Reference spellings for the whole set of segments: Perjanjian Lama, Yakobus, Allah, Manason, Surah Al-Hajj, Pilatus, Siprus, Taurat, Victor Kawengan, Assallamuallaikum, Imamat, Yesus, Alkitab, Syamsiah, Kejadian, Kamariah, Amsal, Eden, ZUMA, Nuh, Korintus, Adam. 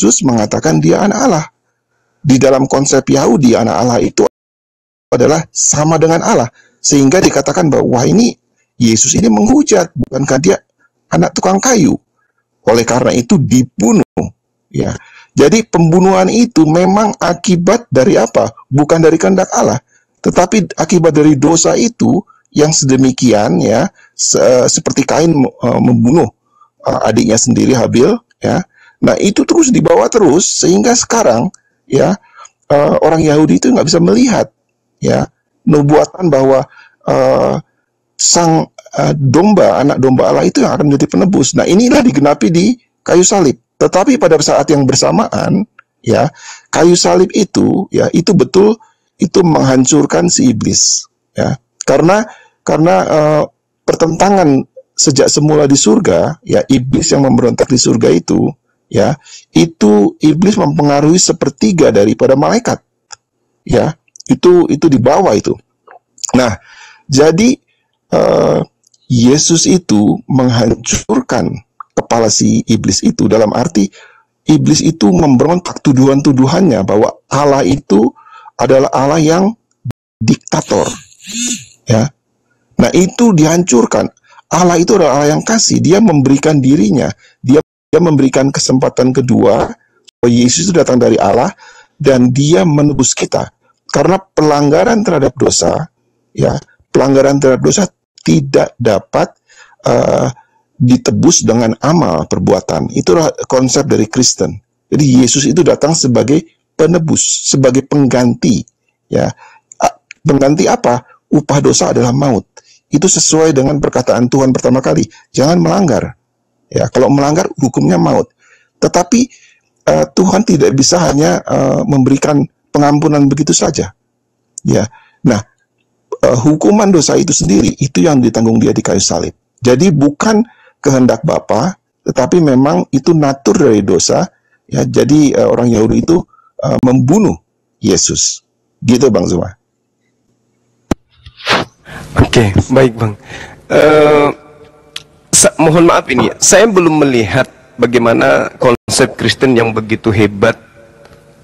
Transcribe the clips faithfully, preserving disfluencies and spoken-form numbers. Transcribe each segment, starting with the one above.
Yesus mengatakan dia anak Allah. Di dalam konsep Yahudi, anak Allah itu adalah sama dengan Allah. Sehingga dikatakan bahwa wah, ini Yesus ini menghujat, bukankah dia anak tukang kayu? Oleh karena itu dibunuh. Ya. Jadi pembunuhan itu memang akibat dari apa? Bukan dari kehendak Allah, tetapi akibat dari dosa itu yang sedemikian, ya, se seperti Kain uh, membunuh uh, adiknya sendiri Habil, ya. Nah, itu terus dibawa terus sehingga sekarang, ya, uh, orang Yahudi itu nggak bisa melihat, ya, nubuatan bahwa uh, sang uh, domba, anak domba Allah itu yang akan menjadi penebus. Nah, inilah digenapi di kayu salib. Tetapi pada saat yang bersamaan, ya, kayu salib itu, ya, itu betul itu menghancurkan si iblis, ya, karena karena uh, pertentangan sejak semula di surga, ya, iblis yang memberontak di surga itu, ya, itu iblis mempengaruhi sepertiga daripada malaikat, ya, itu itu di bawah itu. Nah, jadi uh, Yesus itu menghancurkan kepala si iblis itu, dalam arti iblis itu memberontak tuduhan-tuduhannya bahwa Allah itu adalah Allah yang diktator, ya. Nah, itu dihancurkan. Allah itu adalah Allah yang kasih, dia memberikan dirinya, dia Dia memberikan kesempatan kedua, bahwa Yesus itu datang dari Allah dan dia menebus kita. Karena pelanggaran terhadap dosa, ya, pelanggaran terhadap dosa tidak dapat uh, ditebus dengan amal perbuatan. Itulah konsep dari Kristen. Jadi Yesus itu datang sebagai penebus, sebagai pengganti, ya. Pengganti apa? Upah dosa adalah maut. Itu sesuai dengan perkataan Tuhan pertama kali, jangan melanggar. Ya, kalau melanggar hukumnya maut. Tetapi uh, Tuhan tidak bisa hanya uh, memberikan pengampunan begitu saja. Ya, nah, uh, hukuman dosa itu sendiri itu yang ditanggung dia di kayu salib. Jadi bukan kehendak Bapa, tetapi memang itu natur dari dosa. Ya, jadi uh, orang Yahudi itu uh, membunuh Yesus. Gitu, Bang Zuma. Oke, okay, baik, Bang. Uh... Sa- mohon maaf ini, saya belum melihat bagaimana konsep Kristen yang begitu hebat,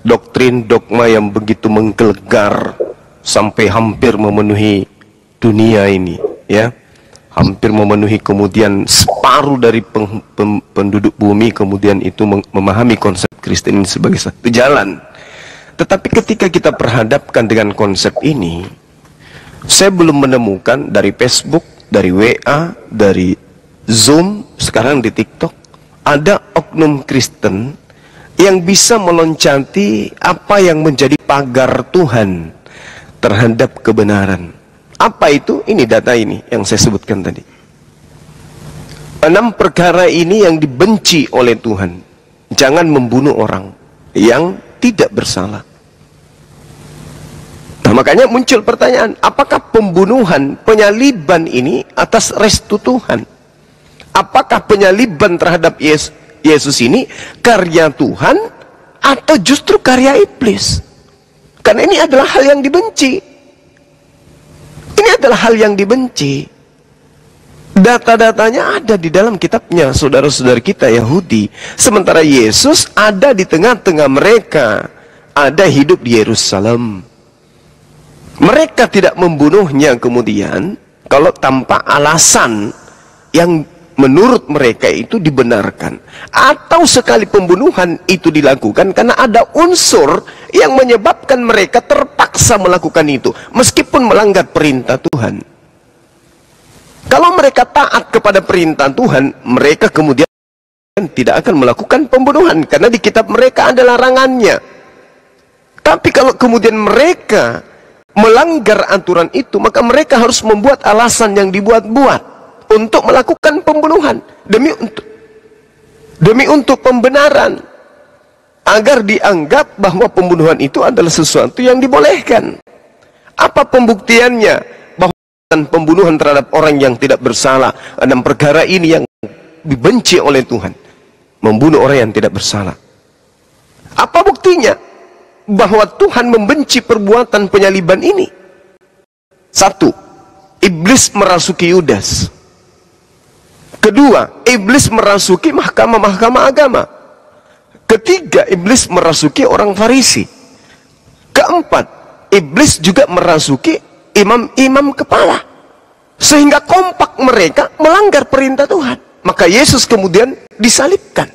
doktrin dogma yang begitu menggelegar sampai hampir memenuhi dunia ini, ya, hampir memenuhi, kemudian separuh dari peng- pem- penduduk bumi kemudian itu memahami konsep Kristen ini sebagai satu jalan. Tetapi ketika kita perhadapkan dengan konsep ini, saya belum menemukan dari Facebook, dari W A, dari Zoom, sekarang di TikTok, ada oknum Kristen yang bisa meloncati apa yang menjadi pagar Tuhan terhadap kebenaran. Apa itu? Ini data ini yang saya sebutkan tadi. Enam perkara ini yang dibenci oleh Tuhan. Jangan membunuh orang yang tidak bersalah. Nah, makanya muncul pertanyaan, apakah pembunuhan, penyaliban ini atas restu Tuhan? Apakah penyaliban terhadap Yesus, Yesus ini karya Tuhan atau justru karya iblis? Karena ini adalah hal yang dibenci. Ini adalah hal yang dibenci. Data-datanya ada di dalam kitabnya saudara-saudara kita Yahudi. Sementara Yesus ada di tengah-tengah mereka. Ada hidup di Yerusalem. Mereka tidak membunuhnya kemudian kalau tanpa alasan yang menurut mereka itu dibenarkan, atau sekali pembunuhan itu dilakukan karena ada unsur yang menyebabkan mereka terpaksa melakukan itu meskipun melanggar perintah Tuhan. Kalau mereka taat kepada perintah Tuhan, mereka kemudian tidak akan melakukan pembunuhan karena di kitab mereka ada larangannya. Tapi kalau kemudian mereka melanggar aturan itu, maka mereka harus membuat alasan yang dibuat-buat untuk melakukan pembunuhan, demi untuk demi untuk pembenaran, agar dianggap bahwa pembunuhan itu adalah sesuatu yang dibolehkan. Apa pembuktiannya bahwa pembunuhan terhadap orang yang tidak bersalah? Enam perkara ini yang dibenci oleh Tuhan, membunuh orang yang tidak bersalah. Apa buktinya bahwa Tuhan membenci perbuatan penyaliban ini? Satu, iblis merasuki Yudas. Kedua, iblis merasuki mahkamah-mahkamah agama. Ketiga, iblis merasuki orang Farisi. Keempat, iblis juga merasuki imam-imam kepala. Sehingga kompak mereka melanggar perintah Tuhan. Maka Yesus kemudian disalibkan.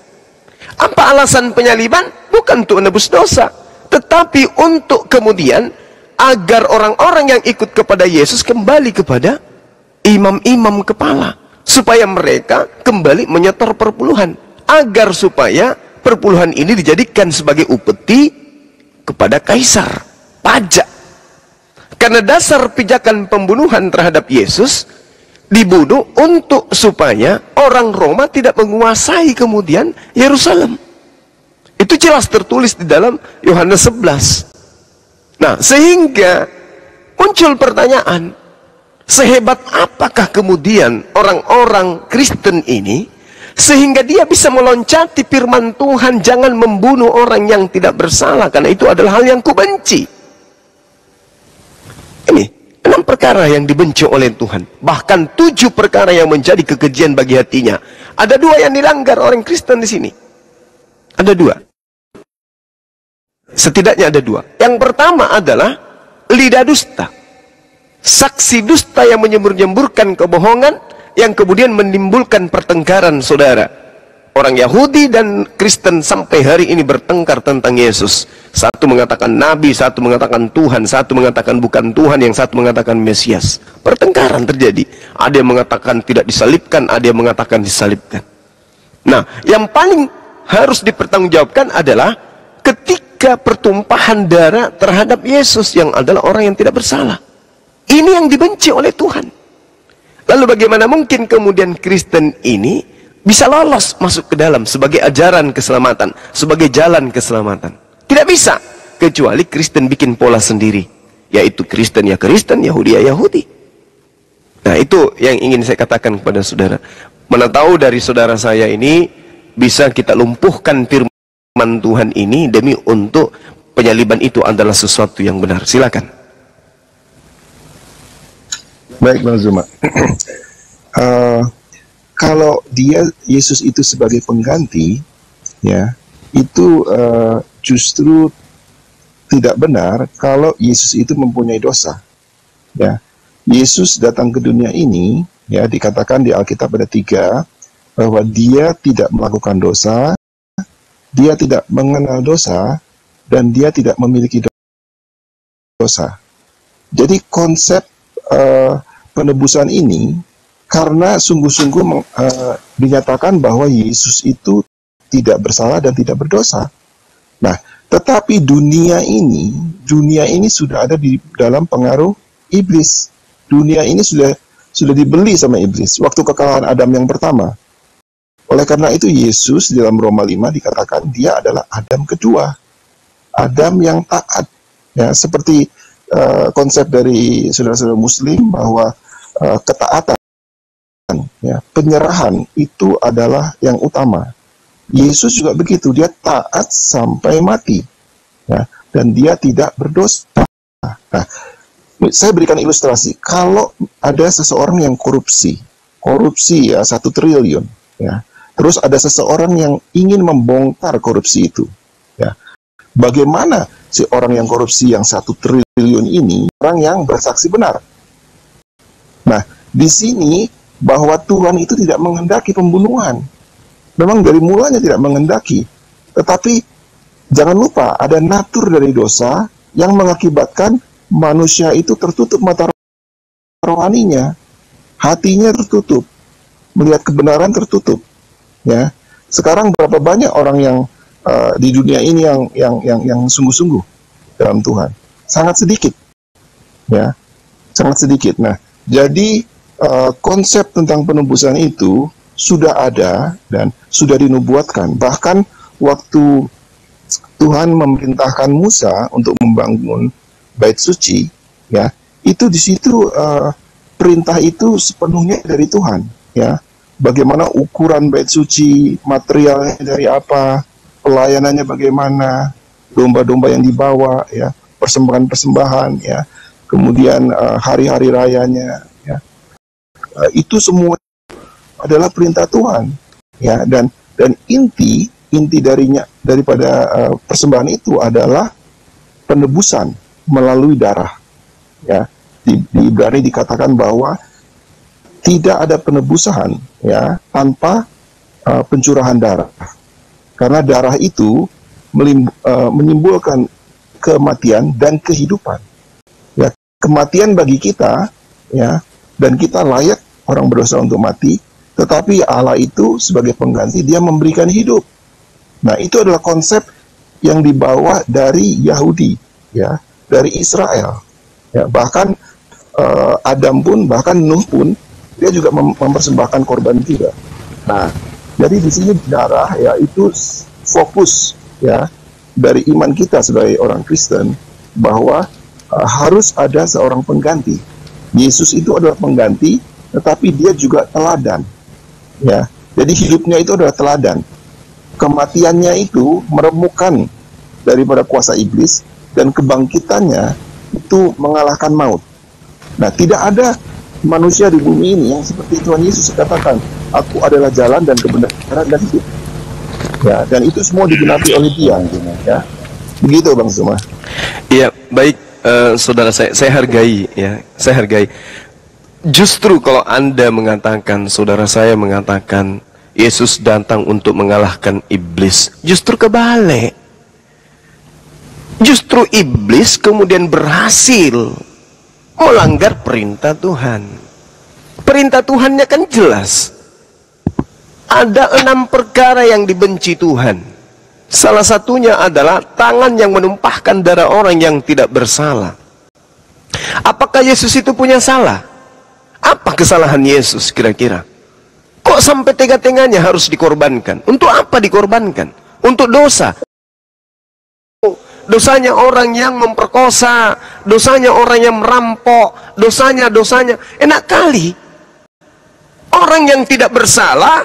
Apa alasan penyaliban? Bukan untuk menebus dosa, tetapi untuk kemudian agar orang-orang yang ikut kepada Yesus kembali kepada imam-imam kepala, supaya mereka kembali menyetor perpuluhan, agar supaya perpuluhan ini dijadikan sebagai upeti kepada kaisar, pajak. Karena dasar pijakan pembunuhan terhadap Yesus, dibunuh untuk supaya orang Roma tidak menguasai kemudian Yerusalem. Itu jelas tertulis di dalam Yohanes sebelas. Nah, sehingga muncul pertanyaan, sehebat apakah kemudian orang-orang Kristen ini sehingga dia bisa meloncati firman Tuhan, jangan membunuh orang yang tidak bersalah karena itu adalah hal yang kubenci. Ini enam perkara yang dibenci oleh Tuhan, bahkan tujuh perkara yang menjadi kekejian bagi hatinya. Ada dua yang dilanggar orang Kristen di sini. Ada dua. Setidaknya ada dua. Yang pertama adalah lidah dusta. Saksi dusta yang menyembur-nyemburkan kebohongan yang kemudian menimbulkan pertengkaran, saudara. Orang Yahudi dan Kristen sampai hari ini bertengkar tentang Yesus. Satu mengatakan Nabi, satu mengatakan Tuhan, satu mengatakan bukan Tuhan, yang satu mengatakan Mesias. Pertengkaran terjadi. Ada yang mengatakan tidak disalibkan, ada yang mengatakan disalibkan. Nah, yang paling harus dipertanggungjawabkan adalah ketika pertumpahan darah terhadap Yesus yang adalah orang yang tidak bersalah. Ini yang dibenci oleh Tuhan. Lalu bagaimana mungkin kemudian Kristen ini bisa lolos masuk ke dalam sebagai ajaran keselamatan, sebagai jalan keselamatan? Tidak bisa, kecuali Kristen bikin pola sendiri, yaitu Kristen ya Kristen, Yahudi ya Yahudi. Nah, itu yang ingin saya katakan kepada saudara. Mana tahu dari saudara saya ini bisa kita lumpuhkan firman Tuhan ini demi untuk penyaliban itu adalah sesuatu yang benar. Silakan. Baik, Bang Zuma. Uh, kalau dia Yesus itu sebagai pengganti, ya itu uh, justru tidak benar kalau Yesus itu mempunyai dosa. Ya, Yesus datang ke dunia ini, ya dikatakan di Alkitab ada tiga, bahwa dia tidak melakukan dosa, dia tidak mengenal dosa, dan dia tidak memiliki dosa. Jadi konsep uh, penebusan ini karena sungguh-sungguh uh, dinyatakan bahwa Yesus itu tidak bersalah dan tidak berdosa. Nah, tetapi dunia ini, dunia ini sudah ada di dalam pengaruh iblis. Dunia ini sudah sudah dibeli sama iblis waktu kekalahan Adam yang pertama. Oleh karena itu Yesus dalam Roma lima dikatakan dia adalah Adam kedua. Adam yang taat. Ya, seperti Uh, konsep dari saudara-saudara Muslim bahwa uh, ketaatan, ya, penyerahan itu adalah yang utama. Yesus juga begitu, dia taat sampai mati, ya, dan dia tidak berdosa. Nah, saya berikan ilustrasi, kalau ada seseorang yang korupsi, korupsi ya satu triliun, ya, terus ada seseorang yang ingin membongkar korupsi itu, ya, bagaimana si orang yang korupsi yang satu triliun ini, orang yang bersaksi benar. Nah, di sini bahwa Tuhan itu tidak menghendaki pembunuhan. Memang dari mulanya tidak menghendaki. Tetapi jangan lupa ada natur dari dosa yang mengakibatkan manusia itu tertutup mata rohaninya. Hatinya tertutup. Melihat kebenaran tertutup. Ya. Sekarang berapa banyak orang yang Uh, di dunia ini yang yang yang yang sungguh-sungguh dalam Tuhan sangat sedikit, ya, sangat sedikit. Nah, jadi uh, konsep tentang penebusan itu sudah ada dan sudah dinubuatkan. Bahkan waktu Tuhan memerintahkan Musa untuk membangun Bait Suci, ya, itu di situ uh, perintah itu sepenuhnya dari Tuhan, ya. Bagaimana ukuran Bait Suci, materialnya dari apa? Pelayanannya bagaimana, domba-domba yang dibawa, ya, persembahan-persembahan, ya, kemudian hari-hari uh, rayanya, ya, uh, itu semua adalah perintah Tuhan, ya, dan dan inti inti darinya daripada uh, persembahan itu adalah penebusan melalui darah. Ya, di, di Ibrani dikatakan bahwa tidak ada penebusan ya tanpa uh, pencurahan darah. Karena darah itu melimb, uh, menimbulkan kematian dan kehidupan. Ya, kematian bagi kita ya, dan kita layak orang berdosa untuk mati, tetapi Allah itu sebagai pengganti dia memberikan hidup. Nah, itu adalah konsep yang dibawa dari Yahudi ya, dari Israel. Ya, bahkan uh, Adam pun, bahkan Nuh pun dia juga mem mempersembahkan korban juga. Nah, jadi di sini darah ya itu fokus ya dari iman kita sebagai orang Kristen bahwa uh, harus ada seorang pengganti. Yesus itu adalah pengganti, tetapi dia juga teladan. Ya, jadi hidupnya itu adalah teladan. Kematiannya itu meremukkan daripada kuasa iblis dan kebangkitannya itu mengalahkan maut. Nah, tidak ada manusia di bumi ini yang seperti Tuhan Yesus katakan, aku adalah jalan dan kebenaran dan hidup. Ya, dan itu semua digenapi oleh dia. Ya, begitu Bang Zuma. Iya, baik uh, saudara saya, saya hargai ya, saya hargai. Justru kalau Anda mengatakan, saudara saya mengatakan Yesus datang untuk mengalahkan iblis, justru kebalik. Justru iblis kemudian berhasil melanggar perintah Tuhan. Perintah Tuhannya kan jelas. Ada enam perkara yang dibenci Tuhan. Salah satunya adalah tangan yang menumpahkan darah orang yang tidak bersalah. Apakah Yesus itu punya salah? Apa kesalahan Yesus kira-kira? Kok sampai tega-teganya harus dikorbankan? Untuk apa dikorbankan? Untuk dosa. Dosanya orang yang memperkosa, dosanya orang yang merampok, dosanya, dosanya. Enak kali. Orang yang tidak bersalah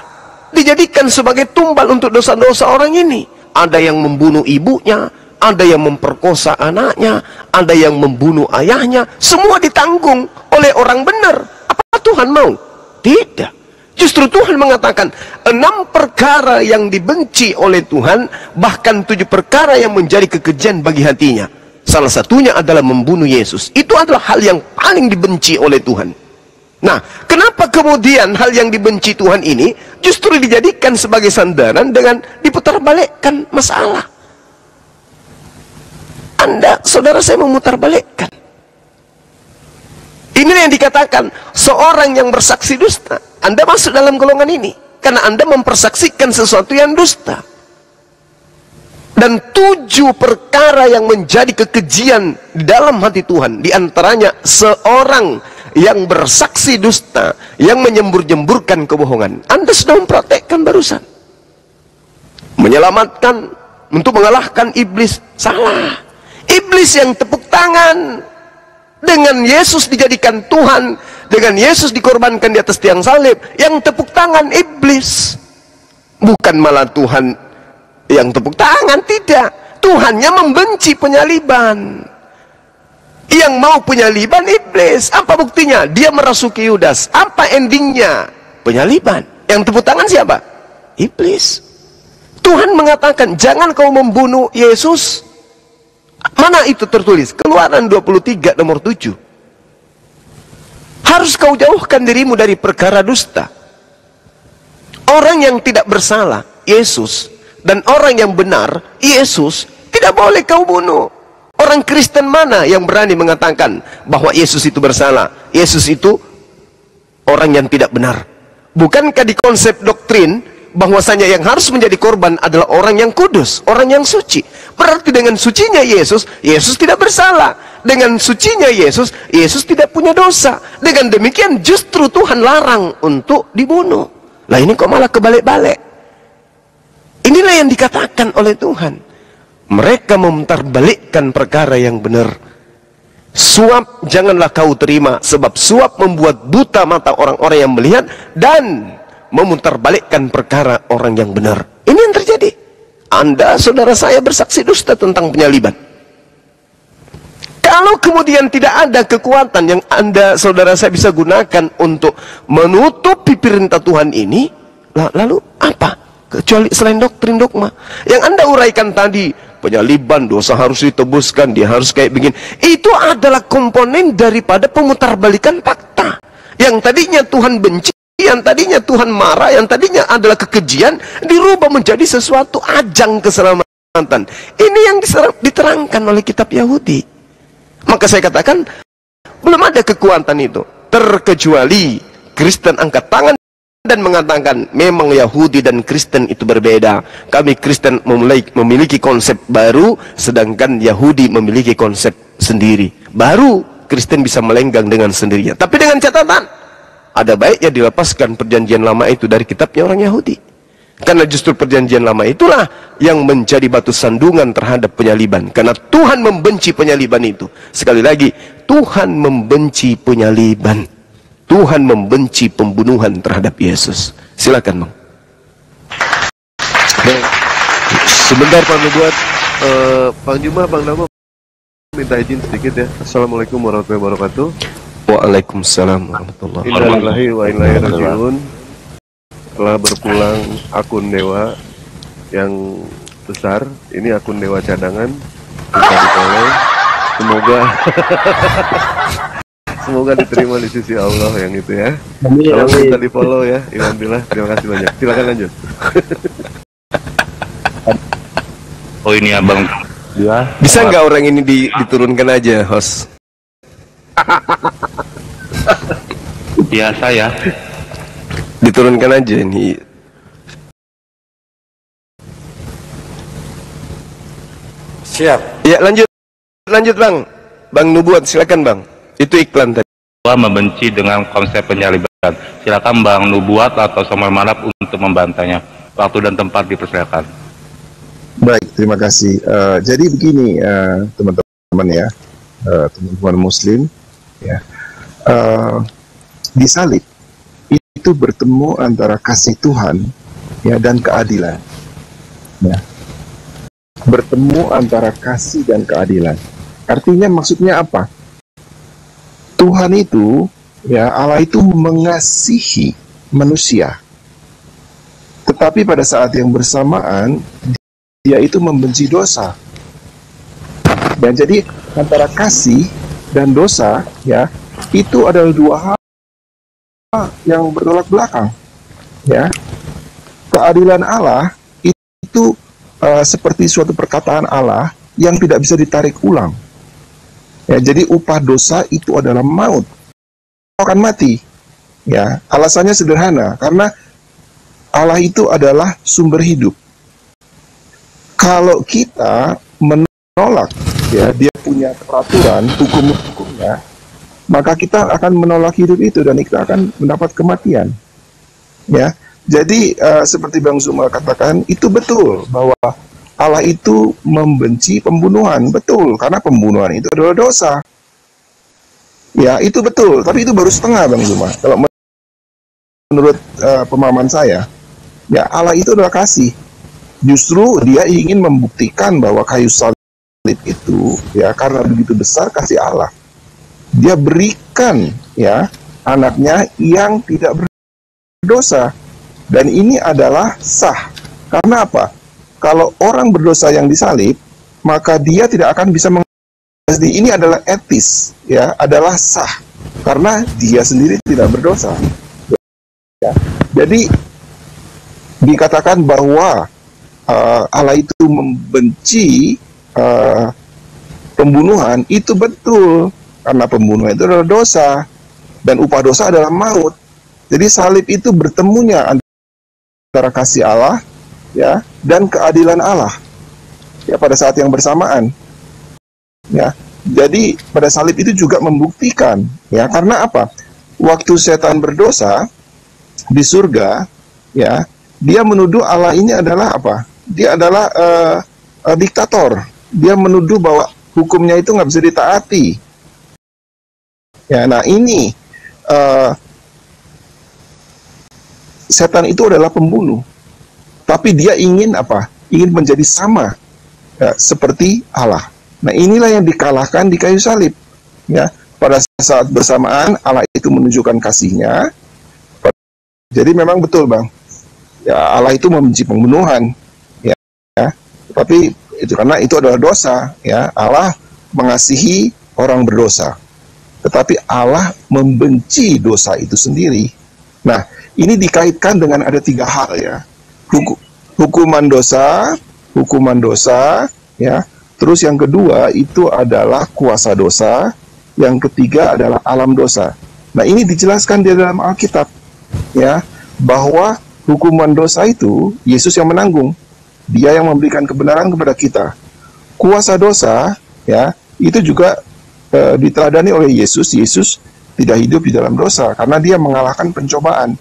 dijadikan sebagai tumbal untuk dosa-dosa orang ini. Ada yang membunuh ibunya, ada yang memperkosa anaknya, ada yang membunuh ayahnya. Semua ditanggung oleh orang benar. Apa Tuhan mau? Tidak. Justru Tuhan mengatakan enam perkara yang dibenci oleh Tuhan, bahkan tujuh perkara yang menjadi kekejian bagi hatinya. Salah satunya adalah membunuh Yesus. Itu adalah hal yang paling dibenci oleh Tuhan. Nah, kenapa kemudian hal yang dibenci Tuhan ini justru dijadikan sebagai sandaran dengan diputarbalikkan masalah? Anda, saudara saya memutarbalikkan. Inilah yang dikatakan seorang yang bersaksi dusta. Anda masuk dalam golongan ini karena Anda mempersaksikan sesuatu yang dusta. Dan tujuh perkara yang menjadi kekejian dalam hati Tuhan, diantaranya seorang yang bersaksi dusta, yang menyembur-jemburkan kebohongan. Anda sudah mempraktekkan barusan. Menyelamatkan untuk mengalahkan iblis, salah. Iblis yang tepuk tangan. Dengan Yesus dijadikan Tuhan, dengan Yesus dikorbankan di atas tiang salib, yang tepuk tangan iblis. Bukan malah Tuhan yang tepuk tangan, tidak. Tuhannya membenci penyaliban. Yang mau penyaliban iblis. Apa buktinya? Dia merasuki Yudas. Apa endingnya? Penyaliban. Yang tepuk tangan siapa? Iblis. Tuhan mengatakan, jangan kau membunuh Yesus. Mana itu tertulis? Keluaran dua puluh tiga nomor tujuh. Harus kau jauhkan dirimu dari perkara dusta. Orang yang tidak bersalah, Yesus, dan orang yang benar, Yesus, tidak boleh kau bunuh. Orang Kristen mana yang berani mengatakan bahwa Yesus itu bersalah? Yesus itu orang yang tidak benar. Bukankah di konsep doktrin bahwasanya yang harus menjadi korban adalah orang yang kudus, orang yang suci? Berarti dengan sucinya Yesus, Yesus tidak bersalah. Dengan sucinya Yesus, Yesus tidak punya dosa. Dengan demikian justru Tuhan larang untuk dibunuh. Lah ini kok malah kebalik-balik. Inilah yang dikatakan oleh Tuhan. Mereka memutarbalikkan perkara yang benar. Suap janganlah kau terima, sebab suap membuat buta mata orang-orang yang melihat dan memutarbalikkan perkara orang yang benar. Ini yang terjadi. Anda, saudara saya bersaksi dusta tentang penyaliban. Kalau kemudian tidak ada kekuatan yang Anda, saudara saya bisa gunakan untuk menutupi perintah Tuhan ini, lalu apa? kecuali selain doktrin dogma yang Anda uraikan tadi. Penyaliban, dosa harus ditebuskan, dia harus kayak begini, itu adalah komponen daripada pemutarbalikan fakta. Yang tadinya Tuhan benci, yang tadinya Tuhan marah, yang tadinya adalah kekejian, dirubah menjadi sesuatu ajang keselamatan. Ini yang diterangkan oleh kitab Yahudi. Maka saya katakan belum ada kekuatan itu, terkecuali Kristen angkat tangan dan mengatakan memang Yahudi dan Kristen itu berbeda. Kami Kristen memiliki konsep baru, sedangkan Yahudi memiliki konsep sendiri. Baru Kristen bisa melenggang dengan sendirinya, tapi dengan catatan ada baiknya dilepaskan perjanjian lama itu dari kitabnya orang Yahudi. Karena justru perjanjian lama itulah yang menjadi batu sandungan terhadap penyaliban. Karena Tuhan membenci penyaliban itu. Sekali lagi, Tuhan membenci penyaliban. Tuhan membenci pembunuhan terhadap Yesus. Silakan, Bang. Baik. Sebentar, Pak Nubuat. Uh, Bang Juma, Bang Damo, minta izin sedikit ya. Assalamualaikum warahmatullahi wabarakatuh. Waalaikumsalam warahmatullahi wabarakatuh. Telah berpulang akun dewa yang besar. Ini akun dewa cadangan. Semoga semoga diterima di sisi Allah yang itu ya. Kalau minta di follow ya, alhamdulillah. Terima kasih banyak. Silakan lanjut. Oh ini abang. Ya. Bisa nggak orang ini di, diturunkan aja, host? Biasa ya, diturunkan aja ini. Siap. Ya lanjut, lanjut bang, bang Nubuat silakan bang. Itu iklan tadi. Membenci dengan konsep penyaliban. Silakan bang Nubuat atau Somar Manap untuk membantahnya. Waktu dan tempat dipersilakan. Baik, terima kasih. Uh, jadi begini uh, teman-teman ya, uh, teman-teman Muslim. Ya. Uh, di salib itu bertemu antara kasih Tuhan ya dan keadilan ya. Bertemu antara kasih dan keadilan, artinya maksudnya apa? Tuhan itu ya, Allah itu mengasihi manusia, tetapi pada saat yang bersamaan dia itu membenci dosa. Dan jadi antara kasih dan dosa ya itu adalah dua hal yang bertolak belakang ya. Keadilan Allah itu uh, seperti suatu perkataan Allah yang tidak bisa ditarik ulang ya. Jadi upah dosa itu adalah maut, akan mati ya. Alasannya sederhana, karena Allah itu adalah sumber hidup. Kalau kita menolak ya, dia punya peraturan hukum-hukumnya, maka kita akan menolak hidup itu dan kita akan mendapat kematian ya. Jadi uh, seperti Bang Zuma katakan itu betul, bahwa Allah itu membenci pembunuhan, betul, karena pembunuhan itu adalah dosa ya, itu betul, tapi itu baru setengah Bang Zuma. Kalau menurut uh, pemahaman saya ya, Allah itu adalah kasih, justru dia ingin membuktikan bahwa kayu salib itu ya, karena begitu besar kasih Allah, dia berikan ya anaknya yang tidak berdosa. Dan ini adalah sah, karena apa? Kalau orang berdosa yang disalib, maka dia tidak akan bisa mengasihi. Ini adalah etis ya, adalah sah, karena dia sendiri tidak berdosa ya. Jadi dikatakan bahwa uh, Allah itu membenci Uh, pembunuhan, itu betul, karena pembunuhan itu adalah dosa dan upah dosa adalah maut. Jadi salib itu bertemunya antara kasih Allah ya dan keadilan Allah ya pada saat yang bersamaan ya. Jadi pada salib itu juga membuktikan ya, karena apa? Waktu setan berdosa di surga ya, dia menuduh Allah ini adalah apa? Dia adalah uh, uh, diktator. Dia menuduh bahwa hukumnya itu nggak bisa ditaati. Ya, nah ini uh, setan itu adalah pembunuh, tapi dia ingin apa? Ingin menjadi sama ya, seperti Allah. Nah inilah yang dikalahkan di kayu salib. Ya, pada saat bersamaan Allah itu menunjukkan kasihnya. Jadi memang betul bang, ya, Allah itu membenci pembunuhan, ya, ya. Tapi itu karena itu adalah dosa, ya. Allah mengasihi orang berdosa, tetapi Allah membenci dosa itu sendiri. Nah, ini dikaitkan dengan ada tiga hal, ya. Hukum, hukuman dosa, hukuman dosa, ya. Terus yang kedua itu adalah kuasa dosa, yang ketiga adalah alam dosa. Nah, ini dijelaskan di dalam Alkitab, ya, bahwa hukuman dosa itu Yesus yang menanggung. Dia yang memberikan kebenaran kepada kita. Kuasa dosa, ya, itu juga e, diteladani oleh Yesus. Yesus tidak hidup di dalam dosa karena dia mengalahkan pencobaan.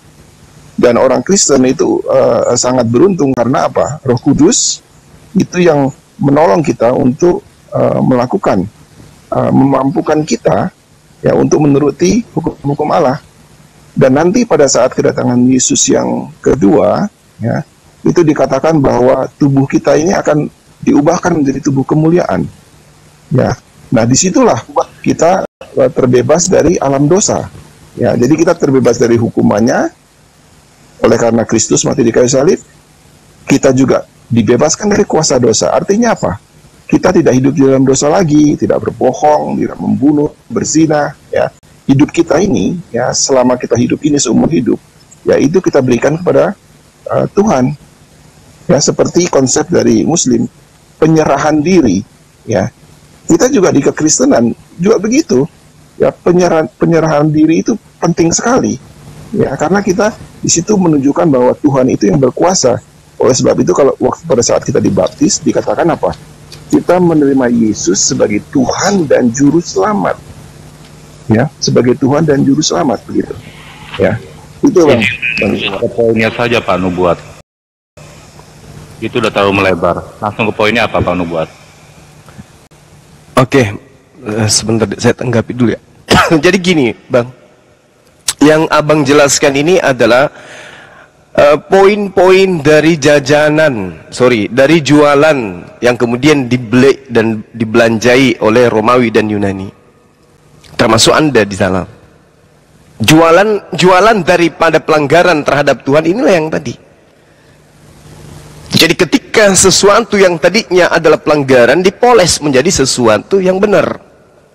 Dan orang Kristen itu e, sangat beruntung karena apa? Roh Kudus itu yang menolong kita untuk e, melakukan, e, memampukan kita, ya, untuk menuruti hukum-hukum Allah. Dan nanti pada saat kedatangan Yesus yang kedua, ya, itu dikatakan bahwa tubuh kita ini akan diubahkan menjadi tubuh kemuliaan, ya. Nah, disitulah kita terbebas dari alam dosa, ya. Jadi kita terbebas dari hukumannya oleh karena Kristus mati di kayu salib. Kita juga dibebaskan dari kuasa dosa. Artinya apa? Kita tidak hidup di dalam dosa lagi, tidak berbohong, tidak membunuh, berzina, ya. Hidup kita ini, ya, selama kita hidup ini seumur hidup, ya, itu kita berikan kepada uh, Tuhan, ya, seperti konsep dari Muslim, penyerahan diri, ya. Kita juga di kekristenan juga begitu, ya, penyerahan penyerahan diri itu penting sekali, ya, karena kita di situ menunjukkan bahwa Tuhan itu yang berkuasa. Oleh sebab itu, kalau waktu pada saat kita dibaptis dikatakan apa? Kita menerima Yesus sebagai Tuhan dan Juru Selamat. Ya, sebagai Tuhan dan Juru Selamat, begitu, ya. Itu bang, ke poinnya saja Pak Nubuat. Itu udah terlalu melebar. Langsung ke poinnya apa Pak Nubuat? Oke, sebentar saya tanggapi dulu, ya. Jadi gini Bang, yang Abang jelaskan ini adalah poin-poin uh, dari jajanan, sorry, dari jualan yang kemudian dibeli dan dibelanjai oleh Romawi dan Yunani. Termasuk Anda di dalam jualan jualan daripada pelanggaran terhadap Tuhan. Inilah yang tadi. Jadi ketika sesuatu yang tadinya adalah pelanggaran dipoles menjadi sesuatu yang benar,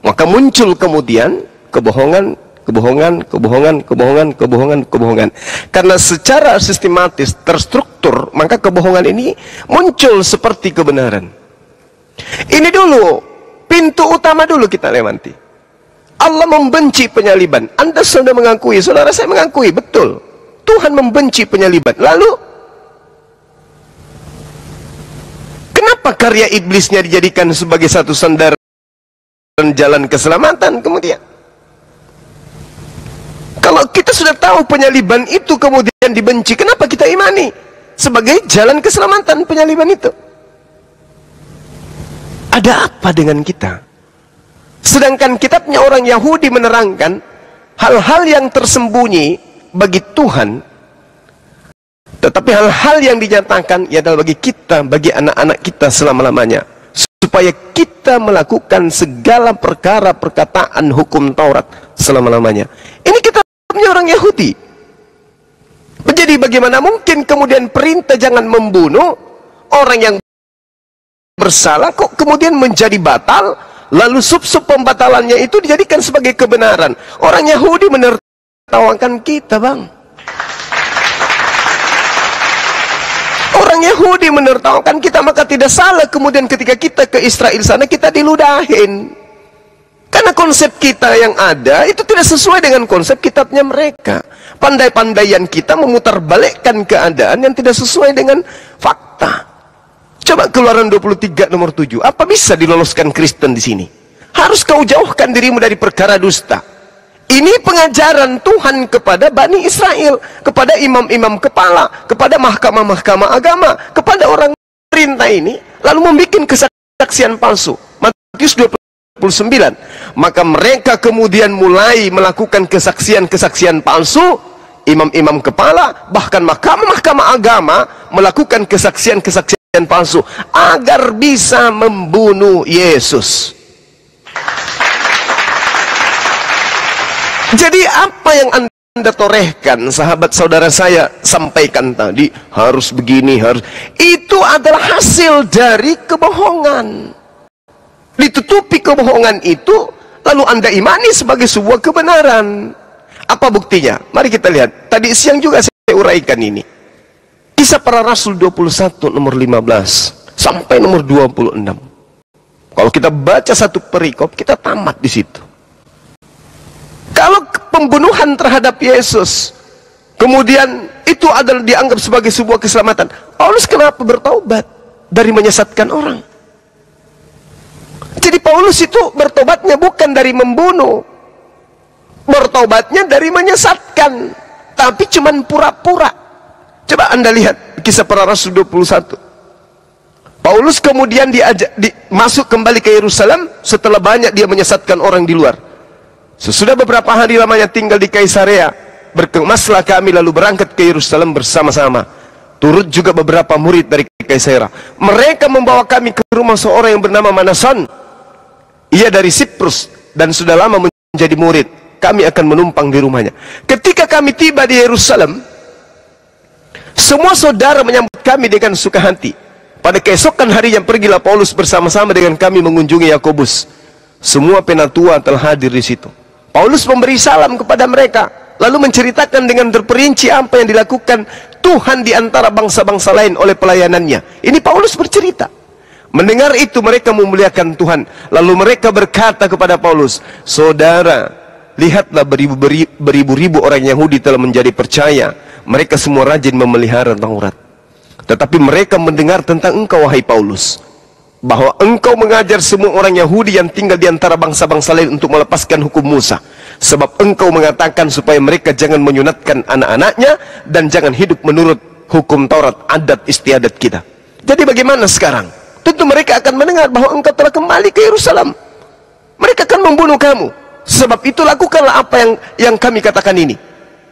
maka muncul kemudian kebohongan, kebohongan, kebohongan, kebohongan, kebohongan, kebohongan. Karena secara sistematis terstruktur, maka kebohongan ini muncul seperti kebenaran. Ini dulu, pintu utama dulu kita lewati. Allah membenci penyaliban. Anda sudah mengakui, saudara saya mengakui, betul. Tuhan membenci penyaliban. Lalu, kenapa karya iblisnya dijadikan sebagai satu sandaran jalan keselamatan kemudian? Kalau kita sudah tahu penyaliban itu kemudian dibenci, kenapa kita imani sebagai jalan keselamatan penyaliban itu? Ada apa dengan kita? Sedangkan kitabnya orang Yahudi menerangkan hal-hal yang tersembunyi bagi Tuhan, tetapi hal-hal yang dinyatakan adalah bagi kita, bagi anak-anak kita selama-lamanya, supaya kita melakukan segala perkara perkataan hukum Taurat selama-lamanya. Ini kitabnya orang Yahudi. Jadi bagaimana mungkin kemudian perintah jangan membunuh orang yang bersalah kok kemudian menjadi batal? Lalu sub-sub pembatalannya itu dijadikan sebagai kebenaran. Orang Yahudi menertawakan kita, Bang. Orang Yahudi menertawakan kita, maka tidak salah kemudian ketika kita ke Israel sana, kita diludahin. Karena konsep kita yang ada itu tidak sesuai dengan konsep kitabnya mereka. Pandai-pandaian kita memutarbalikkan keadaan yang tidak sesuai dengan fakta. Coba Keluaran dua puluh tiga nomor tujuh. Apa bisa diloloskan Kristen di sini? Harus kau jauhkan dirimu dari perkara dusta. Ini pengajaran Tuhan kepada Bani Israel, kepada imam-imam kepala, kepada mahkamah-mahkamah agama, kepada orang perintah ini, lalu membuat kesaksian palsu. Matius dua puluh sembilan. Maka mereka kemudian mulai melakukan kesaksian-kesaksian palsu. Imam-imam kepala, bahkan mahkamah-mahkamah agama melakukan kesaksian-kesaksian dan palsu agar bisa membunuh Yesus. Jadi apa yang Anda Anda torehkan, sahabat saudara saya sampaikan tadi, harus begini, harus, itu adalah hasil dari kebohongan. Ditutupi kebohongan itu, lalu Anda imani sebagai sebuah kebenaran. Apa buktinya? Mari kita lihat. Tadi siang juga saya uraikan ini. Kisah Para Rasul dua puluh satu nomor lima belas sampai nomor dua puluh enam. Kalau kita baca satu perikop, kita tamat di situ. Kalau pembunuhan terhadap Yesus, kemudian itu adalah dianggap sebagai sebuah keselamatan. Paulus kenapa bertobat dari menyesatkan orang? Jadi Paulus itu bertobatnya bukan dari membunuh, bertobatnya dari menyesatkan, tapi cuman pura-pura. Coba Anda lihat Kisah Para Rasul dua puluh satu. Paulus kemudian diajak di, masuk kembali ke Yerusalem setelah banyak dia menyesatkan orang di luar. Sesudah beberapa hari lamanya tinggal di Kaisarea, berkemaslah kami lalu berangkat ke Yerusalem bersama-sama. Turut juga beberapa murid dari Kaisarea. Mereka membawa kami ke rumah seorang yang bernama Manason. Ia dari Siprus dan sudah lama menjadi murid. Kami akan menumpang di rumahnya. Ketika kami tiba di Yerusalem, semua saudara menyambut kami dengan suka hati. Pada keesokan harinya pergilah Paulus bersama-sama dengan kami mengunjungi Yakobus. Semua penatua telah hadir di situ. Paulus memberi salam kepada mereka, lalu menceritakan dengan terperinci apa yang dilakukan Tuhan di antara bangsa-bangsa lain oleh pelayanannya. Ini Paulus bercerita. Mendengar itu mereka memuliakan Tuhan. Lalu mereka berkata kepada Paulus, "Saudara, lihatlah beribu-ribu orang Yahudi telah menjadi percaya. Mereka semua rajin memelihara Taurat. Tetapi mereka mendengar tentang engkau, wahai Paulus, bahwa engkau mengajar semua orang Yahudi yang tinggal di antara bangsa-bangsa lain untuk melepaskan hukum Musa. Sebab engkau mengatakan supaya mereka jangan menyunatkan anak-anaknya dan jangan hidup menurut hukum Taurat, adat istiadat kita." Jadi bagaimana sekarang? Tentu mereka akan mendengar bahwa engkau telah kembali ke Yerusalem. Mereka akan membunuh kamu. Sebab itu lakukanlah apa yang, yang kami katakan ini.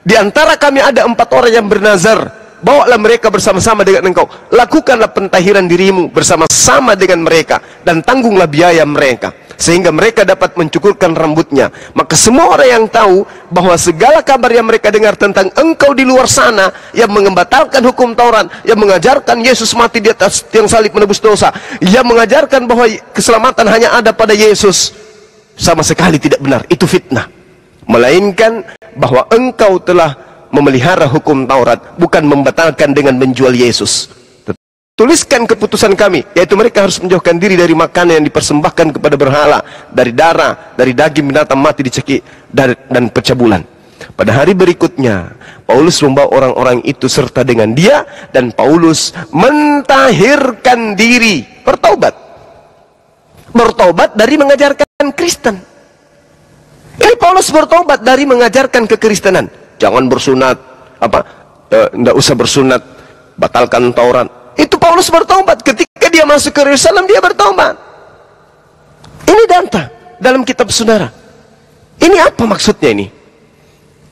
Di antara kami ada empat orang yang bernazar. Bawalah mereka bersama-sama dengan engkau. Lakukanlah pentahiran dirimu bersama-sama dengan mereka, dan tanggunglah biaya mereka, sehingga mereka dapat mencukurkan rambutnya. Maka semua orang yang tahu bahwa segala kabar yang mereka dengar tentang engkau di luar sana, yang membatalkan hukum Taurat, yang mengajarkan Yesus mati di atas tiang salib menebus dosa, yang mengajarkan bahwa keselamatan hanya ada pada Yesus, sama sekali tidak benar. Itu fitnah. Melainkan bahwa engkau telah memelihara hukum Taurat, bukan membatalkan dengan menjual Yesus. Tuliskan keputusan kami, yaitu mereka harus menjauhkan diri dari makanan yang dipersembahkan kepada berhala, dari darah, dari daging binatang mati dicekik, dan, dan pecah bulan. Pada hari berikutnya Paulus membawa orang-orang itu serta dengan dia, dan Paulus mentahirkan diri, bertaubat, bertaubat dari mengajarkan Kristen. Ini Paulus bertaubat dari mengajarkan kekristenan. Jangan bersunat, apa, tidak usah bersunat, batalkan Taurat. Itu Paulus bertobat. Ketika dia masuk ke Yerusalem, dia bertobat. Ini data dalam kitab saudara. Ini apa maksudnya ini?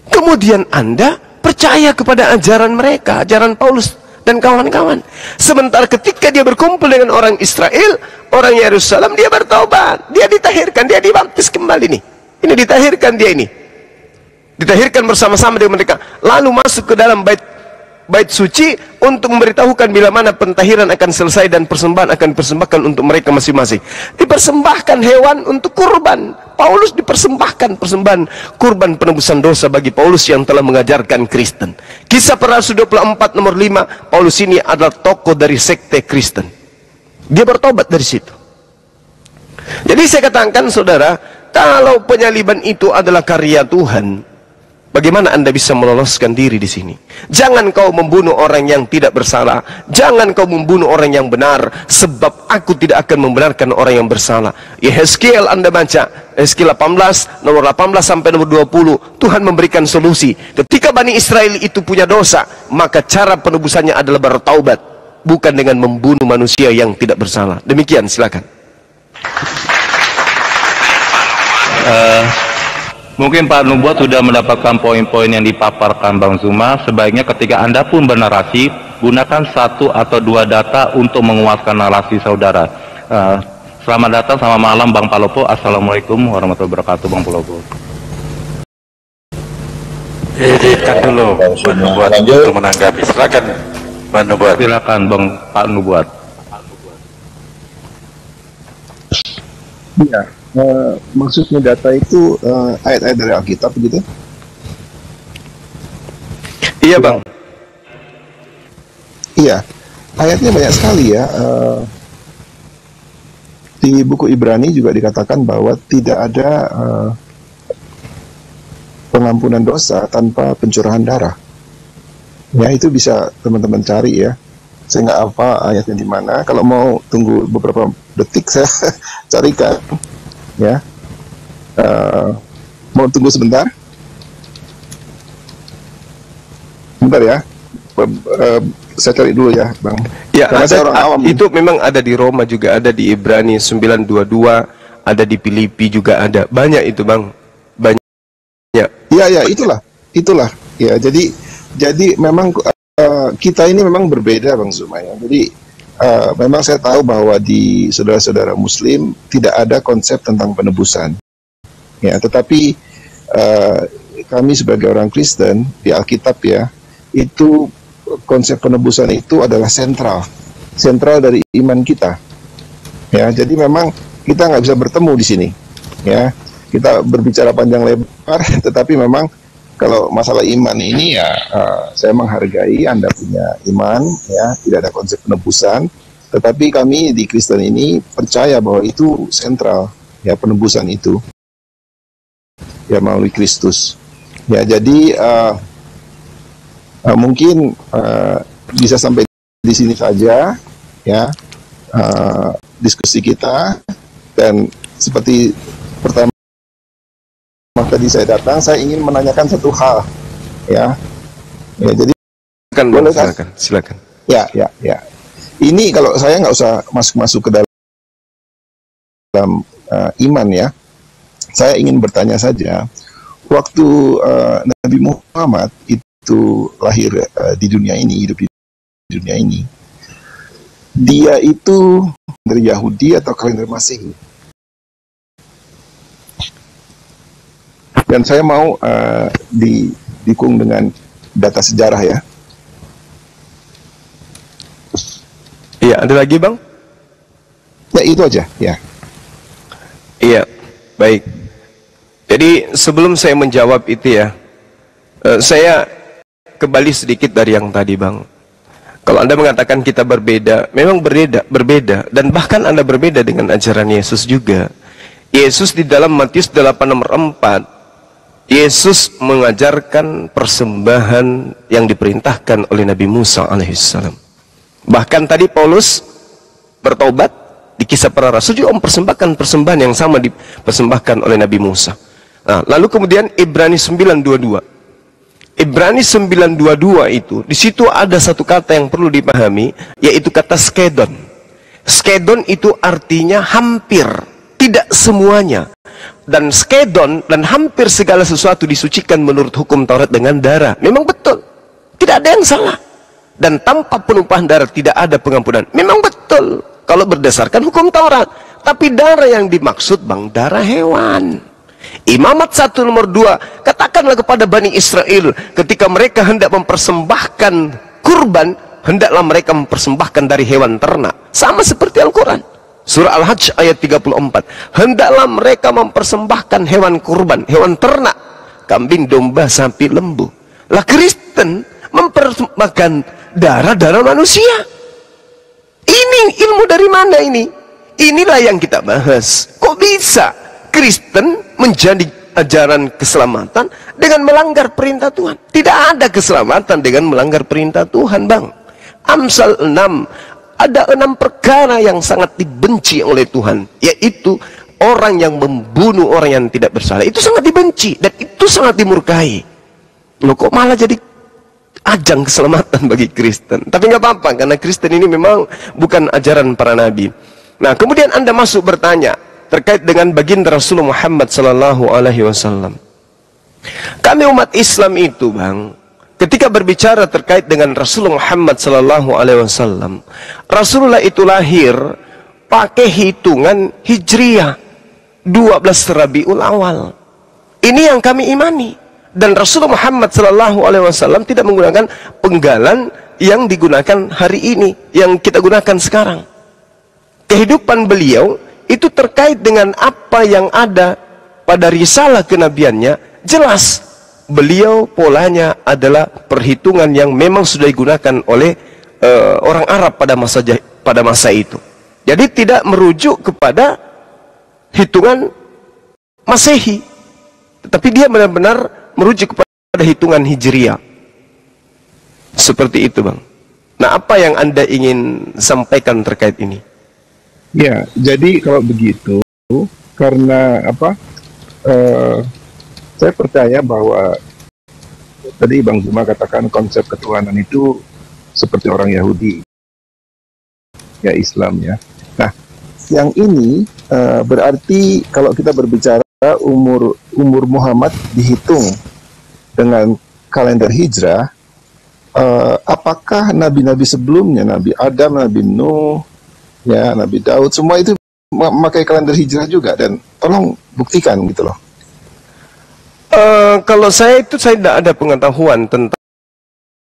Kemudian Anda percaya kepada ajaran mereka, ajaran Paulus dan kawan-kawan. Sementara ketika dia berkumpul dengan orang Israel, orang Yerusalem, dia bertobat, dia ditahirkan, dia dibaptis kembali nih. Ini ditahirkan dia ini. Ditahirkan bersama-sama dengan mereka, lalu masuk ke dalam bait bait suci untuk memberitahukan bila mana pentahiran akan selesai dan persembahan akan dipersembahkan untuk mereka masing-masing. Dipersembahkan hewan untuk kurban. Paulus dipersembahkan persembahan kurban penebusan dosa bagi Paulus yang telah mengajarkan Kristen. Kisah Para Rasul dua puluh empat nomor lima, Paulus ini adalah tokoh dari sekte Kristen. Dia bertobat dari situ. Jadi saya katakan saudara, kalau penyaliban itu adalah karya Tuhan, bagaimana Anda bisa meloloskan diri di sini? Jangan kau membunuh orang yang tidak bersalah. Jangan kau membunuh orang yang benar, sebab aku tidak akan membenarkan orang yang bersalah. Yehezkiel Anda baca, Yehezkiel delapan belas, nomor delapan belas sampai nomor dua puluh, Tuhan memberikan solusi. Ketika Bani Israel itu punya dosa, maka cara penebusannya adalah bertaubat, bukan dengan membunuh manusia yang tidak bersalah. Demikian, silakan. Uh... Mungkin Pak Nubuat sudah mendapatkan poin-poin yang dipaparkan Bang Zuma. Sebaiknya ketika Anda pun bernarasi, gunakan satu atau dua data untuk menguatkan narasi saudara. Uh, selamat datang, selamat malam Bang Palopo. Assalamualaikum warahmatullahi wabarakatuh Bang Palopo. Jadi silakan dulu Bang Nubuat untuk menanggapi. Silakan Bang Nubuat. Silakan Bang Pak Nubuat. Iya, eh, maksudnya data itu eh, ayat-ayat dari Alkitab gitu? Iya Bang. Iya, ayatnya banyak sekali ya. Eh, di buku Ibrani juga dikatakan bahwa tidak ada uh, pengampunan dosa tanpa pencurahan darah. Ya itu bisa teman-teman cari ya. Saya nggak apa ayatnya di mana. Kalau mau tunggu beberapa detik saya carikan. Ya, uh, mau tunggu sebentar. Sebentar ya. Uh, saya cari dulu ya Bang ya, karena ada, saya orang awam itu nih. Memang ada di Roma juga, ada di Ibrani sembilan dua dua, ada di Filipi juga, ada banyak itu Bang, banyak ya ya itulah itulah ya. Jadi jadi memang uh, kita ini memang berbeda Bang Zumaya. Jadi uh, memang saya tahu bahwa di saudara-saudara Muslim tidak ada konsep tentang penebusan ya, tetapi uh, kami sebagai orang Kristen di Alkitab ya, itu konsep penebusan itu adalah sentral, sentral dari iman kita. Ya, jadi memang kita nggak bisa bertemu di sini. Ya, kita berbicara panjang lebar, tetapi memang kalau masalah iman ini ya, uh, saya menghargai Anda punya iman. Ya, tidak ada konsep penebusan, tetapi kami di Kristen ini percaya bahwa itu sentral. Ya, penebusan itu ya melalui Kristus. Ya, jadi. Uh, Uh, mungkin uh, bisa sampai di sini saja ya uh, diskusi kita, dan seperti pertama tadi saya datang, saya ingin menanyakan satu hal ya, ya jadi silakan, boleh, silakan, silakan. Ya ya ya ini kalau saya nggak usah masuk-masuk ke dalam, dalam uh, iman ya, saya ingin bertanya saja waktu uh, Nabi Muhammad itu itu lahir uh, di dunia ini, hidup di dunia ini, dia itu dari Yahudi atau kalender Masehi? Dan saya mau uh, didukung dengan data sejarah ya. Iya, ada lagi Bang? Ya itu aja ya. Iya, baik. Jadi sebelum saya menjawab itu ya, uh, saya kembali sedikit dari yang tadi Bang. Kalau Anda mengatakan kita berbeda, memang berbeda, berbeda, dan bahkan Anda berbeda dengan ajaran Yesus juga. Yesus di dalam Matius delapan nomor empat, Yesus mengajarkan persembahan yang diperintahkan oleh Nabi Musa alaihissalam. Bahkan tadi Paulus bertobat di Kisah Para Rasul juga mempersembahkan persembahan yang sama dipersembahkan oleh Nabi Musa. Nah, lalu kemudian Ibrani sembilan dua dua. Ibrani sembilan dua dua itu, di situ ada satu kata yang perlu dipahami, yaitu kata skedon. Skedon itu artinya hampir, tidak semuanya. Dan skedon dan hampir segala sesuatu disucikan menurut hukum Taurat dengan darah. Memang betul, tidak ada yang salah. Dan tanpa penumpahan darah tidak ada pengampunan. Memang betul, kalau berdasarkan hukum Taurat. Tapi darah yang dimaksud Bang, darah hewan. Imamat satu nomor dua, katakanlah kepada Bani Israel ketika mereka hendak mempersembahkan kurban, hendaklah mereka mempersembahkan dari hewan ternak, sama seperti Al-Quran surah Al-Hajj ayat tiga puluh empat, hendaklah mereka mempersembahkan hewan kurban, hewan ternak, kambing, domba, sapi, lembu. Lah Kristen mempersembahkan darah-darah manusia. Ini ilmu dari mana ini? Inilah yang kita bahas. Kok bisa Kristen menjadi ajaran keselamatan dengan melanggar perintah Tuhan? Tidak ada keselamatan dengan melanggar perintah Tuhan Bang. Amsal enam, ada enam perkara yang sangat dibenci oleh Tuhan, yaitu orang yang membunuh orang yang tidak bersalah. Itu sangat dibenci dan itu sangat dimurkai. Loh kok malah jadi ajang keselamatan bagi Kristen? Tapi nggak apa-apa, karena Kristen ini memang bukan ajaran para nabi. Nah kemudian Anda masuk bertanya terkait dengan baginda Rasulullah Muhammad Sallallahu Alaihi Wasallam. Kami umat Islam itu Bang, ketika berbicara terkait dengan Rasulullah Muhammad Sallallahu Alaihi Wasallam, Rasulullah itu lahir pakai hitungan Hijriah dua belas Rabiul Awal. Ini yang kami imani. Dan Rasul Muhammad shallallahu alaihi wasallam tidak menggunakan penggalan yang digunakan hari ini, yang kita gunakan sekarang. Kehidupan beliau itu terkait dengan apa yang ada pada risalah kenabiannya. Jelas, beliau polanya adalah perhitungan yang memang sudah digunakan oleh uh, orang Arab pada masa pada masa itu. Jadi tidak merujuk kepada hitungan Masehi, tetapi dia benar-benar merujuk kepada hitungan Hijriah. Seperti itu, Bang. Nah, apa yang Anda ingin sampaikan terkait ini? Ya, jadi kalau begitu, karena apa, uh, saya percaya bahwa tadi Bang Zuma katakan konsep ketuhanan itu seperti orang Yahudi, ya, Islam, ya. Nah, yang ini uh, berarti kalau kita berbicara umur umur Muhammad dihitung dengan kalender hijrah, uh, apakah nabi-nabi sebelumnya, Nabi Adam, Nabi Nuh, ya, Nabi Daud, semua itu memakai kalender hijrah juga? Dan tolong buktikan gitu loh. Uh, kalau saya itu saya tidak ada pengetahuan tentang,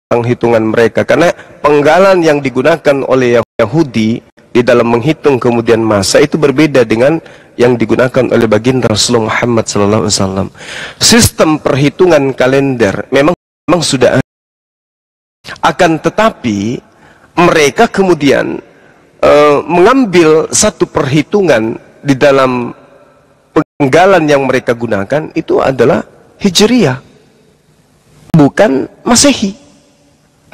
tentang hitungan mereka, karena penggalan yang digunakan oleh Yahudi di dalam menghitung kemudian masa itu berbeda dengan yang digunakan oleh baginda Rasulullah Muhammad shallallahu alaihi wasallam. Sistem perhitungan kalender memang, memang sudah ada. Akan tetapi mereka kemudian uh, mengambil satu perhitungan di dalam penggalan yang mereka gunakan itu adalah Hijriah, bukan Masehi.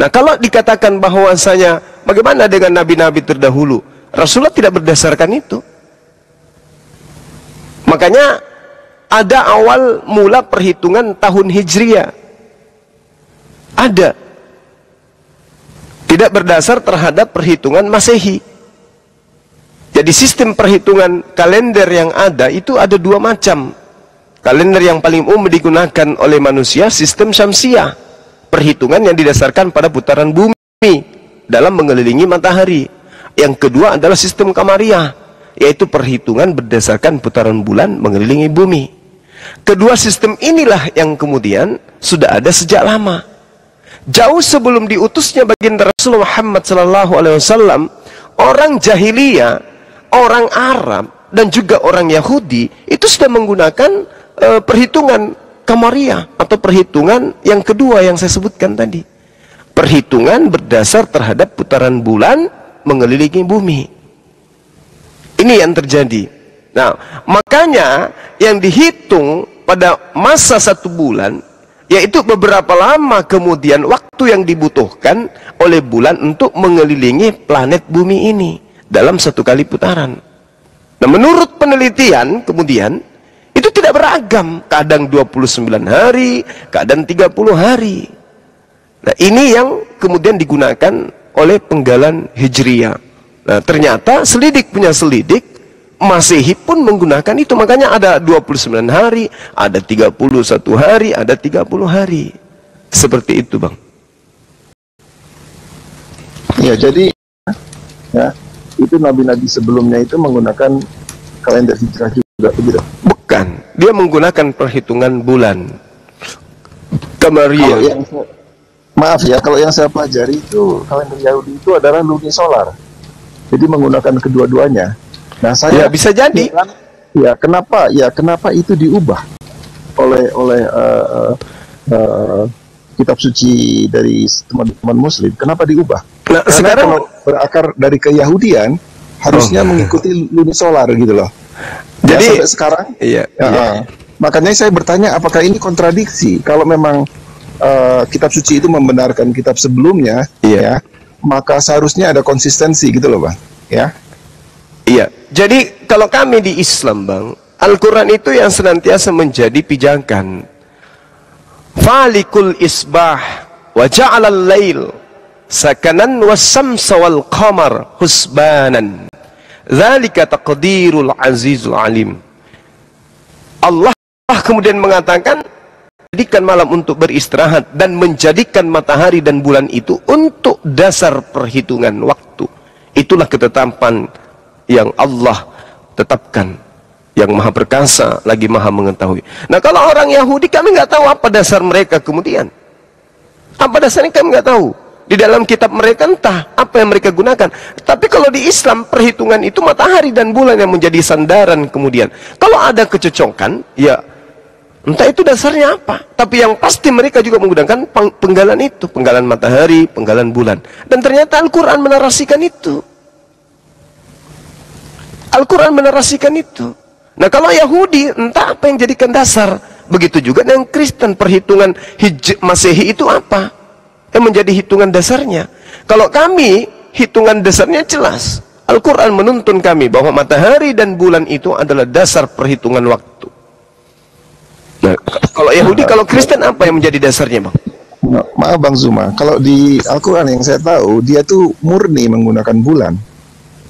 Nah, kalau dikatakan bahwasanya bagaimana dengan nabi-nabi terdahulu, Rasulullah tidak berdasarkan itu. Makanya ada awal mula perhitungan tahun Hijriah. Ada. Tidak berdasar terhadap perhitungan Masehi. Jadi sistem perhitungan kalender yang ada itu ada dua macam. Kalender yang paling umum digunakan oleh manusia, sistem Syamsiah. Perhitungan yang didasarkan pada putaran bumi dalam mengelilingi matahari. Yang kedua adalah sistem Kamariah, yaitu perhitungan berdasarkan putaran bulan mengelilingi bumi. Kedua sistem inilah yang kemudian sudah ada sejak lama. Jauh sebelum diutusnya baginda Rasul Muhammad shallallahu alaihi wasallam, orang jahiliyah, orang Arab, dan juga orang Yahudi itu sudah menggunakan uh, perhitungan Kamariah atau perhitungan yang kedua yang saya sebutkan tadi. Perhitungan berdasar terhadap putaran bulan mengelilingi bumi. Ini yang terjadi. Nah, makanya yang dihitung pada masa satu bulan, yaitu beberapa lama kemudian waktu yang dibutuhkan oleh bulan untuk mengelilingi planet bumi ini dalam satu kali putaran. Nah, menurut penelitian kemudian, itu tidak beragam. Kadang dua puluh sembilan hari, kadang tiga puluh hari. Nah, ini yang kemudian digunakan oleh penggalan Hijriah. Nah, ternyata selidik punya selidik, Masehi pun menggunakan itu. Makanya ada dua puluh sembilan hari, ada tiga puluh satu hari, ada tiga puluh hari. Seperti itu, Bang. Ya, jadi ya, itu nabi-nabi sebelumnya itu menggunakan kalender hijrah juga, tidak? Bukan, dia menggunakan perhitungan bulan Kamariah. Yang, maaf ya, kalau yang saya pelajari itu kalender Yahudi itu adalah lunisolar. Jadi menggunakan kedua-duanya. Nah, saya ya, bisa jadi. Ya, kenapa? Ya, kenapa itu diubah oleh oleh uh, uh, kitab suci dari teman-teman Muslim? Kenapa diubah? Nah, karena sekarang kalau berakar dari keyahudian harusnya oh, mengikuti lunisolar gitu loh. Ya, jadi sampai sekarang. Iya. Ya, iya. Uh, makanya saya bertanya, apakah ini kontradiksi? Kalau memang uh, kitab suci itu membenarkan kitab sebelumnya, iya, ya, maka seharusnya ada konsistensi gitu loh, Bang, ya. Iya, jadi kalau kami di Islam, Bang, Al-Quran itu yang senantiasa menjadi pijakan. Falikul isbah wa ja'alal lail sakanan wassamsa wal qamar husbanan dzalika taqdirul azizul alim. Allah kemudian mengatakan, jadikan malam untuk beristirahat dan menjadikan matahari dan bulan itu untuk dasar perhitungan waktu. Itulah ketetapan yang Allah tetapkan. yang maha perkasa lagi maha mengetahui. Nah, kalau orang Yahudi, kami nggak tahu apa dasar mereka kemudian. Apa dasarnya kami nggak tahu. Di dalam kitab mereka entah apa yang mereka gunakan. Tapi kalau di Islam, perhitungan itu matahari dan bulan yang menjadi sandaran kemudian. Kalau ada kecocokan, ya entah itu dasarnya apa. Tapi yang pasti mereka juga menggunakan penggalan itu. Penggalan matahari, penggalan bulan. Dan ternyata Al-Quran menarasikan itu. Al-Quran menarasikan itu. Nah, kalau Yahudi, entah apa yang jadikan dasar. Begitu juga dengan Kristen, perhitungan hij- Masehi itu apa? Yang menjadi hitungan dasarnya. Kalau kami, hitungan dasarnya jelas. Al-Quran menuntun kami bahwa matahari dan bulan itu adalah dasar perhitungan waktu. Nah, kalau Yahudi, kalau Kristen apa yang menjadi dasarnya, Bang? Maaf Bang Zuma, kalau di Al-Quran yang saya tahu, dia tuh murni menggunakan bulan.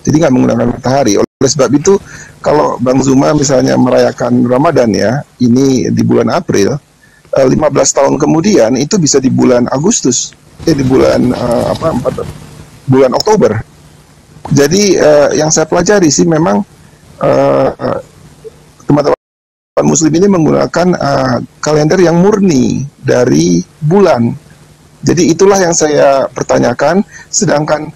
Jadi nggak menggunakan matahari. Oleh sebab itu, kalau Bang Zuma misalnya merayakan Ramadan ya, ini di bulan April, lima belas tahun kemudian itu bisa di bulan Agustus, eh, di bulan uh, apa empat, bulan Oktober. Jadi uh, yang saya pelajari sih memang uh, teman-teman Muslim ini menggunakan uh, kalender yang murni dari bulan. Jadi itulah yang saya pertanyakan. Sedangkan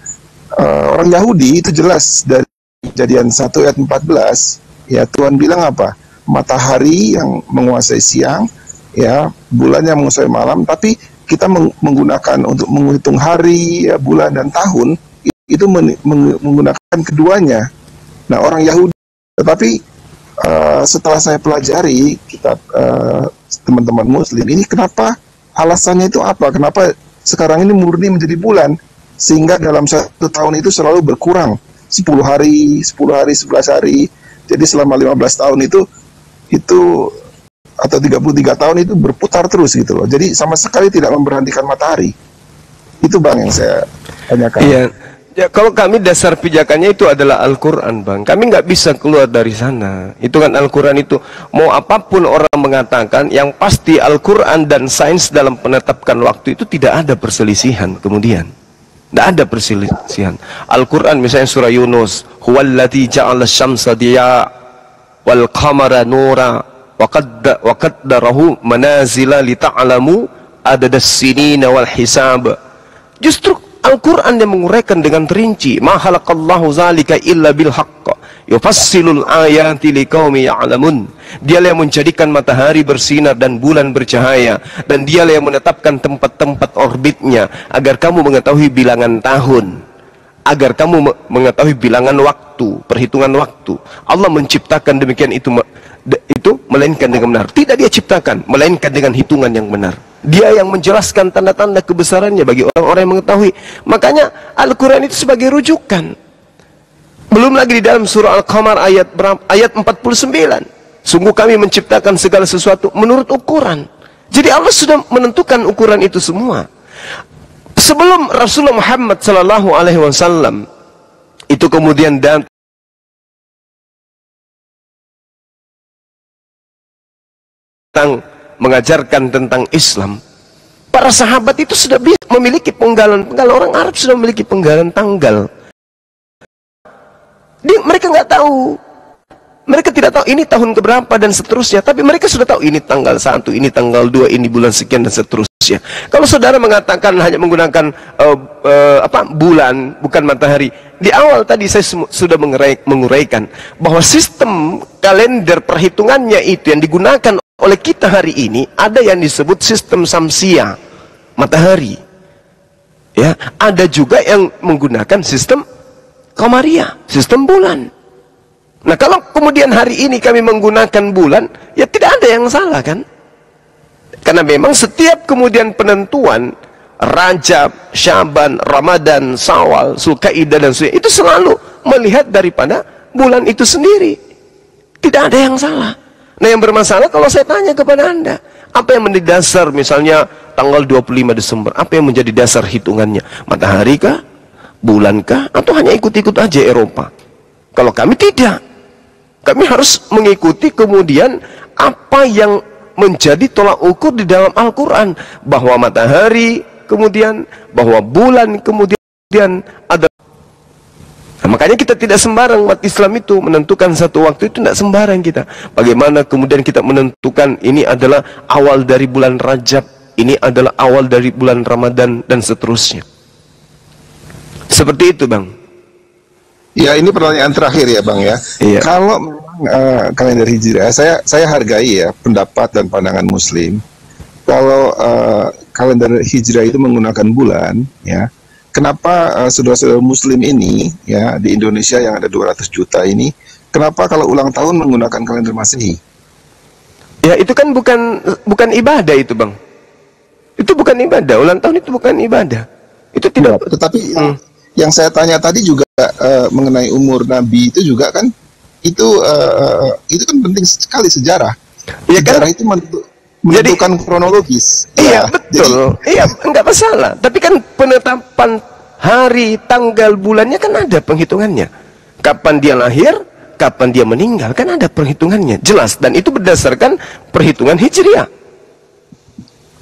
uh, orang Yahudi itu jelas dari Kejadian satu ayat empat belas, ya Tuhan bilang apa? Matahari yang menguasai siang, ya bulan yang menguasai malam, tapi kita meng menggunakan untuk menghitung hari, ya, bulan dan tahun itu men meng menggunakan keduanya. Nah, orang Yahudi, tetapi uh, setelah saya pelajari kitab uh, teman-teman Muslim ini, kenapa alasannya itu apa? Kenapa sekarang ini murni menjadi bulan sehingga dalam satu tahun itu selalu berkurang sepuluh hari, sepuluh hari, sebelas hari. Jadi selama lima belas tahun itu itu atau tiga puluh tiga tahun itu berputar terus gitu loh. Jadi sama sekali tidak memberhentikan matahari. Itu Bang yang saya tanyakan. Iya. Ya, kalau kami dasar pijakannya itu adalah Al-Quran, Bang. Kami nggak bisa keluar dari sana. Itu kan Al-Quran itu. Mau apapun orang mengatakan, yang pasti Al-Quran dan sains dalam menetapkan waktu itu tidak ada perselisihan kemudian. Tidak ada perselisihan. Al-Quran misalnya surah Yunus, huwallazi ja'ala syamsa diyaa wal qamara nura wa qaddarahu manazila lita'alamu adadas sinina wal hisab. Justru Al-Quran yang menguraikan dengan terinci, ma khalaqallahu zalika illa bil haqq yufassilul ayati liqaumi ya'lamun. Dialah yang menjadikan matahari bersinar dan bulan bercahaya, dan dialah yang menetapkan tempat-tempat orbitnya agar kamu mengetahui bilangan tahun, agar kamu mengetahui bilangan waktu, perhitungan waktu. Allah menciptakan demikian itu itu melainkan dengan benar. Tidak dia ciptakan, melainkan dengan hitungan yang benar. Dia yang menjelaskan tanda-tanda kebesarannya bagi orang-orang yang mengetahui. Makanya Al-Quran itu sebagai rujukan. Belum lagi di dalam surah Al-Qamar ayat ayat empat puluh sembilan. Sungguh kami menciptakan segala sesuatu menurut ukuran. Jadi Allah sudah menentukan ukuran itu semua. Sebelum Rasulullah Muhammad Sallallahu Alaihi Wasallam itu kemudian datang, mengajarkan tentang Islam, para sahabat itu sudah memiliki penggalan-penggalan. Orang Arab sudah memiliki penggalan tanggal. Dia, mereka nggak tahu, mereka tidak tahu ini tahun keberapa dan seterusnya. Tapi mereka sudah tahu ini tanggal satu, ini tanggal dua, ini bulan sekian dan seterusnya. Kalau saudara mengatakan hanya menggunakan uh, uh, apa bulan bukan matahari, di awal tadi saya sudah menguraikan bahwa sistem kalender perhitungannya itu yang digunakan oleh kita hari ini ada yang disebut sistem samsia matahari, ya, ada juga yang menggunakan sistem kamaria, sistem bulan. Nah, kalau kemudian hari ini kami menggunakan bulan, ya tidak ada yang salah kan? Karena memang setiap kemudian penentuan Rajab, Syaban, Ramadan, Syawal, Zulkaidah dan sebagainya itu selalu melihat daripada bulan itu sendiri. Tidak ada yang salah. Nah, yang bermasalah kalau saya tanya kepada Anda, apa yang menjadi dasar misalnya tanggal dua puluh lima Desember, apa yang menjadi dasar hitungannya? Matahari kah? Bulan kah? Atau hanya ikut-ikut aja Eropa? Kalau kami tidak. Kami harus mengikuti kemudian apa yang menjadi tolak ukur di dalam Al-Quran, bahwa matahari kemudian, bahwa bulan kemudian ada. Nah, makanya kita tidak sembarang umat Islam itu menentukan satu waktu, itu tidak sembarang kita. Bagaimana kemudian kita menentukan ini adalah awal dari bulan Rajab, ini adalah awal dari bulan Ramadan, dan seterusnya. Seperti itu, Bang. Ya, ini pertanyaan terakhir ya, Bang ya. Iya. Kalau memang uh, kalender Hijriah, saya saya hargai ya pendapat dan pandangan Muslim. Kalau uh, kalender Hijriah itu menggunakan bulan, ya. Kenapa saudara-saudara uh, Muslim ini ya di Indonesia yang ada dua ratus juta ini, kenapa kalau ulang tahun menggunakan kalender Masehi? Ya itu kan bukan bukan ibadah itu, Bang. Itu bukan ibadah. Ulang tahun itu bukan ibadah. Itu tidak. Ya, tetapi hmm. yang saya tanya tadi juga uh, mengenai umur Nabi itu juga kan, itu uh, itu kan penting sekali sejarah. Ya, sejarah kan? Itu menentukan. Menentukan jadi, kronologis. Iya, ya, betul. Jadi, iya, enggak masalah. Tapi kan penetapan hari, tanggal, bulannya kan ada penghitungannya. Kapan dia lahir, kapan dia meninggal, kan ada perhitungannya. Jelas, dan itu berdasarkan perhitungan Hijriah.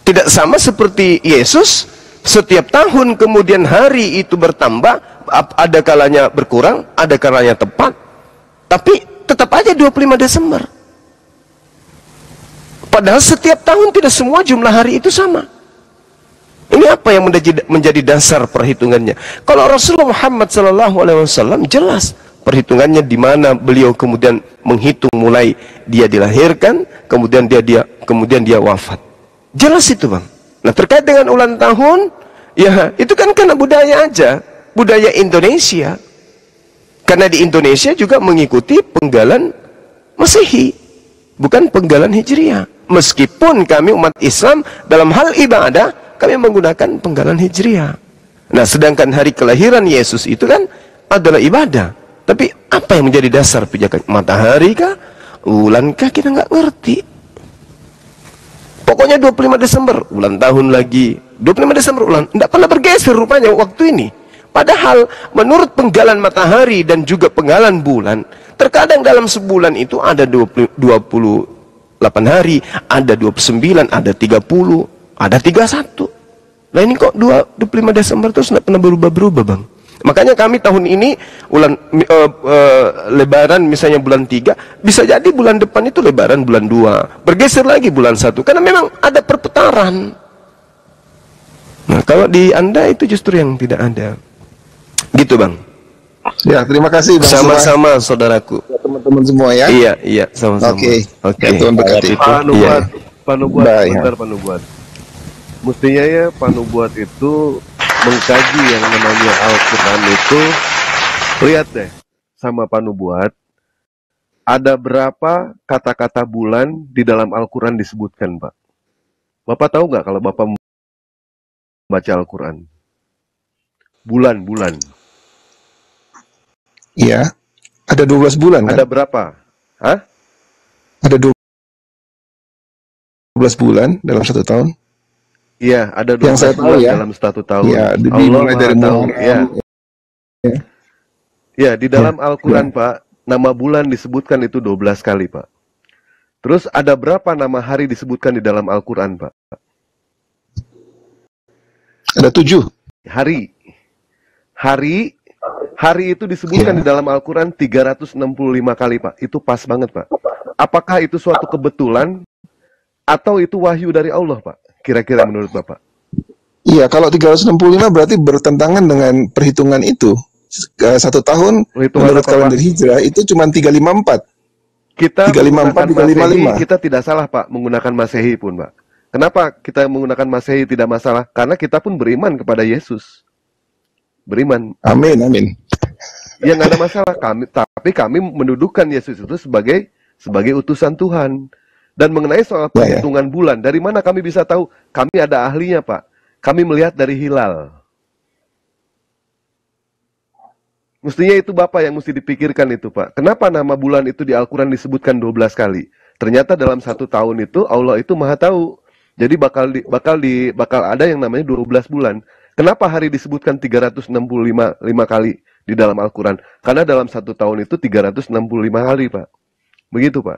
Tidak sama seperti Yesus, setiap tahun kemudian hari itu bertambah, ada kalanya berkurang, ada kalanya tepat. Tapi tetap aja dua puluh lima Desember. Padahal setiap tahun tidak semua jumlah hari itu sama. Ini apa yang menjadi dasar perhitungannya? Kalau Rasulullah Muhammad shallallahu alaihi wasallam jelas perhitungannya di mana beliau kemudian menghitung mulai dia dilahirkan, kemudian dia dia kemudian dia wafat. Jelas itu, Bang. Nah terkait dengan ulang tahun, ya itu kan karena budaya aja, budaya Indonesia. Karena di Indonesia juga mengikuti penggalan Masehi, bukan penggalan Hijriah. Meskipun kami umat Islam dalam hal ibadah kami menggunakan penggalan Hijriah. Nah sedangkan hari kelahiran Yesus itu kan adalah ibadah. Tapi apa yang menjadi dasar penjaga matahari kah, bulan kah, kita nggak ngerti. Pokoknya dua puluh lima Desember ulang tahun lagi, dua puluh lima Desember ulang, tidak pernah bergeser rupanya waktu ini. Padahal menurut penggalan matahari dan juga penggalan bulan, terkadang dalam sebulan itu ada dua puluh delapan hari, ada dua puluh sembilan, ada tiga puluh, ada tiga puluh satu. Nah ini kok dua puluh lima Desember terus tidak pernah berubah-berubah, Bang. Makanya kami tahun ini ulan, uh, uh, lebaran misalnya bulan tiga, bisa jadi bulan depan itu lebaran bulan dua, bergeser lagi bulan satu, karena memang ada perputaran. Nah kalau di Anda itu justru yang tidak ada. Gitu, Bang. Ya, terima kasih, Bang. Sama-sama, saudaraku. Ya, teman-teman semua ya. Iya, iya, sama-sama. Oke. Oke. Tuhan berkati. Pak Nubuat, Pak Nubuat, sebentar Pak Nubuat. Mestinya ya Pak Nubuat itu mengkaji yang namanya Al-Quran itu. Lihat deh, sama Pak Nubuat, ada berapa kata-kata bulan di dalam Al-Quran disebutkan, Pak? Bapak tahu nggak kalau Bapak membaca Al-Quran? Bulan-bulan. Iya, ada dua belas bulan kan? Ada berapa? Hah? Ada dua belas bulan dalam satu tahun? Iya, ada dua belas yang saya bulan tahu, ya? Dalam satu tahun. Iya, dimulai dari Muharram. Iya, ya. Ya, di dalam ya. Al-Quran ya. Pak, nama bulan disebutkan itu dua belas kali, Pak. Terus ada berapa nama hari disebutkan di dalam Al-Quran, Pak? Ada tujuh. Hari. Hari. Hari itu disebutkan ya. Di dalam Al-Quran tiga ratus enam puluh lima kali, Pak. Itu pas banget, Pak. Apakah itu suatu kebetulan atau itu wahyu dari Allah, Pak? Kira-kira menurut Bapak? Iya, kalau tiga ratus enam puluh lima berarti bertentangan dengan perhitungan itu. Satu tahun perhitungan menurut kalender Hijrah itu cuma tiga ratus lima puluh empat. Kita tiga ratus lima puluh empat, tiga ratus lima puluh lima. Kita tidak salah, Pak, menggunakan Masehi pun, Pak. Kenapa kita menggunakan Masehi tidak masalah? Karena kita pun beriman kepada Yesus. Beriman. Amin, amin. Yang ada masalah kami, tapi kami mendudukkan Yesus itu sebagai sebagai utusan Tuhan. Dan mengenai soal perhitungan ya, ya. bulan, dari mana kami bisa tahu? Kami ada ahlinya, Pak. Kami melihat dari hilal. Mestinya itu Bapak yang mesti dipikirkan itu, Pak. Kenapa nama bulan itu di Al-Quran disebutkan dua belas kali? Ternyata dalam satu tahun itu Allah itu maha tahu. Jadi bakal di, bakal di bakal ada yang namanya dua belas bulan. Kenapa hari disebutkan tiga ratus enam puluh lima kali di dalam Al-Quran? Karena dalam satu tahun itu tiga ratus enam puluh lima kali, Pak. Begitu, Pak.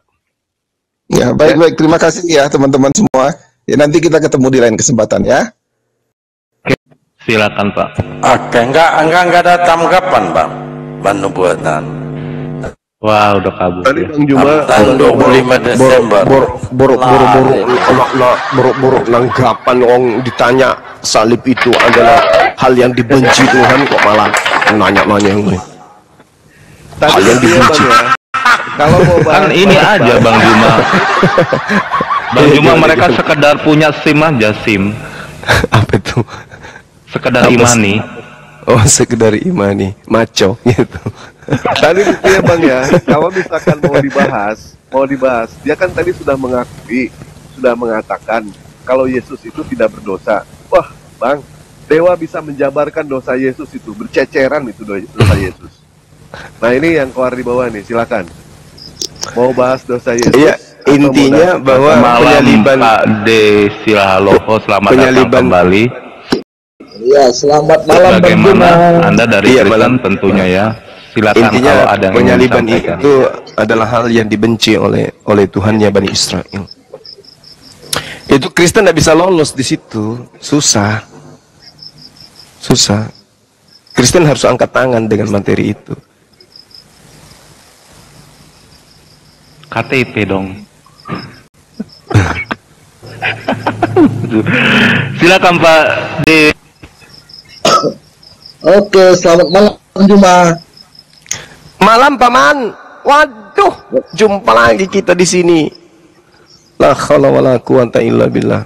Ya, baik-baik. Terima kasih ya, teman-teman semua. Ya, nanti kita ketemu di lain kesempatan, ya. Oke, silakan, Pak. Oke, enggak, enggak, enggak ada tanggapan, Pak. penubuatan. Wah, wow, udah kabur. Tadi Bang Juma tanggal dua puluh lima Desember. Buruk-buruk nanggapan orang ditanya salib itu adalah hal yang dibenci Tuhan, kok malah nanya-nanya yang ini. Hal yang dibenci. Kalau mau kan ini aja Bang Juma. Bang Juma mereka sekedar punya SIM aja, SIM. Apa itu? Sekedar imani. Oh, sekedar imani, maco gitu. Tadi itu ya Bang ya, kalau misalkan mau dibahas, mau dibahas, dia kan tadi sudah mengakui, sudah mengatakan kalau Yesus itu tidak berdosa. Wah Bang, dewa bisa menjabarkan dosa Yesus itu, berceceran itu dosa Yesus. Nah ini yang keluar di bawah nih, silakan. Mau bahas dosa Yesus? Iya, intinya bahwa penyaliban Pak Desialoho, selamat datang kembali. Ya, selamat malam. Bagaimana Bang, Anda dari iya, Kristen tentunya ya. Silakan. Intinya kalau ada penyaliban itu adalah hal yang dibenci oleh oleh Tuhannya Bani Israel. Itu Kristen tidak bisa lolos di situ, susah, susah. Kristen harus angkat tangan dengan materi itu. K T P dong. Silakan Pak D. Oke, selamat malam Juma. Malam Paman. Waduh, jumpa lagi kita di sini. La haula wala quwata illa billah.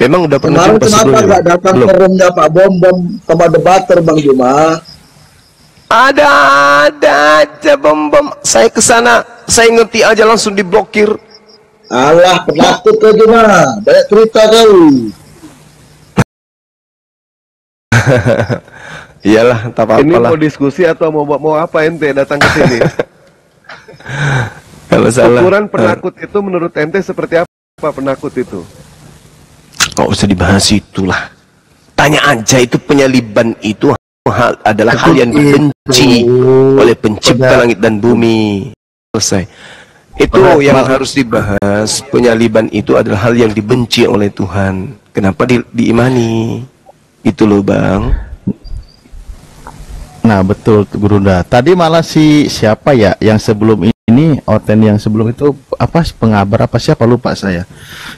Memang udah pernah jumpa sebelumnya. Kenapa enggak datang ke roomnya Pak Bom Bom sama debater Bang Juma? Ada ada aja Bom Bom. Saya ke sana, saya ngerti aja langsung diblokir. Alah, penakut ke Juma. Banyak cerita kau. Iyalah, tak apa-apa. Ini mau diskusi atau mau mau apa ente datang ke sini? Kalau salah. Ukuran penakut itu menurut ente seperti apa penakut itu? Kok usah dibahas itulah. Tanya aja itu penyaliban itu hal, adalah hal yang dibenci oleh pencipta langit dan bumi. Selesai. Itu yang harus dibahas. Penyaliban itu adalah hal yang dibenci oleh Tuhan. Kenapa di, diimani? Itu loh Bang. Nah betul Gurunda. Tadi malah si siapa ya yang sebelum ini, Oten yang sebelum itu apa pengabar apa siapa lupa saya.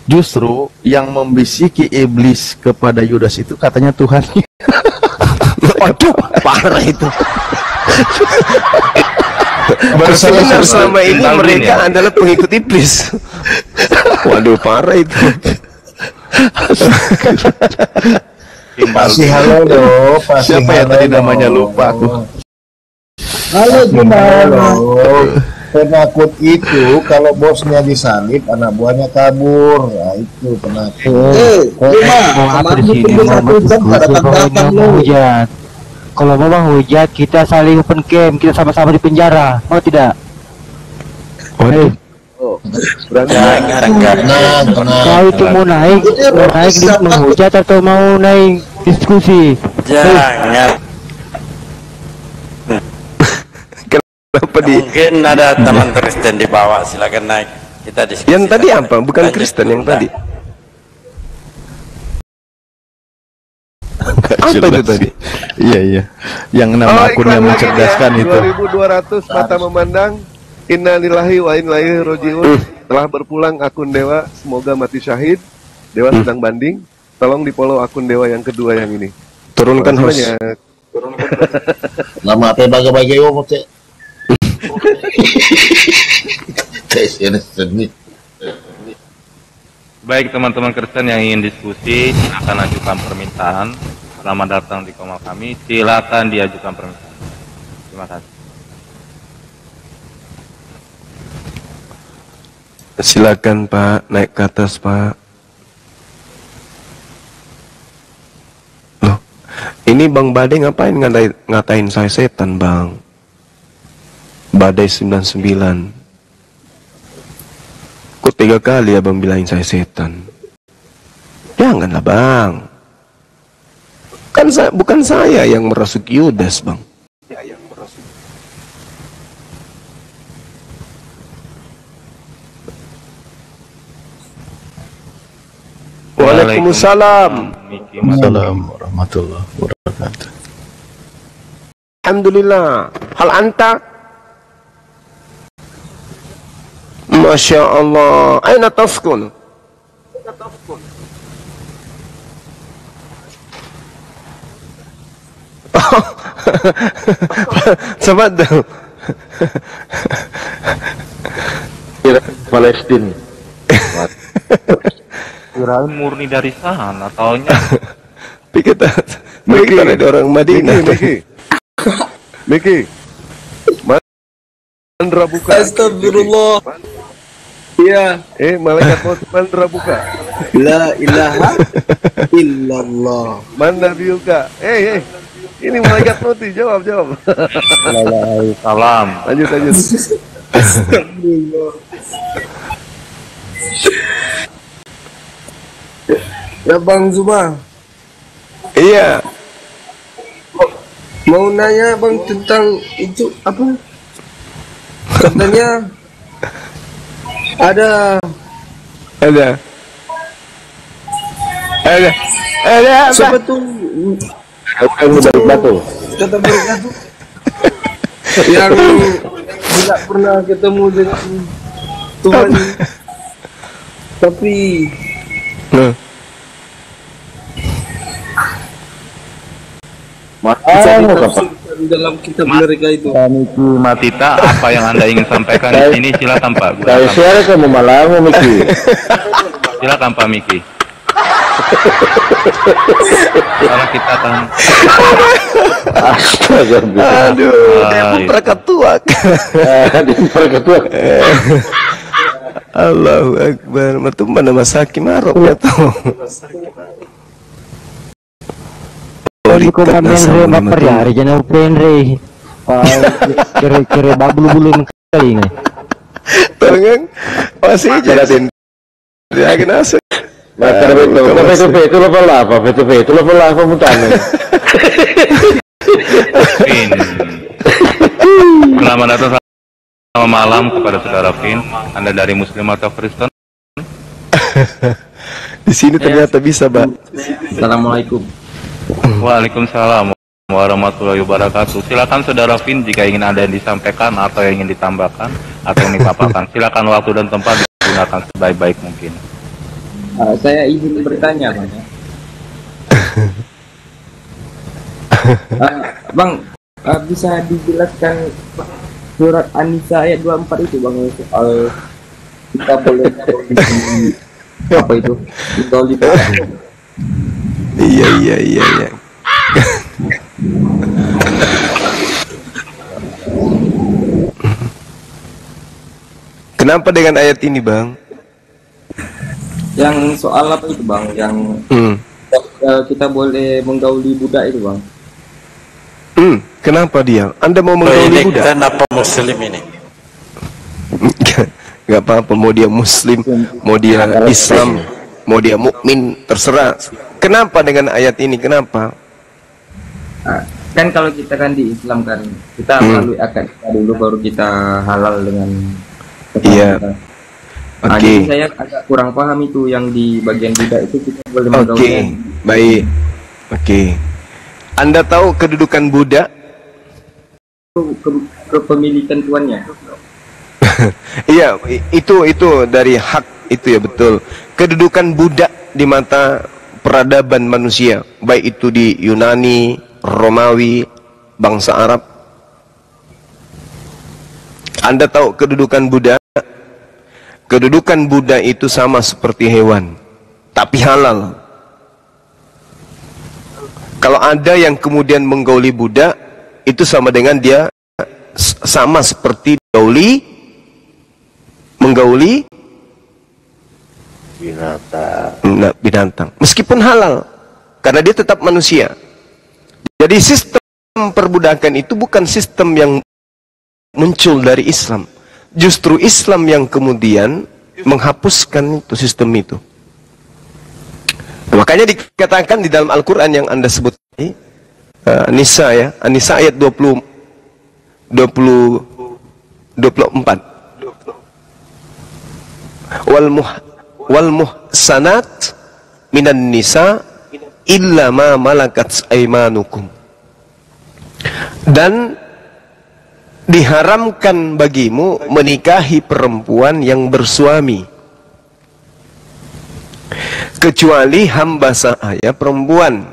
Justru yang membisiki iblis kepada Yudas itu katanya Tuhan. Aduh, parah itu. Benar selama ini mereka ya? Adalah pengikut iblis. Waduh parah itu. Pasti halo dong, siapa ya tadi namanya lupa aku. Halo gimana? Penakut itu kalau bosnya disalib, anak buahnya kabur, nah, itu penakut. Eh, gimana? Sini mau hujat. Kalau mau bang hujat, kita saling open game, kita sama-sama di penjara, mau tidak? Waduh. Kau itu mau naik, mau naik di menghujat atau mau naik diskusi? Jangan. Kenapa di? Mungkin ada teman Kristen di bawah, silakan naik. Kita diskusi. Yang tadi apa? Bukan Kristen yang tadi. Apa itu tadi? Iya iya. Yang nama akunnya mencerdaskan itu. dua ribu dua ratus mata memandang. Innalillahi wa inna ilaihi raji'un. Telah berpulang akun Dewa, semoga mati syahid. Dewa sedang banding. Tolong di follow akun Dewa yang kedua yang ini. Turunkan host. Turunkan host. Lama apa bagai-bagai om cek. Baik teman-teman Kristen yang ingin diskusi, silakan ajukan permintaan. Selamat datang di koma kami. Silakan diajukan permintaan. Terima kasih. Silakan Pak, naik ke atas Pak. Loh, ini Bang Badai ngapain ngatain, ngatain saya setan Bang? Badai sembilan puluh sembilan. Kok tiga kali ya Bang bilangin saya setan? Janganlah Bang. Kan saya, bukan saya yang merasuki Yudas Bang. Ya, yang merasuki. Waalaikumsalam. Waalaikumsalam warahmatullahi wabarakatuh. Alhamdulillah. Hal anta? Masya Allah. Aina taskun? Tafadhal. Palestina. Kirain murni dari sana, taunya. Kita, kita ada orang Madinah. Miki, Miki, Mandra buka. Astagfirullah. Iya. Eh, malaikat maut Mandra buka. La ilaha illallah. Mandra buka. Eh, eh. Ini malaikat maut, jawab, jawab. Salam. Lanjut, lanjut. Astagfirullah. Ya Bang Zuma. Iya. Mau nanya Bang tentang itu apa? Katanya ada ada ada ada apa? Siapa tuh? Kata batu. Kata batu. Yang tidak pernah ketemu dengan Tuhan. Tapi nah. Dalam kitab mereka itu. Matita, apa yang Anda ingin sampaikan di sini silakan Pak. Saya share ke Malamu Miki. Silakan Pak Miki. Karena kita tahan. Astaga. Aduh, dia perketuak. Dia perketuak. Allahu Akbar. Matumba nama Saki Marok ya tuh. Bukan Henry baper ya, jangan Henry. Kira-kira babul-bulun kali ini. Tengeng masih jelasin. Ya kena asik. Mata betul. Betul betul apa? Betul betul apa mutane. Fin. Selamat datang selamat malam kepada saudara Fin. Anda dari Muslim atau Kristen? Di sini ternyata bisa, Pak. Assalamualaikum. Waalaikumsalam warahmatullahi wabarakatuh. Silakan saudara Vin jika ingin ada yang disampaikan atau yang ingin ditambahkan atau yang dipaparkan. Silakan waktu dan tempat digunakan sebaik-baik mungkin. Uh, saya izin bertanya, Bang. Uh, bang, uh, bisa dijelaskan surat An-Nisa ayat dua puluh empat itu, Bang? Uh, kita boleh apa itu? Kita boleh. Iya iya iya iya. Kenapa dengan ayat ini, Bang? Yang soal apa itu, Bang? Yang hmm. kita, kita boleh menggauli budak itu, Bang? Hmm. Kenapa dia? Anda mau menggauli budak? Kita apa Muslim ini? Gak apa-apa. Mau dia Muslim, mau dia Islam, mau dia mukmin, terserah. Kenapa dengan ayat ini? Kenapa? Kan kalau kita kan di Islam kan kita melalui hmm. akad kita dulu baru kita halal dengan iya. Oke. Okay. Saya agak kurang paham itu yang di bagian budak itu kita boleh mengaulkan. Oke. Okay. Baik. Oke. Okay. Anda tahu kedudukan budak? Kepemilikan tuannya. Iya, itu itu dari hak itu ya betul. Kedudukan budak di mata peradaban manusia, baik itu di Yunani, Romawi, bangsa Arab. Anda tahu kedudukan budak? Kedudukan budak itu sama seperti hewan, tapi halal. Kalau ada yang kemudian menggauli budak, itu sama dengan dia sama seperti gauli, menggauli binatang. Nah, binatang meskipun halal karena dia tetap manusia. Jadi sistem perbudakan itu bukan sistem yang muncul dari Islam, justru Islam yang kemudian menghapuskan itu sistem itu. Nah, makanya dikatakan di dalam Al-Quran yang Anda sebut tadi, uh, Nisa ya, Nisa ayat dua puluh dua puluh dua puluh empat, wal muh wal muhsanat minan nisa illa ma malakat aymanukum. Dan diharamkan bagimu menikahi perempuan yang bersuami, kecuali hamba saya perempuan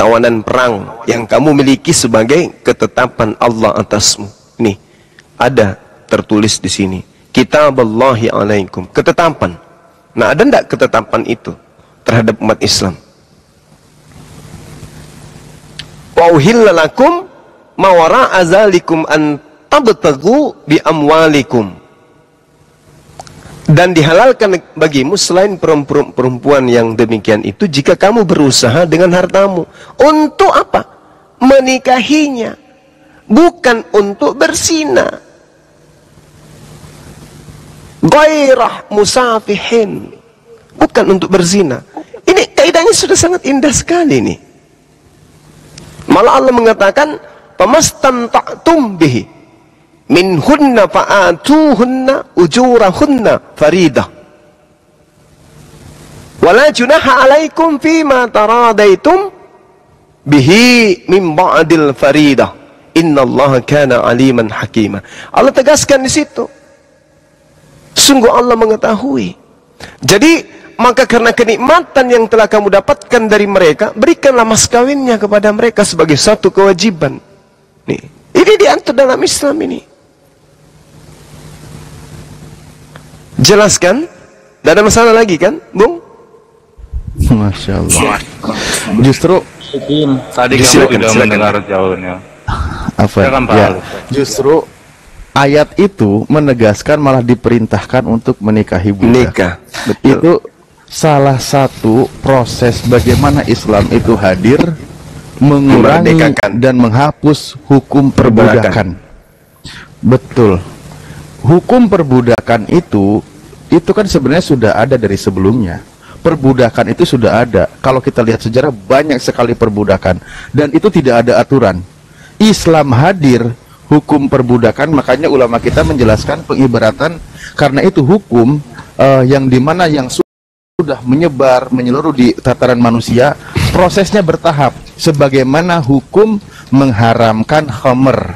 tawanan perang yang kamu miliki sebagai ketetapan Allah atasmu. Nih, ada tertulis di sini. Kitaballahi alaikum. Ketetapan. Nah, ada ndak ketetapan itu terhadap umat Islam? Wa uhillalakum mawara azalikum an tabtagu bi amwalikum. Dan dihalalkan bagimu selain perempuan yang demikian itu jika kamu berusaha dengan hartamu. Untuk apa? Menikahinya. Bukan untuk berzina. Gairah musafihin. Bukan untuk berzina. Ini kaidahnya sudah sangat indah sekali nih. Malah Allah mengatakan pamastan ta'tum bihi min hunna fa'atuhunna ujurahunna faridah wala junaha alaikum fima taradaitum bihi min ba'dil faridah innallaha kana aliman hakima. Allah tegaskan di situ, sungguh Allah mengetahui. Jadi maka karena kenikmatan yang telah kamu dapatkan dari mereka, berikanlah mas kawinnya kepada mereka sebagai satu kewajiban. Nih, ini diatur dalam Islam ini. Jelaskan, tidak ada masalah lagi kan, Bung? Masya Allah. Justru tadi kamu sudah mendengar jauhnya. Apa? Silakan, ya, justru ayat itu menegaskan malah diperintahkan untuk menikahi budak. Nikah. Betul. Itu salah satu proses bagaimana Islam itu hadir mengurangi dan menghapus hukum perbudakan. Betul. Hukum perbudakan itu itu kan sebenarnya sudah ada dari sebelumnya. Perbudakan itu sudah ada. Kalau kita lihat sejarah, banyak sekali perbudakan dan itu tidak ada aturan. Islam hadir hukum perbudakan, makanya ulama kita menjelaskan pengibaratan karena itu hukum uh, yang dimana yang sudah menyebar menyeluruh di tataran manusia, prosesnya bertahap sebagaimana hukum mengharamkan khamr.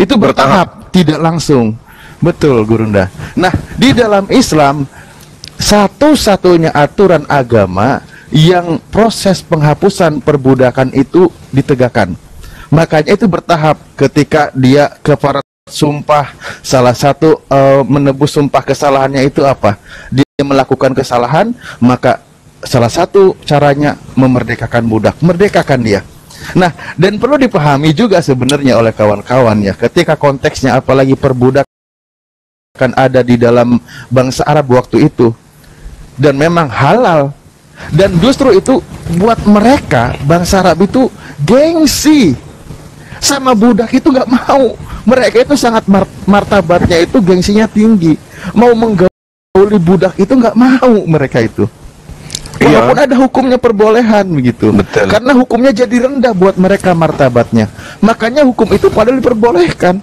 Itu bertahap, bertahap, tidak langsung. Betul, Gurunda. Nah, di dalam Islam satu-satunya aturan agama yang proses penghapusan perbudakan itu ditegakkan. Makanya itu bertahap. Ketika dia kefarat sumpah, salah satu uh, menebus sumpah kesalahannya itu apa? Dia melakukan kesalahan, maka salah satu caranya memerdekakan budak, merdekakan dia. Nah, dan perlu dipahami juga sebenarnya oleh kawan-kawan ya, ketika konteksnya apalagi perbudakan ada di dalam bangsa Arab waktu itu, dan memang halal. Dan justru itu buat mereka, bangsa Arab itu gengsi sama budak itu, nggak mau. Mereka itu sangat mar martabatnya itu gengsinya tinggi, mau menggauli budak itu nggak mau mereka itu, walaupun iya, ada hukumnya perbolehan begitu. Betul. Karena hukumnya jadi rendah buat mereka martabatnya, makanya hukum itu padahal diperbolehkan.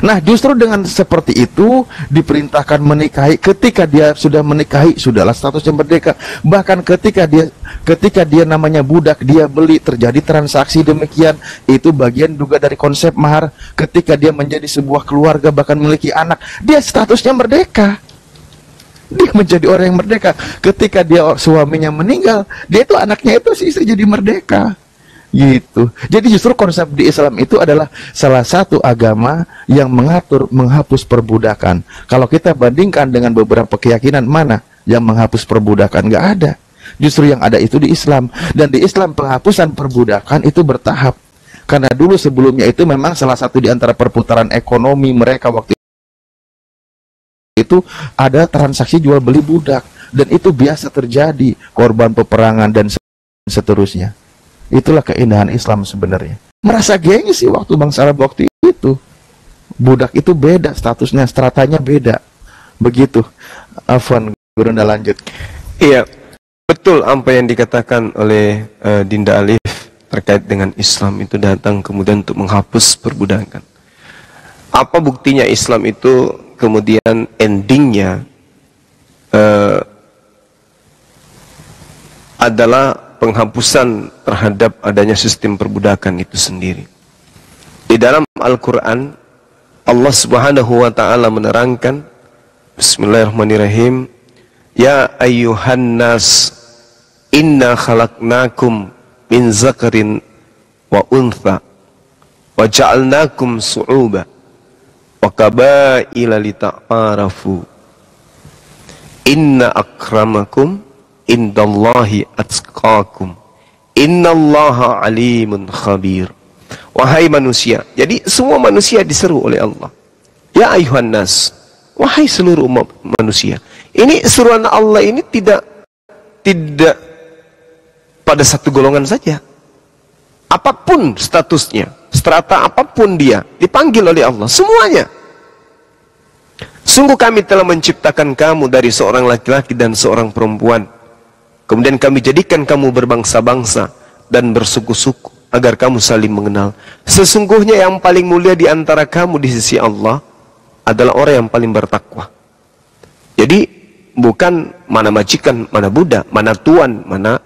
Nah, justru dengan seperti itu diperintahkan menikahi. Ketika dia sudah menikahi, sudahlah statusnya merdeka. Bahkan ketika dia ketika dia namanya budak, dia beli, terjadi transaksi demikian, itu bagian juga dari konsep mahar. Ketika dia menjadi sebuah keluarga, bahkan memiliki anak, dia statusnya merdeka. Dia menjadi orang yang merdeka. Ketika dia suaminya meninggal, dia itu anaknya itu si istri jadi merdeka. Gitu. Jadi justru konsep di Islam itu adalah salah satu agama yang mengatur menghapus perbudakan. Kalau kita bandingkan dengan beberapa keyakinan, mana yang menghapus perbudakan? Nggak ada. Justru yang ada itu di Islam. Dan di Islam penghapusan perbudakan itu bertahap. Karena dulu sebelumnya itu memang salah satu di antara perputaran ekonomi mereka waktu itu ada transaksi jual beli budak. Dan itu biasa terjadi, korban peperangan dan seterusnya. Itulah keindahan Islam sebenarnya. Merasa gengsi waktu bangsa Arab waktu itu. Budak itu beda statusnya, stratanya beda. Begitu. Afwan, Gurunda lanjut. Iya, betul apa yang dikatakan oleh uh, Dinda Alif terkait dengan Islam itu datang kemudian untuk menghapus perbudakan. Apa buktinya Islam itu kemudian endingnya uh, adalah penghapusan terhadap adanya sistem perbudakan itu sendiri. Di dalam Al-Quran, Allah Subhanahu wa Ta'ala menerangkan, bismillahirrahmanirrahim, ya ayyuhan nas, inna khalaqnakum min zakarin wa untha, wa ja'alnakum su'uba, wa kabaila lita'arafu, inna akramakum indallahi atqakum, innallaha alimun khabir. Wahai manusia, jadi semua manusia diseru oleh Allah, ya ayuhan nas, wahai seluruh umat manusia. Ini seruan Allah ini tidak tidak pada satu golongan saja, apapun statusnya, strata apapun dia dipanggil oleh Allah semuanya. Sungguh kami telah menciptakan kamu dari seorang laki-laki dan seorang perempuan, kemudian kami jadikan kamu berbangsa-bangsa dan bersuku-suku, agar kamu saling mengenal. Sesungguhnya yang paling mulia di antara kamu di sisi Allah adalah orang yang paling bertakwa. Jadi bukan mana majikan, mana budak, mana tuan, mana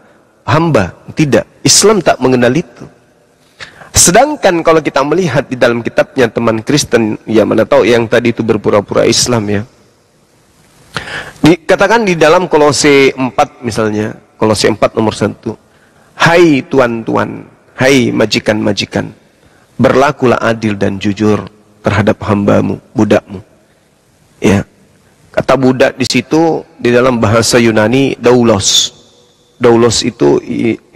hamba. Tidak, Islam tak mengenal itu. Sedangkan kalau kita melihat di dalam kitabnya teman Kristen, ya mana tahu yang tadi itu berpura-pura Islam ya, dikatakan di dalam Kolose empat misalnya, Kolose empat nomor satu, hai tuan-tuan, hai majikan-majikan, berlakulah adil dan jujur terhadap hambamu, budakmu. Ya, kata budak di situ di dalam bahasa Yunani doulos. Doulos itu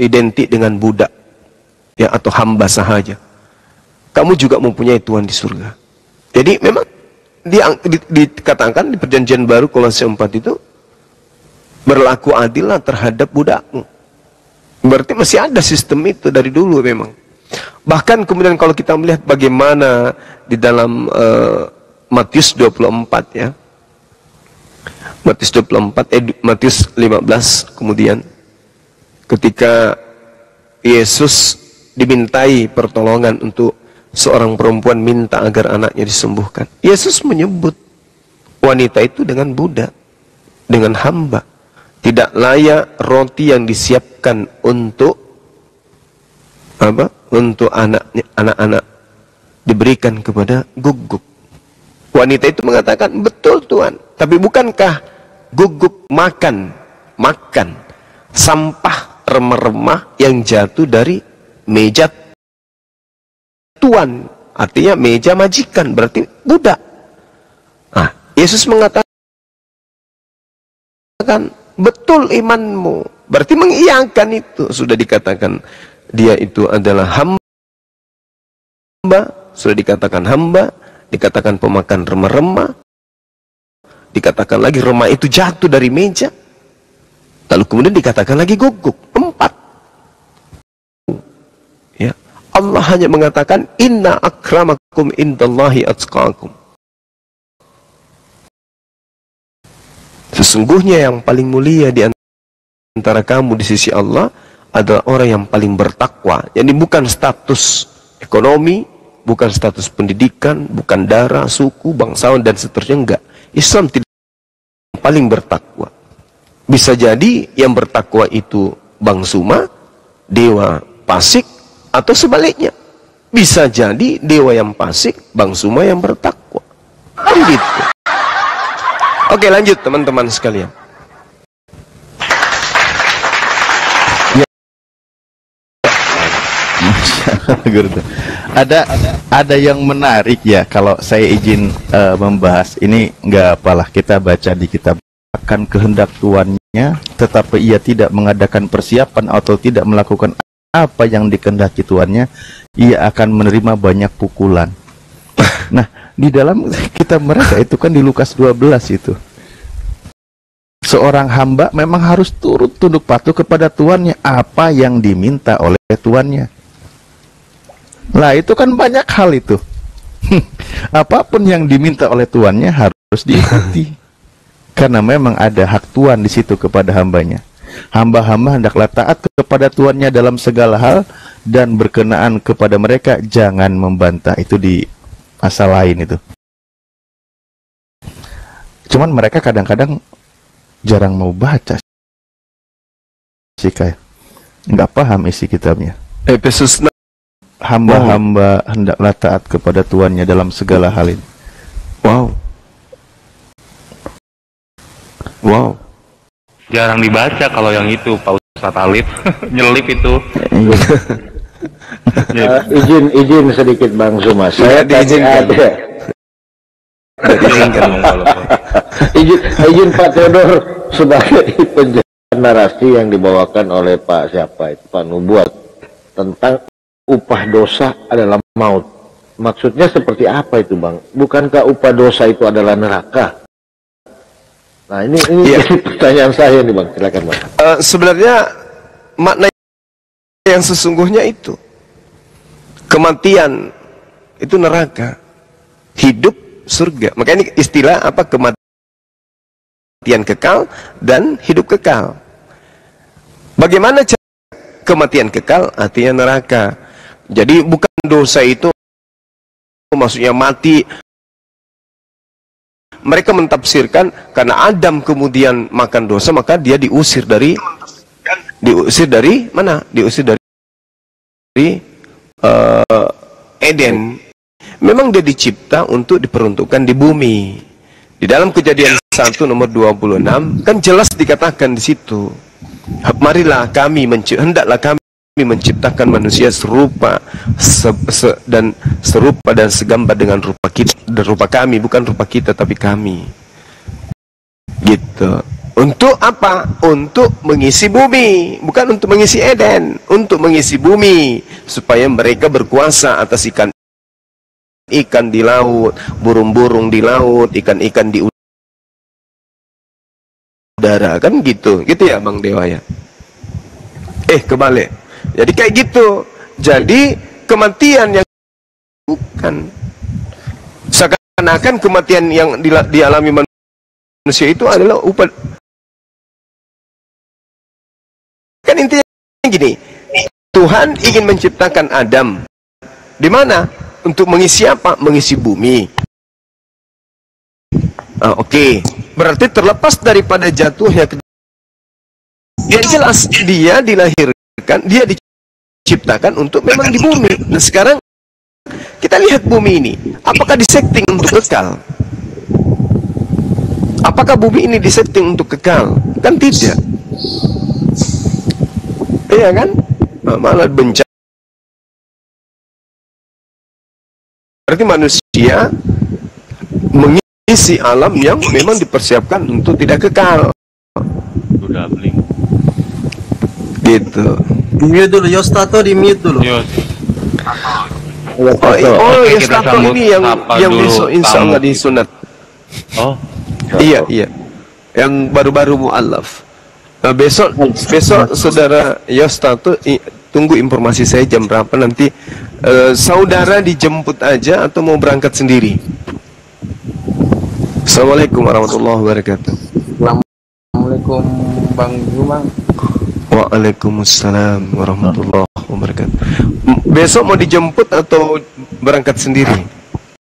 identik dengan budak, ya, atau hamba sahaja. Kamu juga mempunyai Tuhan di surga. Jadi memang dikatakan di perjanjian baru Kolose empat itu, berlaku adillah terhadap budakmu. Berarti masih ada sistem itu dari dulu memang. Bahkan kemudian kalau kita melihat bagaimana di dalam uh, Matius dua puluh empat ya, Matius dua puluh empat, eh, Matius lima belas kemudian ketika Yesus dimintai pertolongan untuk seorang perempuan minta agar anaknya disembuhkan, Yesus menyebut wanita itu dengan budak, dengan hamba, tidak layak roti yang disiapkan untuk apa? Untuk anaknya, anak-anak diberikan kepada gugup. Wanita itu mengatakan, betul Tuhan, tapi bukankah gugup makan makan sampah remah-remah yang jatuh dari meja tuan, artinya meja majikan, berarti budak. Nah, Yesus mengatakan, betul imanmu, berarti mengiyakan itu. Sudah dikatakan dia itu adalah hamba, sudah dikatakan hamba, dikatakan pemakan remah-remah, dikatakan lagi remah itu jatuh dari meja, lalu kemudian dikatakan lagi guguk. Empat. Ya, Allah hanya mengatakan inna akramakum indallahi atqakum. Sesungguhnya yang paling mulia di antara kamu di sisi Allah adalah orang yang paling bertakwa. Jadi bukan status ekonomi, bukan status pendidikan, bukan darah, suku, bangsawan dan seterusnya, enggak. Islam tidak paling bertakwa. Bisa jadi yang bertakwa itu Bangsuma, dewa Pasik, atau sebaliknya. Bisa jadi dewa yang Pasik, Bangsuma yang bertakwa. Begitu. Oke, lanjut teman-teman sekalian. Ya. Ada ada yang menarik ya, kalau saya izin uh, membahas ini, nggak apalah kita baca di kitab. Akan kehendak Tuannya, tetapi ia tidak mengadakan persiapan atau tidak melakukan apa yang dikehendaki Tuannya, ia akan menerima banyak pukulan. Nah, di dalam kitab mereka itu kan di Lukas dua belas itu, seorang hamba memang harus turut tunduk patuh kepada Tuannya apa yang diminta oleh Tuannya. Nah, itu kan banyak hal itu. Apapun yang diminta oleh Tuannya harus diikuti. Karena memang ada hak Tuhan di situ kepada hambanya. Hamba-hamba hendaklah taat kepada Tuannya dalam segala hal, dan berkenaan kepada mereka jangan membantah. Itu di masa lain itu. Cuman mereka kadang-kadang jarang mau baca sih kayak. nggak paham isi kitabnya. Efesus enam, hamba-hamba wow. hendaklah taat kepada Tuannya dalam segala hal ini. Wow. Wow. Jarang dibaca kalau yang itu, Pak Ustadz Alif. Nyelip itu. uh, izin izin sedikit Bang Zuma. Saya diizinkan. izin izin Pak Theodor sebagai penjelasan narasi yang dibawakan oleh Pak siapa itu, Pak Nubuat, tentang upah dosa adalah maut. Maksudnya seperti apa itu, Bang? Bukankah upah dosa itu adalah neraka? Nah, ini ini yeah. pertanyaan saya nih, Bang. Silakan, Bang. Uh, sebenarnya makna yang sesungguhnya itu kematian itu neraka, hidup surga. Makanya ini istilah apa, kematian kekal dan hidup kekal. Bagaimana cara kematian kekal? Artinya neraka. Jadi bukan dosa itu maksudnya mati. Mereka mentafsirkan karena Adam kemudian makan dosa, maka dia diusir dari diusir dari mana? Diusir dari, dari uh, Eden. Memang dia dicipta untuk diperuntukkan di bumi. Di dalam Kejadian satu nomor dua puluh enam kan jelas dikatakan di situ. Marilah kami hendaklah kami menciptakan manusia serupa se, se, dan serupa dan segambar dengan rupa kita, rupa kami, bukan rupa kita tapi kami. Gitu. Untuk apa? Untuk mengisi bumi, bukan untuk mengisi Eden, untuk mengisi bumi supaya mereka berkuasa atas ikan ikan di laut, burung-burung di laut, ikan-ikan di udara, kan gitu. Gitu ya, Bang Dewa ya. Eh, kebalik. Jadi kayak gitu. Jadi kematian yang bukan, seakan-akan kematian yang dialami manusia itu adalah upah. Kan intinya gini, Tuhan ingin menciptakan Adam. Di mana? Untuk mengisi apa? Mengisi bumi. Ah, oke. Okay. Berarti terlepas daripada jatuhnya ke dia, jelas dia dilahirkan, kan dia diciptakan untuk memang di bumi. Nah, sekarang kita lihat bumi ini, apakah disetting untuk kekal? Apakah bumi ini disetting untuk kekal? Kan tidak. Iya kan? Malah bencana. Berarti manusia mengisi alam yang memang dipersiapkan untuk tidak kekal. Sudah beli. Gitu. Mute dulu, Yostato di mute dulu. Yos. Oh, oh Yostato ini yang yang besok insya Allah disunat. Oh. Iya iya. Yang baru-baru mu'alaf. Nah, besok besok saudara Yostato tunggu informasi saya jam berapa nanti. Eh, saudara dijemput aja atau mau berangkat sendiri? Assalamualaikum warahmatullahi wabarakatuh. Assalamualaikum Bang Jumang. Waalaikumsalam warahmatullahi wabarakatuh. Besok mau dijemput atau berangkat sendiri?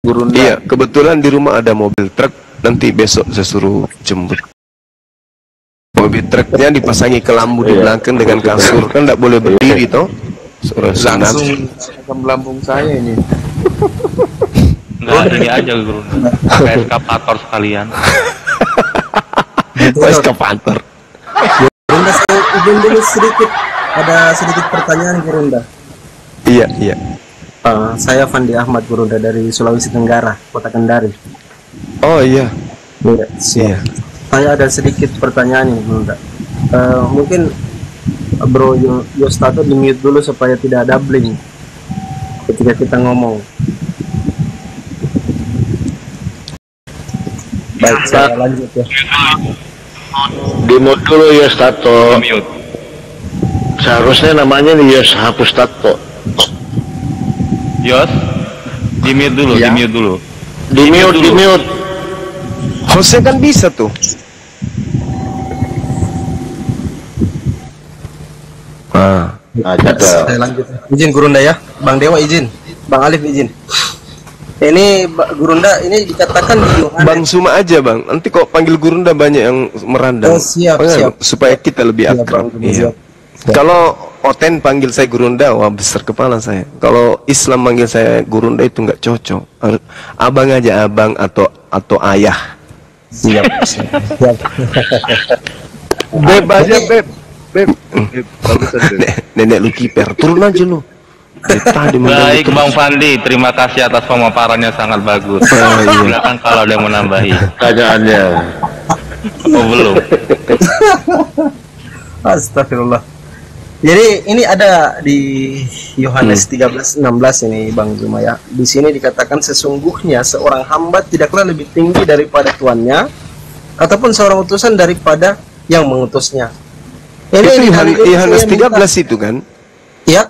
Gurunda. Iya, kebetulan di rumah ada mobil truk. Nanti besok saya suruh jemput. Mobil truknya dipasangi kelambu di belakang dengan kasur. Kan tidak boleh berdiri toh. Langsung ke lambung saya ini. Nah, ini aja Gurunda. Pakai eskapator sekalian. Pakai eskapator. Gurunda, saya izin dulu sedikit, ada sedikit pertanyaan Gurunda. Iya, iya. Uh, saya Fandi Ahmad Gurunda dari Sulawesi Tenggara, Kota Kendari. Oh iya. Iya. Iya. Saya ada sedikit pertanyaan Gurunda. Uh, mungkin Bro Yostato di mute dulu supaya tidak ada bling ketika kita ngomong. Baik, saya lanjut ya. Di mute dulu Yostato. Seharusnya namanya nih Yos hapus tato. Yos, di mute dulu, ya. Di mute dulu. Di mute, di mute. Hostnya kan bisa tuh. Ah, saya lanjut. Izin Gurunda ya, Bang Dewa izin, Bang Alif izin. Ini Gurunda ini dikatakan di Yohanes. Bang Suma aja Bang, nanti kok panggil Gurunda banyak yang merandang. Oh, siap, siap. Supaya kita lebih akrab. Iya. Kalau Oten panggil saya Gurunda, wah besar kepala saya. Kalau Islam manggil saya Gurunda itu nggak cocok. Abang aja, abang atau atau ayah. Siap. Siap. Beb aja, beb. Beb. Beb. Nenek lu kiper, turun aja lu. Baik Bang Fandi, terima kasih atas pemaparannya, sangat bagus. Silakan kalau ada yang menambahi tanyaannya. Oh belum. Astagfirullah. Jadi ini ada di Yohanes hmm. tiga belas enam belas ini Bang Zuma ya. Di sini dikatakan sesungguhnya seorang hamba tidaklah lebih tinggi daripada tuannya, ataupun seorang utusan daripada yang mengutusnya. Ini, ini Yohanes tiga belas minta, itu kan? Ya.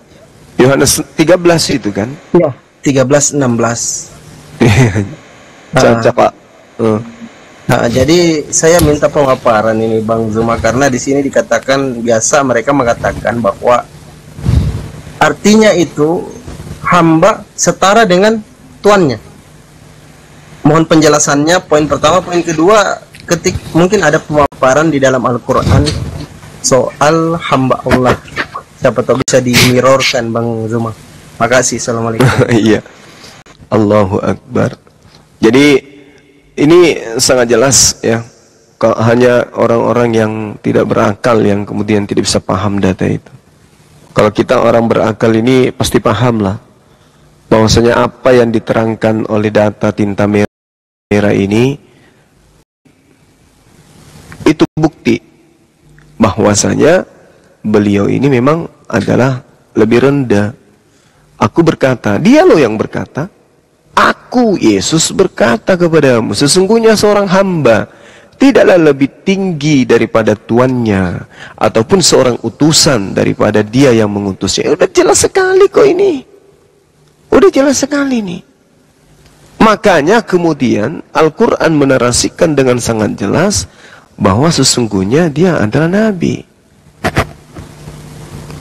Yohanes tiga belas itu kan? Ya, tiga belas enam belas. Cocok, Pak. Uh. Nah, jadi saya minta pengaparan ini Bang Zuma, karena di sini dikatakan biasa mereka mengatakan bahwa artinya itu hamba setara dengan tuannya. Mohon penjelasannya, poin pertama. Poin kedua, ketik mungkin ada pengaparan di dalam Al-Quran soal hamba Allah. Siapa tahu bisa dimirorkan Bang Zuma. Makasih, assalamualaikum. Iya. Allahu Akbar. Jadi ini sangat jelas ya, kalau hanya orang-orang yang tidak berakal yang kemudian tidak bisa paham data itu. Kalau kita orang berakal ini pasti paham lah bahwasanya apa yang diterangkan oleh data tinta merah ini itu bukti bahwasanya beliau ini memang adalah lebih rendah. Aku berkata, dia loh yang berkata, Aku Yesus berkata kepadamu, sesungguhnya seorang hamba tidaklah lebih tinggi daripada tuannya, ataupun seorang utusan daripada dia yang mengutusnya. Udah jelas sekali kok ini. Udah jelas sekali nih. Makanya kemudian Al-Quran menarasikan dengan sangat jelas bahwa sesungguhnya dia adalah Nabi.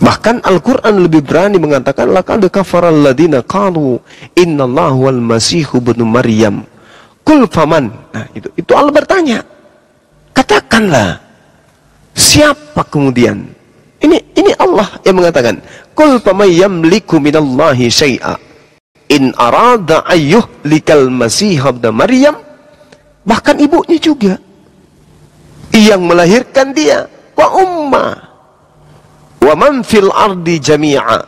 Bahkan Al-Quran lebih berani mengatakan, laqad kafara alladziina qalu innallaha wal masihu ibnu maryam qul faman. Nah, itu itu Allah bertanya. Katakanlah siapa kemudian? Ini ini Allah yang mengatakan, qul faman yamliku minallahi syai'a in arada ayyuhlikal masiha ibnu maryam. Bahkan ibunya juga yang melahirkan dia, wa ummah wa man fil ardi jami'a.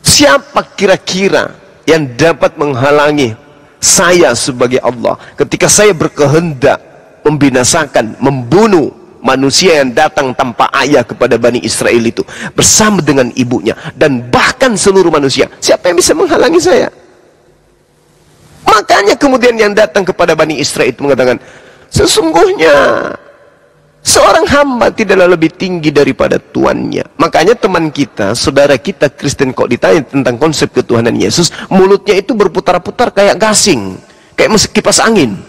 Siapa kira-kira yang dapat menghalangi saya sebagai Allah ketika saya berkehendak membinasakan, membunuh manusia yang datang tanpa ayah kepada Bani Israel itu bersama dengan ibunya dan bahkan seluruh manusia? Siapa yang bisa menghalangi saya? Makanya kemudian yang datang kepada Bani Israel itu mengatakan, sesungguhnya seorang hamba tidaklah lebih tinggi daripada tuannya. Makanya teman kita, saudara kita Kristen kok ditanya tentang konsep ketuhanan Yesus, mulutnya itu berputar-putar kayak gasing, kayak mesin kipas angin.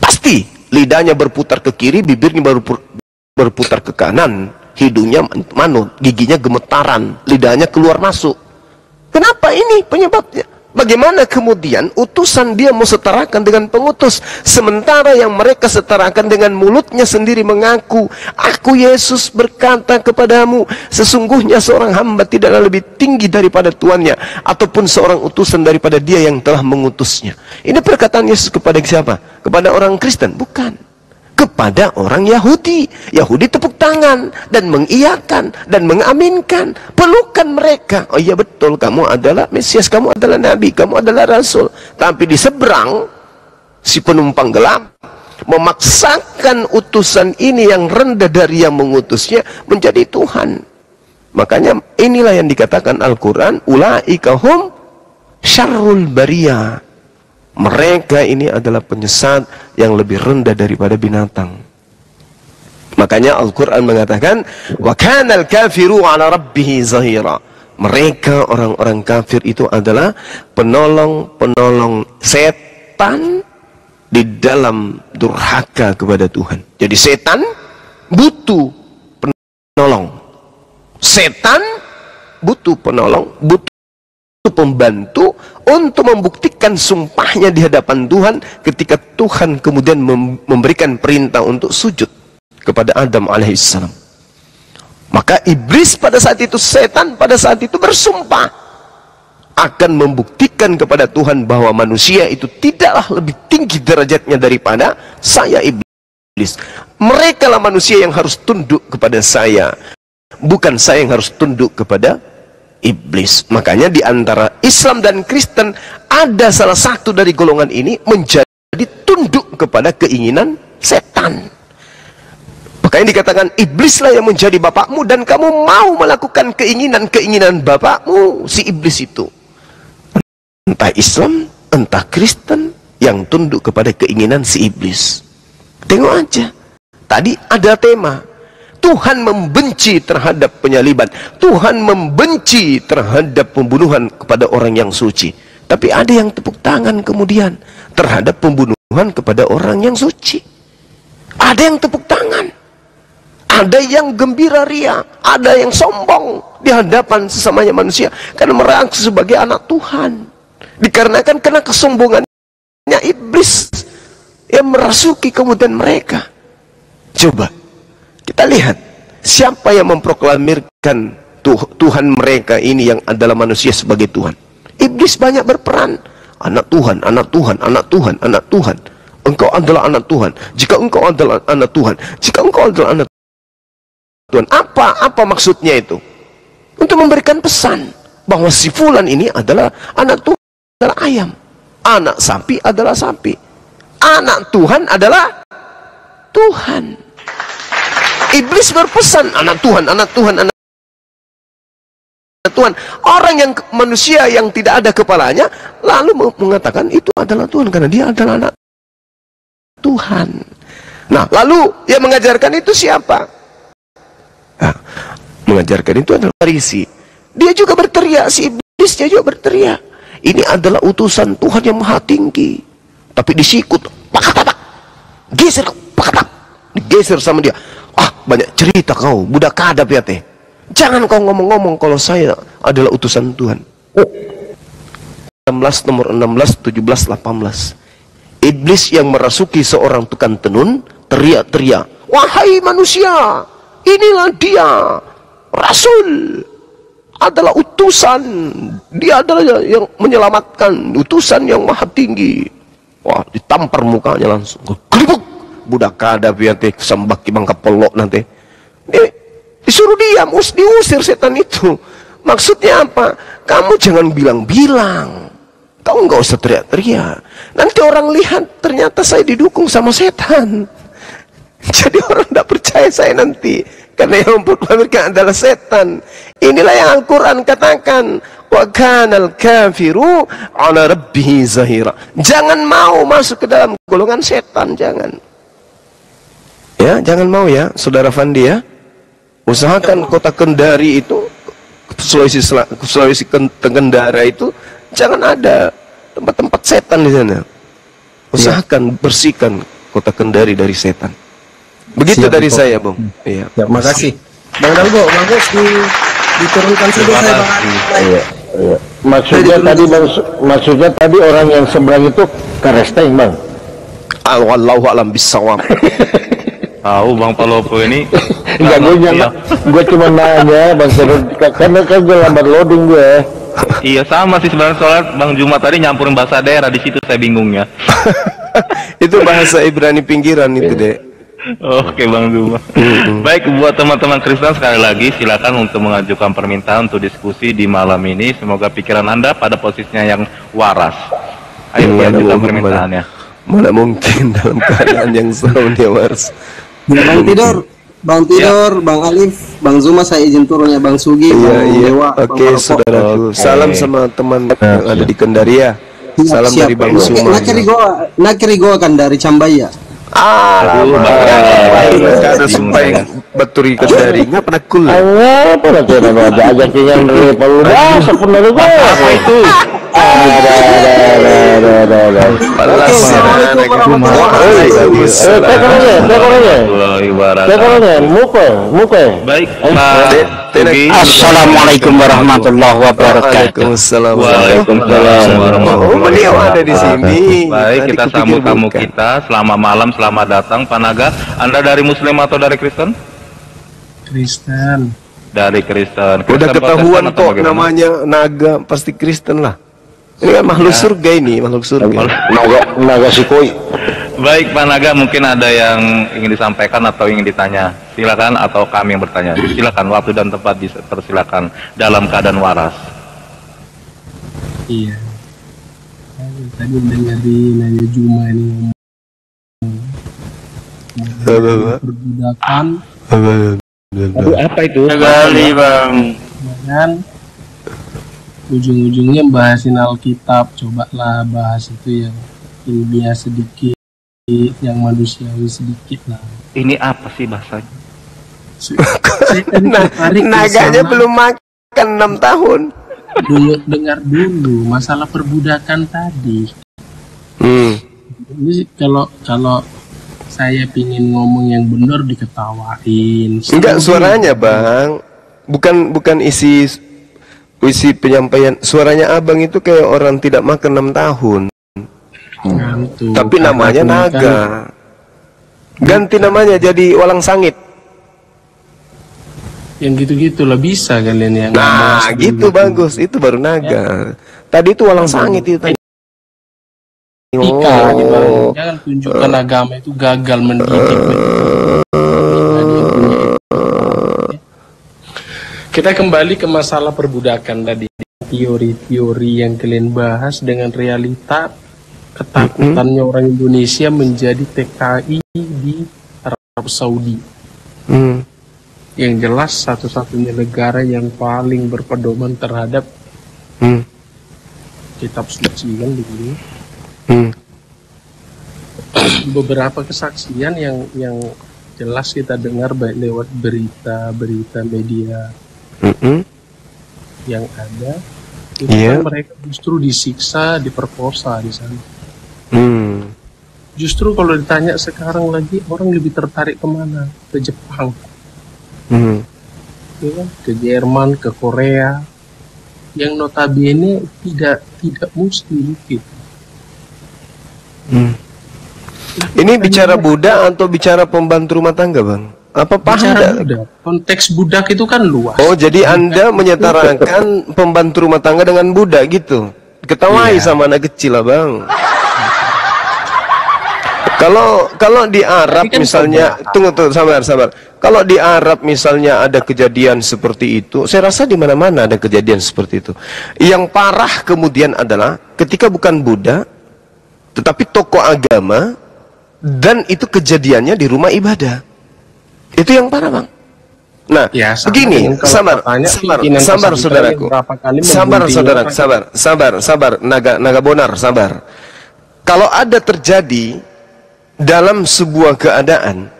Pasti lidahnya berputar ke kiri, bibirnya berputar ke kanan, hidungnya manut, giginya gemetaran, lidahnya keluar masuk. Kenapa ini penyebabnya? Bagaimana kemudian utusan dia mau setarakan dengan pengutus, sementara yang mereka setarakan dengan mulutnya sendiri mengaku, Aku Yesus berkata kepadamu, sesungguhnya seorang hamba tidaklah lebih tinggi daripada tuannya, ataupun seorang utusan daripada dia yang telah mengutusnya. Ini perkataan Yesus kepada siapa? Kepada orang Kristen? Bukan. Kepada orang Yahudi. Yahudi tepuk tangan dan mengiyakan dan mengaminkan, pelukan mereka. Oh iya betul, kamu adalah Mesias, kamu adalah Nabi, kamu adalah Rasul. Tapi di seberang si penumpang gelap memaksakan utusan ini yang rendah dari yang mengutusnya menjadi Tuhan. Makanya inilah yang dikatakan Al-Quran, ulaika hum syarrul bariyah. Mereka ini adalah penyesat yang lebih rendah daripada binatang. Makanya Al-Quran mengatakan, wa kana al-kafiru ala rabbih zahira. Mereka orang-orang kafir itu adalah penolong-penolong setan di dalam durhaka kepada Tuhan. Jadi setan butuh penolong. Setan butuh penolong, butuh pembantu untuk membuktikan sumpahnya di hadapan Tuhan ketika Tuhan kemudian memberikan perintah untuk sujud kepada Adam alaihissalam. Maka iblis pada saat itu, setan pada saat itu bersumpah akan membuktikan kepada Tuhan bahwa manusia itu tidaklah lebih tinggi derajatnya daripada saya iblis. Merekalah manusia yang harus tunduk kepada saya, bukan saya yang harus tunduk kepada iblis. Makanya di antara Islam dan Kristen ada salah satu dari golongan ini menjadi tunduk kepada keinginan setan. Makanya dikatakan iblislah yang menjadi bapakmu dan kamu mau melakukan keinginan-keinginan bapakmu si iblis itu. Entah Islam, entah Kristen yang tunduk kepada keinginan si iblis. Tengok aja. Tadi ada tema. Tuhan membenci terhadap penyaliban. Tuhan membenci terhadap pembunuhan kepada orang yang suci. Tapi ada yang tepuk tangan kemudian terhadap pembunuhan kepada orang yang suci. Ada yang tepuk tangan. Ada yang gembira ria, ada yang sombong di hadapan sesamanya manusia karena merasa sebagai anak Tuhan. Dikarenakan karena kesombongannya iblis yang merasuki kemudian mereka. Coba kita lihat siapa yang memproklamirkan Tuhan mereka ini yang adalah manusia sebagai Tuhan. Iblis banyak berperan. Anak Tuhan, anak Tuhan, anak Tuhan, anak Tuhan. Engkau adalah anak Tuhan. Jika engkau adalah anak Tuhan, jika engkau adalah anak Tuhan, apa apa maksudnya itu? Untuk memberikan pesan bahwa si fulan ini adalah anak Tuhan adalah ayam, anak sapi adalah sapi, anak Tuhan adalah Tuhan. Iblis berpesan anak Tuhan, anak Tuhan, anak Tuhan. Orang yang manusia yang tidak ada kepalanya lalu mengatakan itu adalah Tuhan karena dia adalah anak Tuhan. Nah, lalu yang mengajarkan itu siapa? Nah, mengajarkan itu adalah Farisi. Dia juga berteriak, si iblisnya juga berteriak, ini adalah utusan Tuhan yang maha tinggi. Tapi disikut, pakatak, geser, pakatak, digeser sama dia. Ah, banyak cerita kau, budak kadap ya teh. Jangan kau ngomong-ngomong kalau saya adalah utusan Tuhan. Oh, enam belas, nomor enam belas, tujuh belas, delapan belas. Iblis yang merasuki seorang tukang tenun teriak-teriak, wahai manusia, inilah dia, Rasul adalah utusan, dia adalah yang menyelamatkan, utusan yang maha tinggi. Wah, ditampar mukanya langsung, keribuk, budak kadap nanti, sembaki bangka pelok nanti. Dia disuruh diam, us, diusir setan itu. Maksudnya apa? Kamu jangan bilang-bilang, kamu nggak usah teriak-teriak. Nanti orang lihat, ternyata saya didukung sama setan. Jadi orang tidak percaya saya nanti karena yang memproklamirkan adalah setan. Inilah yang Al-Quran katakan, wa kanal kafiru ala rabbihi zahira. Jangan mau masuk ke dalam golongan setan, jangan. Ya, jangan mau ya, saudara Fandi ya. Usahakan kota Kendari itu, Sulawesi Sulawesi Tenggara itu, jangan ada tempat-tempat setan di sana. Usahakan ya, bersihkan kota Kendari dari setan. Begitu siap, dari Bung. Saya, Bung. Iya. Terima kasih. Bang Dalgo, bagus di, diturunkan sudah saya, Bang. Iya, iya. Maksudnya tadi, Bang, maksudnya tadi orang yang seberang itu karesteng, Bang. Allahu a'lam bissawab. Tahu Bang Palopo ini. Enggak punya. Gue cuma nanya, Bang Seru, karena kan gue lambat loading gue. Iya, sama sih sebenarnya soal Bang Jumat tadi nyampurin bahasa daerah, di situ saya bingungnya. Itu bahasa Ibrani pinggiran itu, Dek. Oke Bang Duma. Baik, buat teman-teman Kristen sekali lagi silakan untuk mengajukan permintaan untuk diskusi di malam ini. Semoga pikiran Anda pada posisinya yang waras. Ayo mengajukan permintaannya. Mana mungkin dalam keadaan yang sound ya waras. Bang Tidur, Bang Tidur, ya. Bang Alif, Bang Zuma, saya izin turunnya Bang Sugi. Iya, iya. Oke, saudaraku. Okay. Salam sama teman yang ada di Kendari ya. Salam siap, siap. Dari Bang Zuma. Nakiri goa, nakiri goa Kendari Cambaya. Ah, lama. Karena supaya baturi Kendari nggak pernah kul. Allah, pernah pernah ada ajakingan dari Paulus. Sepuluh ribu. Apa itu? Ada, ada, ada, ada, ada. Palas. Eh, tekornya, tekornya. Tekornya, muka, muka. Baik. Assalamualaikum warahmatullahi wabarakatuh. Waalaikumsalam warahmatullahi wabarakatuh. Ada di sini. Baik, kita sambut tamu kita. Selamat malam, selamat datang Pak Naga. Anda dari Muslim atau dari Kristen? Kristen. dari Kristen. Kristen udah ketahuan kok namanya naga, pasti Kristen lah. Ini kan makhluk ya. surga ini, makhluk surga. Naga, naga sikoi. Baik Pak Naga, mungkin ada yang ingin disampaikan atau ingin ditanya. Silakan, atau kami yang bertanya. Silakan, waktu dan tempat dipersilakan dalam keadaan waras. Iya. Tadi mendengar di Naya Juma ini ngomong perbudakan. Aduh, apa itu? Kali bang. Kemudian ujung-ujungnya bahasin Alkitab. Cobalah bahas itu yang ilmiah sedikit, yang manusiawi sedikit lah. Ini apa sih bahasanya? Naganya belum makan enam tahun. Dulu, dengar dulu masalah perbudakan tadi. Hmm. Ini kalau kalau saya pingin ngomong yang benar diketawain. Enggak, suaranya bang, bukan bukan isi isi penyampaian. Suaranya abang itu kayak orang tidak makan enam tahun. Hmm. Tuh, tapi namanya naga. Kan, ganti namanya jadi walang sangit. Yang gitu-gitu lah bisa kalian yang. Nah, gitu dulu. Bagus, itu baru naga. Ya. Tadi itu walang sangit itu tadi. Oh. Jangan tunjukkan uh. agama itu gagal mendidik. Uh. Kita kembali ke masalah perbudakan tadi. Teori-teori yang kalian bahas dengan realita, ketakutannya mm -hmm. orang Indonesia menjadi T K I di Arab Saudi. Mm. Yang jelas satu-satunya negara yang paling berpedoman terhadap hmm. kitab suci kan begini. Hmm. Beberapa kesaksian yang yang jelas kita dengar baik lewat berita-berita media hmm. yang ada itu yeah. kan mereka justru disiksa, diperkosa di sana. Hmm. Justru kalau ditanya sekarang lagi orang lebih tertarik kemana? Ke Jepang. Hmm. Ya, ke Jerman, ke Korea, yang notabene tidak tidak muslim gitu. Hmm. Nah, ini bicara budak atau bicara pembantu rumah tangga bang? Apa paham? Konteks budak itu kan luas. Oh, jadi anda menyetarakan pembantu rumah tangga dengan budak gitu? Ketawai yeah. sama anak kecil lah bang. Kalau kalau di Arab kan misalnya, tunggu tunggu sabar sabar. Kalau di Arab misalnya ada kejadian seperti itu, saya rasa di mana-mana ada kejadian seperti itu. Yang parah kemudian adalah ketika bukan budak, tetapi tokoh agama, dan itu kejadiannya di rumah ibadah. Itu yang parah bang. Nah, ya, sama begini, sabar, sabar, sabar saudaraku, sabar saudaraku, sabar, sabar, sabar, naga naga bonar, sabar. Kalau ada terjadi dalam sebuah keadaan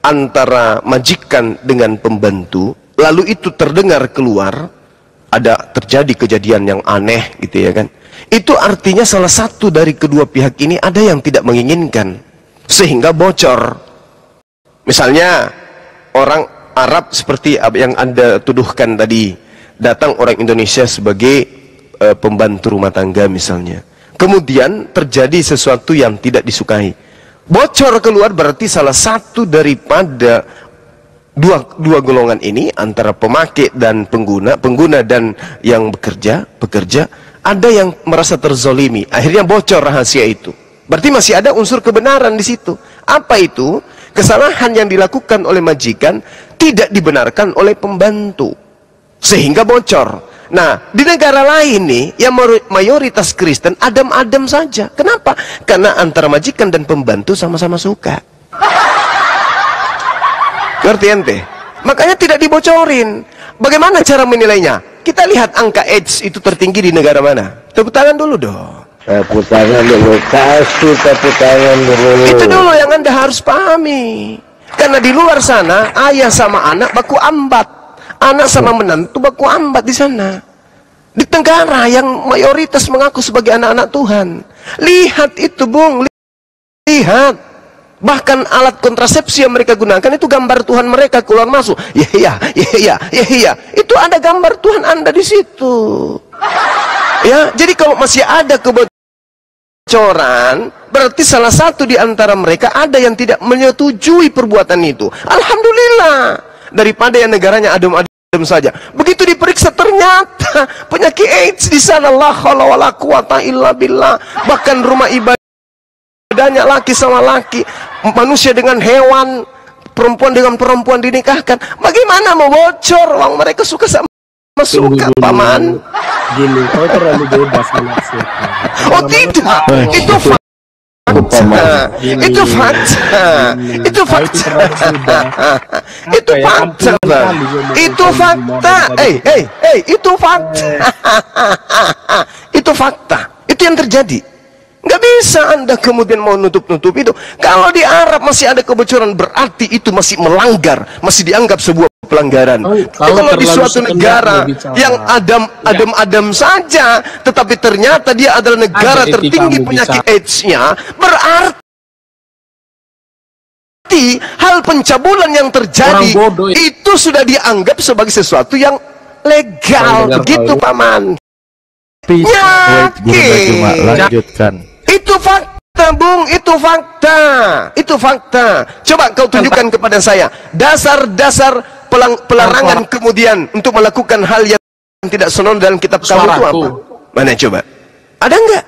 antara majikan dengan pembantu, lalu itu terdengar keluar, ada terjadi kejadian yang aneh gitu ya kan, itu artinya salah satu dari kedua pihak ini ada yang tidak menginginkan, sehingga bocor. Misalnya orang Arab seperti yang anda tuduhkan tadi, datang orang Indonesia sebagai uh, pembantu rumah tangga misalnya, kemudian terjadi sesuatu yang tidak disukai, bocor keluar, berarti salah satu daripada dua, dua golongan ini, antara pemakai dan pengguna, pengguna dan yang bekerja, pekerja, ada yang merasa terzolimi, akhirnya bocor rahasia itu. Berarti masih ada unsur kebenaran di situ. Apa itu? Kesalahan yang dilakukan oleh majikan tidak dibenarkan oleh pembantu, sehingga bocor. Nah, di negara lain nih, yang mayoritas Kristen, adem-adem saja. Kenapa? Karena antara majikan dan pembantu sama-sama suka. Ngerti ente? Makanya tidak dibocorin. Bagaimana cara menilainya? Kita lihat angka AIDS itu tertinggi di negara mana? Tepuk tangan dulu dong. Tepuk tangan dulu, kasih tepuk tangan dulu. Itu dulu yang anda harus pahami. Karena di luar sana, ayah sama anak baku ambat. Anak sama menantu baku ambat di sana. Di negara yang mayoritas mengaku sebagai anak-anak Tuhan. Lihat itu, Bung. Lihat. Bahkan alat kontrasepsi yang mereka gunakan itu gambar Tuhan mereka keluar masuk. Ya iya, ya iya, ya iya. Itu ada gambar Tuhan anda di situ. Ya, jadi kalau masih ada kebocoran, berarti salah satu di antara mereka ada yang tidak menyetujui perbuatan itu. Alhamdulillah. Daripada yang negaranya adem-adem Saja. Begitu diperiksa ternyata penyakit AIDS di sana. La haula wala quwata illa billah. Bahkan rumah ibadahnya laki sama laki, manusia dengan hewan, perempuan dengan perempuan dinikahkan. Bagaimana mau bocor? Wang mereka suka sama suka, paman. Gini, kau terlalu bebas menafsir. Oh tidak, itu fakta, itu fakta, itu fakta, itu fakta, itu fakta, eh, eh, eh, itu fakta, itu fakta, itu yang terjadi. Nggak bisa Anda kemudian mau nutup-nutup itu. Kalau di Arab masih ada kebocoran, berarti itu masih melanggar, masih dianggap sebuah pelanggaran. Oh, kalau, kalau di suatu negara yang adam-adam-adam saja, tetapi ternyata dia adalah negara ada tertinggi penyakit AIDS-nya, berarti hal pencabulan yang terjadi bodoh, itu. itu sudah dianggap sebagai sesuatu yang legal. Begitu, Paman. Nyakit. Lanjutkan. Itu fakta, Bung, itu fakta. Itu fakta. Coba kau tunjukkan kepada saya dasar-dasar pelarangan kemudian untuk melakukan hal yang tidak senonoh dalam kitab kamu itu apa? Mana coba? Ada enggak?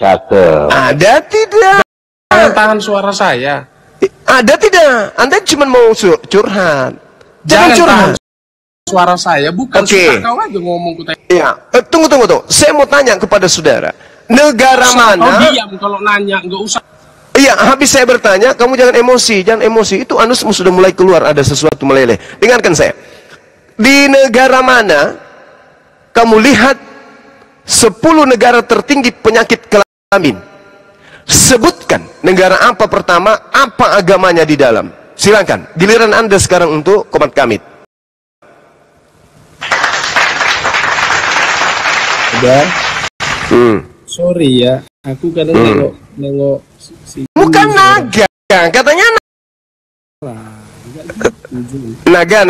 Cakep. Ada tidak? Tangan suara saya. Ada tidak? Anda cuma mau curhat. Jangan curhat. Suara saya bukan okay. Suka kau aja ngomong ku tanya. Iya. Eh, tunggu tunggu tuh. Saya mau tanya kepada saudara. Negara usah mana? Kau diam kalau nanya, enggak usah. Iya, habis saya bertanya, kamu jangan emosi, jangan emosi. Itu anusmu sudah mulai keluar, ada sesuatu meleleh. Dengarkan saya. Di negara mana kamu lihat sepuluh negara tertinggi penyakit kelamin? Sebutkan negara apa pertama, apa agamanya di dalam. Silakan. Giliran Anda sekarang untuk komat kamit. Hmm. Sorry ya, aku kadang hmm. nengok nengok si bukan naga, katanya naga, naga,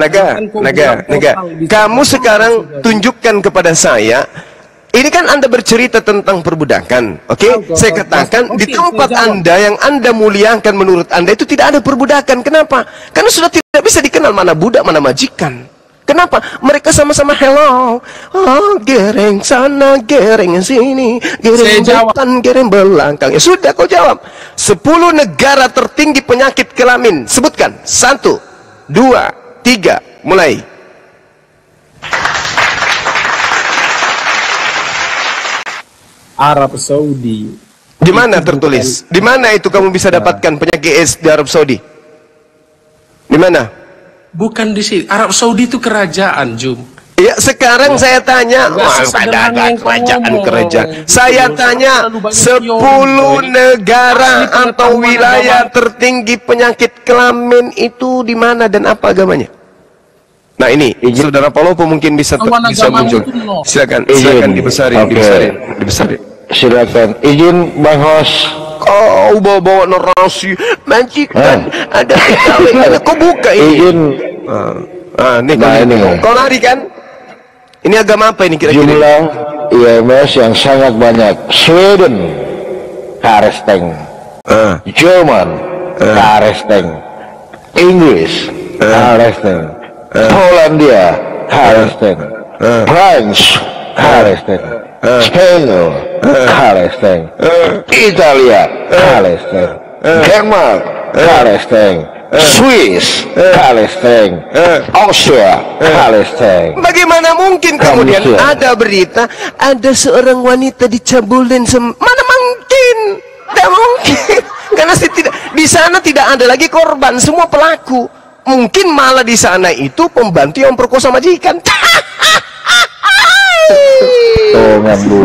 naga, naga, naga. Kamu sekarang tunjukkan kepada saya. Ini kan Anda bercerita tentang perbudakan, oke? Okay? Oh, saya katakan okay, di tempat Anda yang Anda muliakan menurut Anda itu tidak ada perbudakan. Kenapa? Karena sudah tidak bisa dikenal mana budak mana majikan. Kenapa? Mereka sama-sama hello. Oh, gereng sana, gereng sini, gereng depan, gereng belakang. Ya sudah kau jawab. Sepuluh negara tertinggi penyakit kelamin. Sebutkan. Satu, dua, tiga. Mulai. Arab Saudi. Di mana tertulis? Di mana itu kamu bisa dapatkan penyakit AIDS di Arab Saudi? Di mana? Bukan di sini. Arab Saudi itu kerajaan, Jum. Ya, sekarang oh. saya tanya, wah, ada kerajaan kerajaan. Saya tanya, sepuluh negara atau wilayah tertinggi penyakit kelamin itu di mana dan apa agamanya? Nah, ini saudara Palopo mungkin bisa bisa muncul. Silakan, silakan dibesarin, dibesarin, dibesarin. Silakan. Izin Bang Hos. Kau bawa-bawa narasi majikan eh. ada pegawai. Kau buka ini. Ah, ah nih, nah, ini kau lari kan? Ini agama apa ini kira-kira? Jumlah I M S yang sangat banyak. Sweden, Karesteng. Uh. Jerman, uh. Karesteng. Inggris, uh. Karesteng. Uh. Polandia, Karesteng. Uh. Prancis, Karesteng. Uh. Spanyol, Karesteng. Uh. Italia, Karesteng. Uh. Denmark, Karesteng. Uh. Swiss, Karesteng. Uh. Austria, Karesteng. Bagaimana mungkin kemudian Indonesia. Ada berita ada seorang wanita dicabulin? Mana mungkin? Tidak mungkin. Karena tidak, di sana tidak ada lagi korban, semua pelaku. Mungkin malah di sana itu pembantu yang perkosa majikan.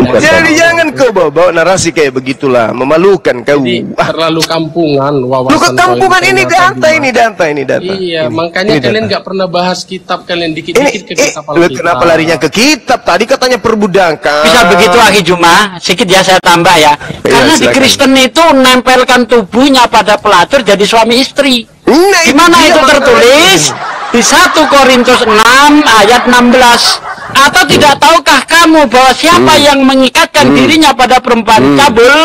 Jadi jangan kau bawa-bawa narasi kayak begitulah, memalukan kau. Jadi, terlalu kampungan wawasan. Lu ke kampungan ini data, ini data, ini data. Iya, ini. Makanya ini kalian nggak pernah bahas kitab, kalian dikit-dikit ke kitab. Eh, kenapa larinya ke kitab? Tadi katanya perbudakan. Bisa begitu Aki Juma, sedikit ya saya tambah ya. Karena ya, di Kristen itu nempelkan tubuhnya pada pelacur jadi suami istri. Nah, gimana itu, itu tertulis di satu Korintus enam ayat enam belas? Atau tidak tahukah kamu bahwa siapa hmm. yang mengikatkan hmm. dirinya pada perempuan hmm. cabul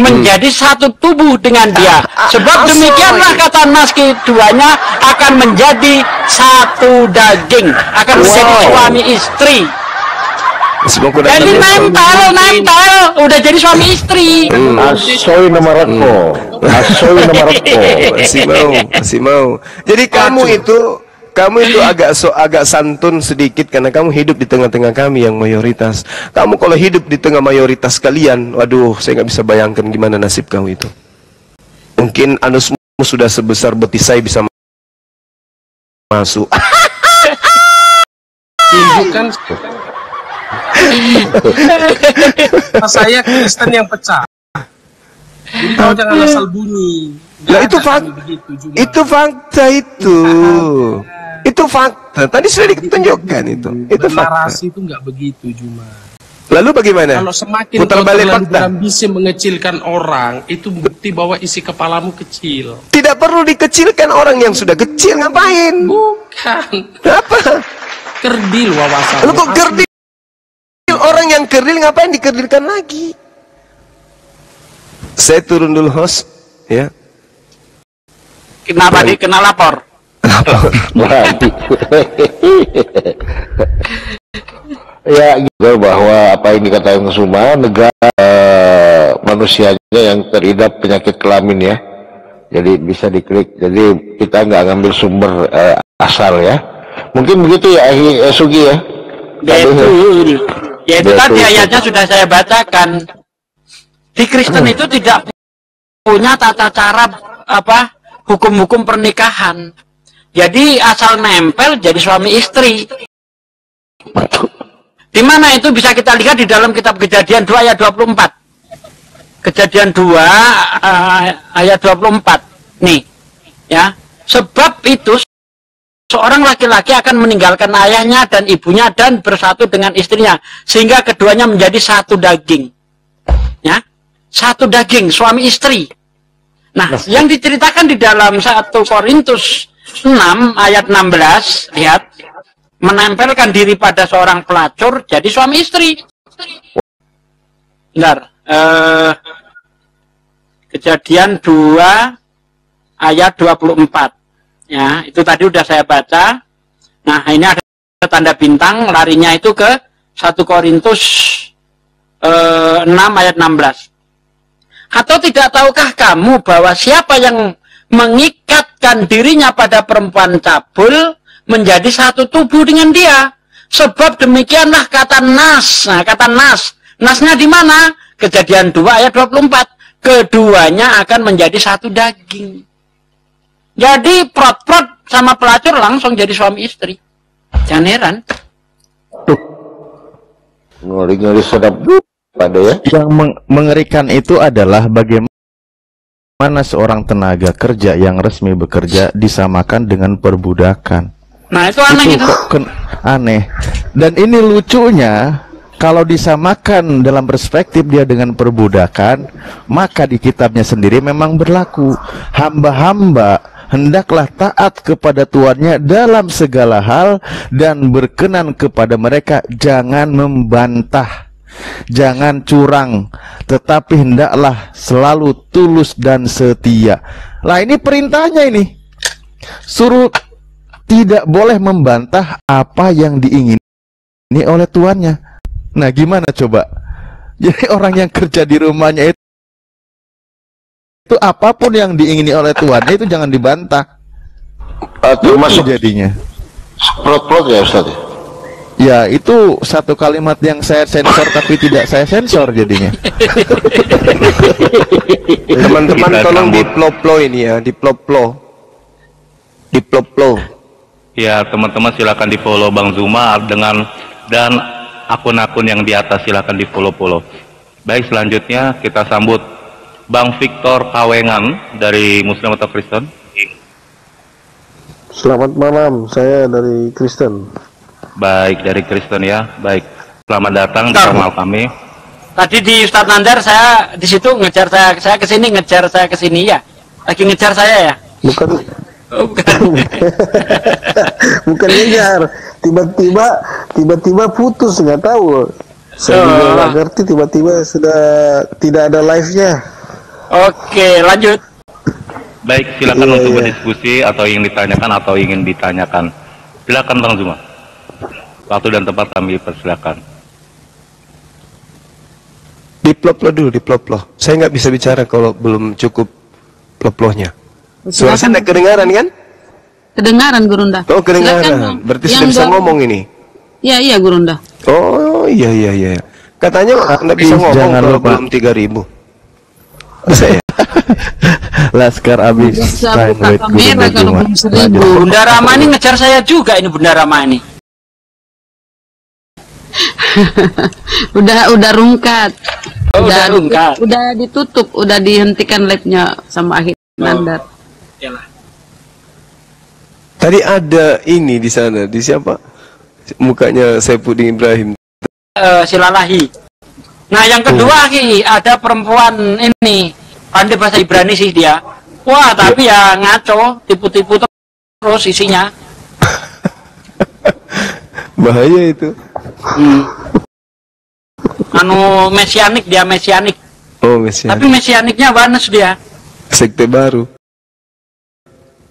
menjadi satu tubuh dengan dia. Sebab demikianlah kata Mas, keduanya akan menjadi satu daging, akan menjadi suami istri. Jadi mental, mental udah jadi suami istri. Asoy nomor aku, asoy nomor aku. Masih mau, masih mau. Jadi kamu itu, kamu itu agak so, agak santun sedikit karena kamu hidup di tengah-tengah kami yang mayoritas. Kamu kalau hidup di tengah mayoritas kalian, waduh, saya nggak bisa bayangkan gimana nasib kamu itu. Mungkin anusmu sudah sebesar betis saya bisa masuk. Ibu kan saya Kristen yang pecah. Jadi kau jangan asal bunyi. Nah, itu fakta, itu fakta itu. Itu fakta. Tadi sudah ditunjukkan itu. Itu fakta. Narasi itu nggak begitu cuma. Lalu bagaimana? Kalau semakin putar balik fakta, ambisi mengecilkan orang, itu bukti bahwa isi kepalamu kecil. Tidak perlu dikecilkan orang yang sudah kecil, ngapain? Bukan. Apa? Kerdil wawasan. Lalu kok kerdil? Orang yang kerdil ngapain dikerdilkan lagi? Saya turun dulu host, ya. Kenapa di kena lapor? Lapor. Ya juga bahwa apa ini kata yang semua negara uh, manusianya yang teridap penyakit kelamin ya. Jadi bisa diklik. Jadi kita nggak ngambil sumber uh, asal ya. Mungkin begitu ya eh, Sugi ya. Betul. Ya itu tadi ayatnya sudah saya bacakan. Di Kristen hmm. itu tidak punya tata cara apa? Hukum-hukum pernikahan. Jadi asal nempel jadi suami istri. Di mana itu bisa kita lihat di dalam kitab Kejadian dua ayat dua puluh empat. Kejadian dua uh, ayat dua puluh empat. Nih. Ya. Sebab itu seorang laki-laki akan meninggalkan ayahnya dan ibunya dan bersatu dengan istrinya sehingga keduanya menjadi satu daging. Ya. Satu daging suami istri. Nah, yang diceritakan di dalam satu Korintus enam ayat enam belas, lihat, menempelkan diri pada seorang pelacur jadi suami istri. Benar. Eh, Kejadian dua ayat dua puluh empat. Ya, itu tadi udah saya baca. Nah, ini ada tanda bintang, larinya itu ke satu Korintus enam ayat enam belas. Atau tidak tahukah kamu bahwa siapa yang mengikatkan dirinya pada perempuan cabul menjadi satu tubuh dengan dia? Sebab demikianlah kata Nas. Nah, kata Nas. Nasnya di mana? Kejadian dua ayat dua puluh empat. Keduanya akan menjadi satu daging. Jadi prot-prot sama pelacur langsung jadi suami istri. Jangan heran. Ngeri-ngeri sedap pada ya. Yang mengerikan itu adalah bagaimana seorang tenaga kerja yang resmi bekerja disamakan dengan perbudakan. Nah itu aneh itu. Itu aneh. Dan ini lucunya, kalau disamakan dalam perspektif dia dengan perbudakan, maka di kitabnya sendiri memang berlaku. Hamba-hamba hendaklah taat kepada tuannya dalam segala hal dan berkenan kepada mereka, jangan membantah, jangan curang, tetapi hendaklah selalu tulus dan setia. Lah ini perintahnya ini. Suruh tidak boleh membantah apa yang diingini oleh tuannya. Nah, gimana coba? Jadi orang yang kerja di rumahnya itu itu apapun yang diingini oleh tuannya itu jangan dibantah. Termasuk jadinya prot-prot ya Ustaz. Ya itu satu kalimat yang saya sensor tapi tidak saya sensor jadinya. Teman-teman tolong diploplo ini ya, diploplo, diploplo. Ya teman-teman silakan di follow Bang Zuma dengan dan akun-akun yang di atas silakan di follow-follow. Baik, selanjutnya kita sambut Bang Victor Kawengan dari Muslim atau Kristen. Selamat malam, saya dari Kristen. Baik, dari Kristen ya. Baik, selamat datang di kanal kami. Tadi di Ustadz Nandar saya di situ ngejar saya, saya kesini ngejar saya kesini ya. Lagi ngejar saya ya? Bukan. Oh, bukan. Bukan ngejar. Tiba-tiba, tiba-tiba putus nggak tahu. Saya oh. juga nggak ngerti, tiba-tiba sudah tidak ada live-nya. Oke, lanjut. Baik, silakan yeah, untuk yeah. berdiskusi atau ingin ditanyakan atau ingin ditanyakan. Silakan Bang Zuma. Waktu dan tempat kami persilakan. Diploplo dulu, diploplo. Saya nggak bisa bicara kalau belum cukup ploplohnya. Suara saya nggak kedengaran kan? Kedengaran, Gurunda. Oh, kedengaran. Silakan, berarti sudah bisa ngomong ini. Iya, iya, Gurunda. Oh, iya, iya, iya. Katanya nggak bisa ngomong kalau belum tiga ribu. Saya. Laskar abis. Bisa buka kamera kalau belum seribu. Bunda Ramani ngejar saya juga ini, Bunda Ramani. udah udah rungkat. Oh, udah rungkat. Ditutup, udah ditutup, udah dihentikan live-nya sama akhir Nandar. Oh, tadi ada ini di sana, di siapa? Mukanya Saipudin Ibrahim. Uh, silalahi. Nah, yang kedua Ki, ada perempuan ini. Pandai bahasa Ibrani sih dia. Wah, tapi ya ngaco, tipu-tipu terus isinya. Bahaya itu. Hmm. Anu mesianik dia, mesianik. Oh, mesianik. Tapi mesianiknya Wanes dia. Sekte baru.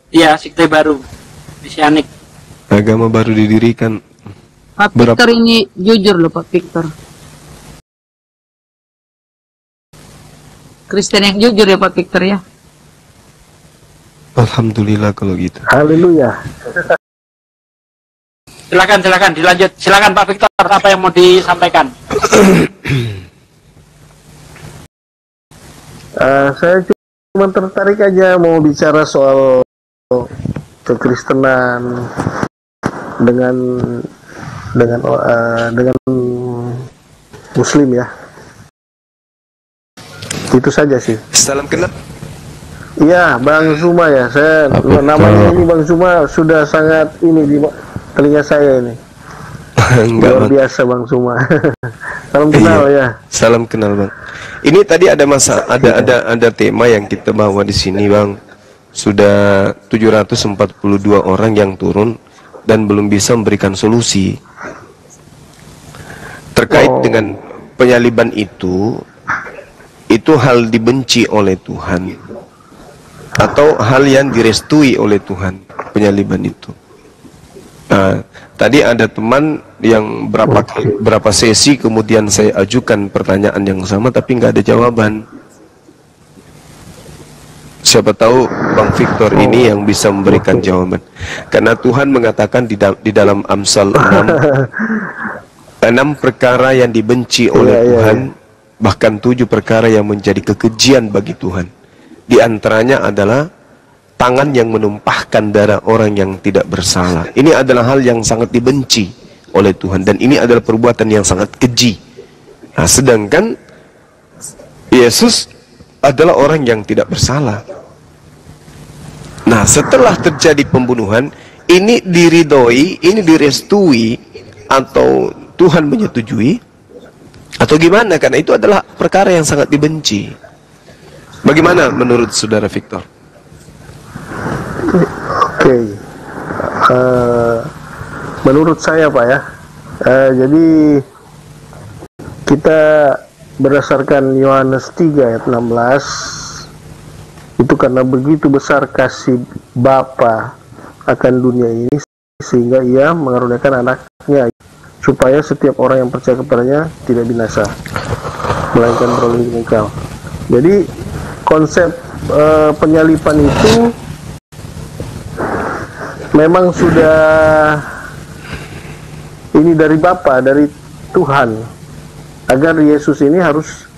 Iya, sekte baru. Mesianik. Agama baru didirikan. Pak Berapa... Victor ini jujur loh, Pak Victor. Kristen yang jujur ya Pak Victor ya. Alhamdulillah kalau gitu. Haleluya. Silakan, silakan dilanjut. Silakan Pak Victor, apa yang mau disampaikan? uh, saya cuma tertarik aja mau bicara soal kekristenan dengan dengan uh, dengan Muslim ya. Itu saja sih. Salam kenal. Iya, Bang Zuma ya. Saya apa namanya itu? Ini Bang Zuma sudah sangat ini di telinga saya ini. Luar biasa Bang Zuma. Salam kenal iya. ya. Salam kenal Bang. Ini tadi ada masa ada ya. ada ada tema yang kita bawa di sini Bang. Sudah tujuh ratus empat puluh dua orang yang turun dan belum bisa memberikan solusi. Terkait oh. dengan penyaliban itu, itu hal dibenci oleh Tuhan atau hal yang direstui oleh Tuhan, penyaliban itu. Nah, tadi ada teman yang berapa berapa sesi kemudian saya ajukan pertanyaan yang sama tapi nggak ada jawaban. Siapa tahu Bang Victor ini yang bisa memberikan jawaban, karena Tuhan mengatakan di, da di dalam Amsal enam, enam perkara yang dibenci oleh yeah, Tuhan yeah. bahkan tujuh perkara yang menjadi kekejian bagi Tuhan. Di antaranya adalah tangan yang menumpahkan darah orang yang tidak bersalah. Ini adalah hal yang sangat dibenci oleh Tuhan dan ini adalah perbuatan yang sangat keji. Nah, sedangkan Yesus adalah orang yang tidak bersalah. Nah, setelah terjadi pembunuhan, ini diridoi, ini direstui atau Tuhan menyetujui atau gimana? Karena itu adalah perkara yang sangat dibenci. Bagaimana menurut saudara Victor? Oke, okay. uh, menurut saya Pak ya, uh, jadi kita berdasarkan Yohanes tiga ayat enam belas itu, karena begitu besar kasih Bapa akan dunia ini sehingga Ia mengaruniakan anaknya supaya setiap orang yang percaya kepadanya tidak binasa, melainkan beroleh hidup kekal. Jadi konsep e, penyaliban itu memang sudah ini dari Bapa, dari Tuhan, agar Yesus ini harus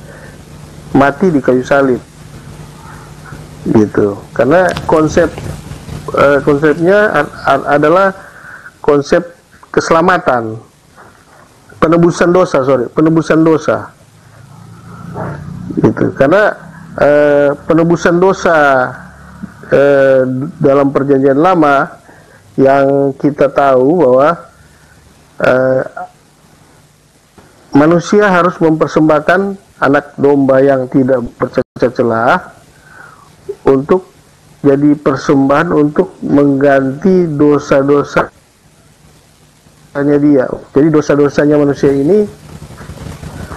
mati di kayu salib, gitu. Karena konsep e, konsepnya a, a, adalah konsep keselamatan. Penebusan dosa, sorry, penebusan dosa, gitu. Karena eh, penebusan dosa eh, dalam Perjanjian Lama yang kita tahu bahwa eh, manusia harus mempersembahkan anak domba yang tidak bercacat celah untuk jadi persembahan untuk mengganti dosa-dosa hanya dia. Jadi dosa-dosanya manusia ini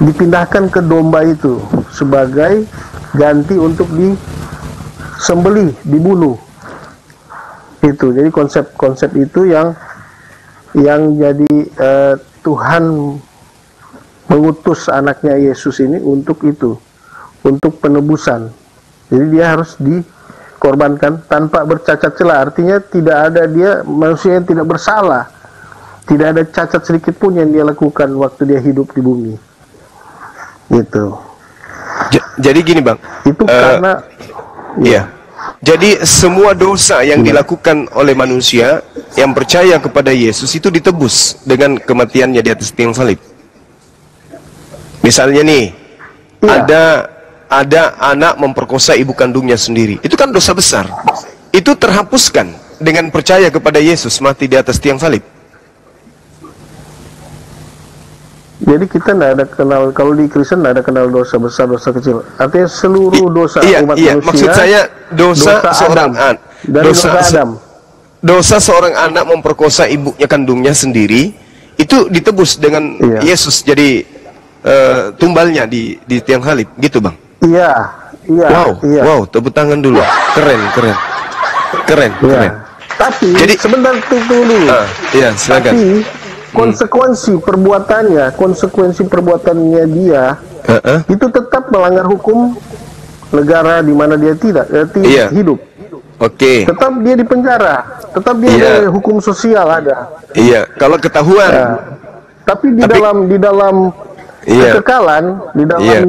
dipindahkan ke domba itu sebagai ganti untuk disembelih, dibunuh. Itu jadi konsep-konsep itu yang yang jadi eh, Tuhan mengutus anaknya Yesus ini untuk itu, untuk penebusan. Jadi dia harus dikorbankan tanpa bercacat celah, artinya tidak ada dia manusia yang tidak bersalah, tidak ada cacat sedikit pun yang dia lakukan waktu dia hidup di bumi. Gitu. Jadi gini Bang, itu uh, karena iya. Jadi semua dosa yang iya. dilakukan oleh manusia yang percaya kepada Yesus itu ditebus dengan kematiannya di atas tiang salib. Misalnya nih, iya. ada ada anak memperkosa ibu kandungnya sendiri. Itu kan dosa besar. Itu terhapuskan dengan percaya kepada Yesus mati di atas tiang salib. Jadi kita tidak ada kenal, kalau di Kristen tidak ada kenal dosa besar, dosa kecil. Artinya seluruh dosa I, iya, umat iya. manusia. Maksud saya dosa, dosa seorang anak. Dosa, dosa Adam. Dosa seorang anak memperkosa ibunya kandungnya sendiri itu ditebus dengan iya. Yesus jadi uh, tumbalnya di di tiang salib, gitu Bang. Iya, iya. Wow, iya. wow, tepuk tangan dulu. Keren, keren, keren, iya. keren. Tapi jadi, sebentar dulu. Uh, iya, silakan. Tapi, konsekuensi perbuatannya, konsekuensi perbuatannya dia uh-uh. itu tetap melanggar hukum negara di mana dia tidak, eh, tidak yeah. hidup. Oke. Okay. Tetap dia di penjara, tetap dia yeah. ada hukum sosial ada. Iya. Yeah. Kalau ketahuan. Nah, tapi di tapi... dalam di dalam yeah. kekekalan di dalam yeah.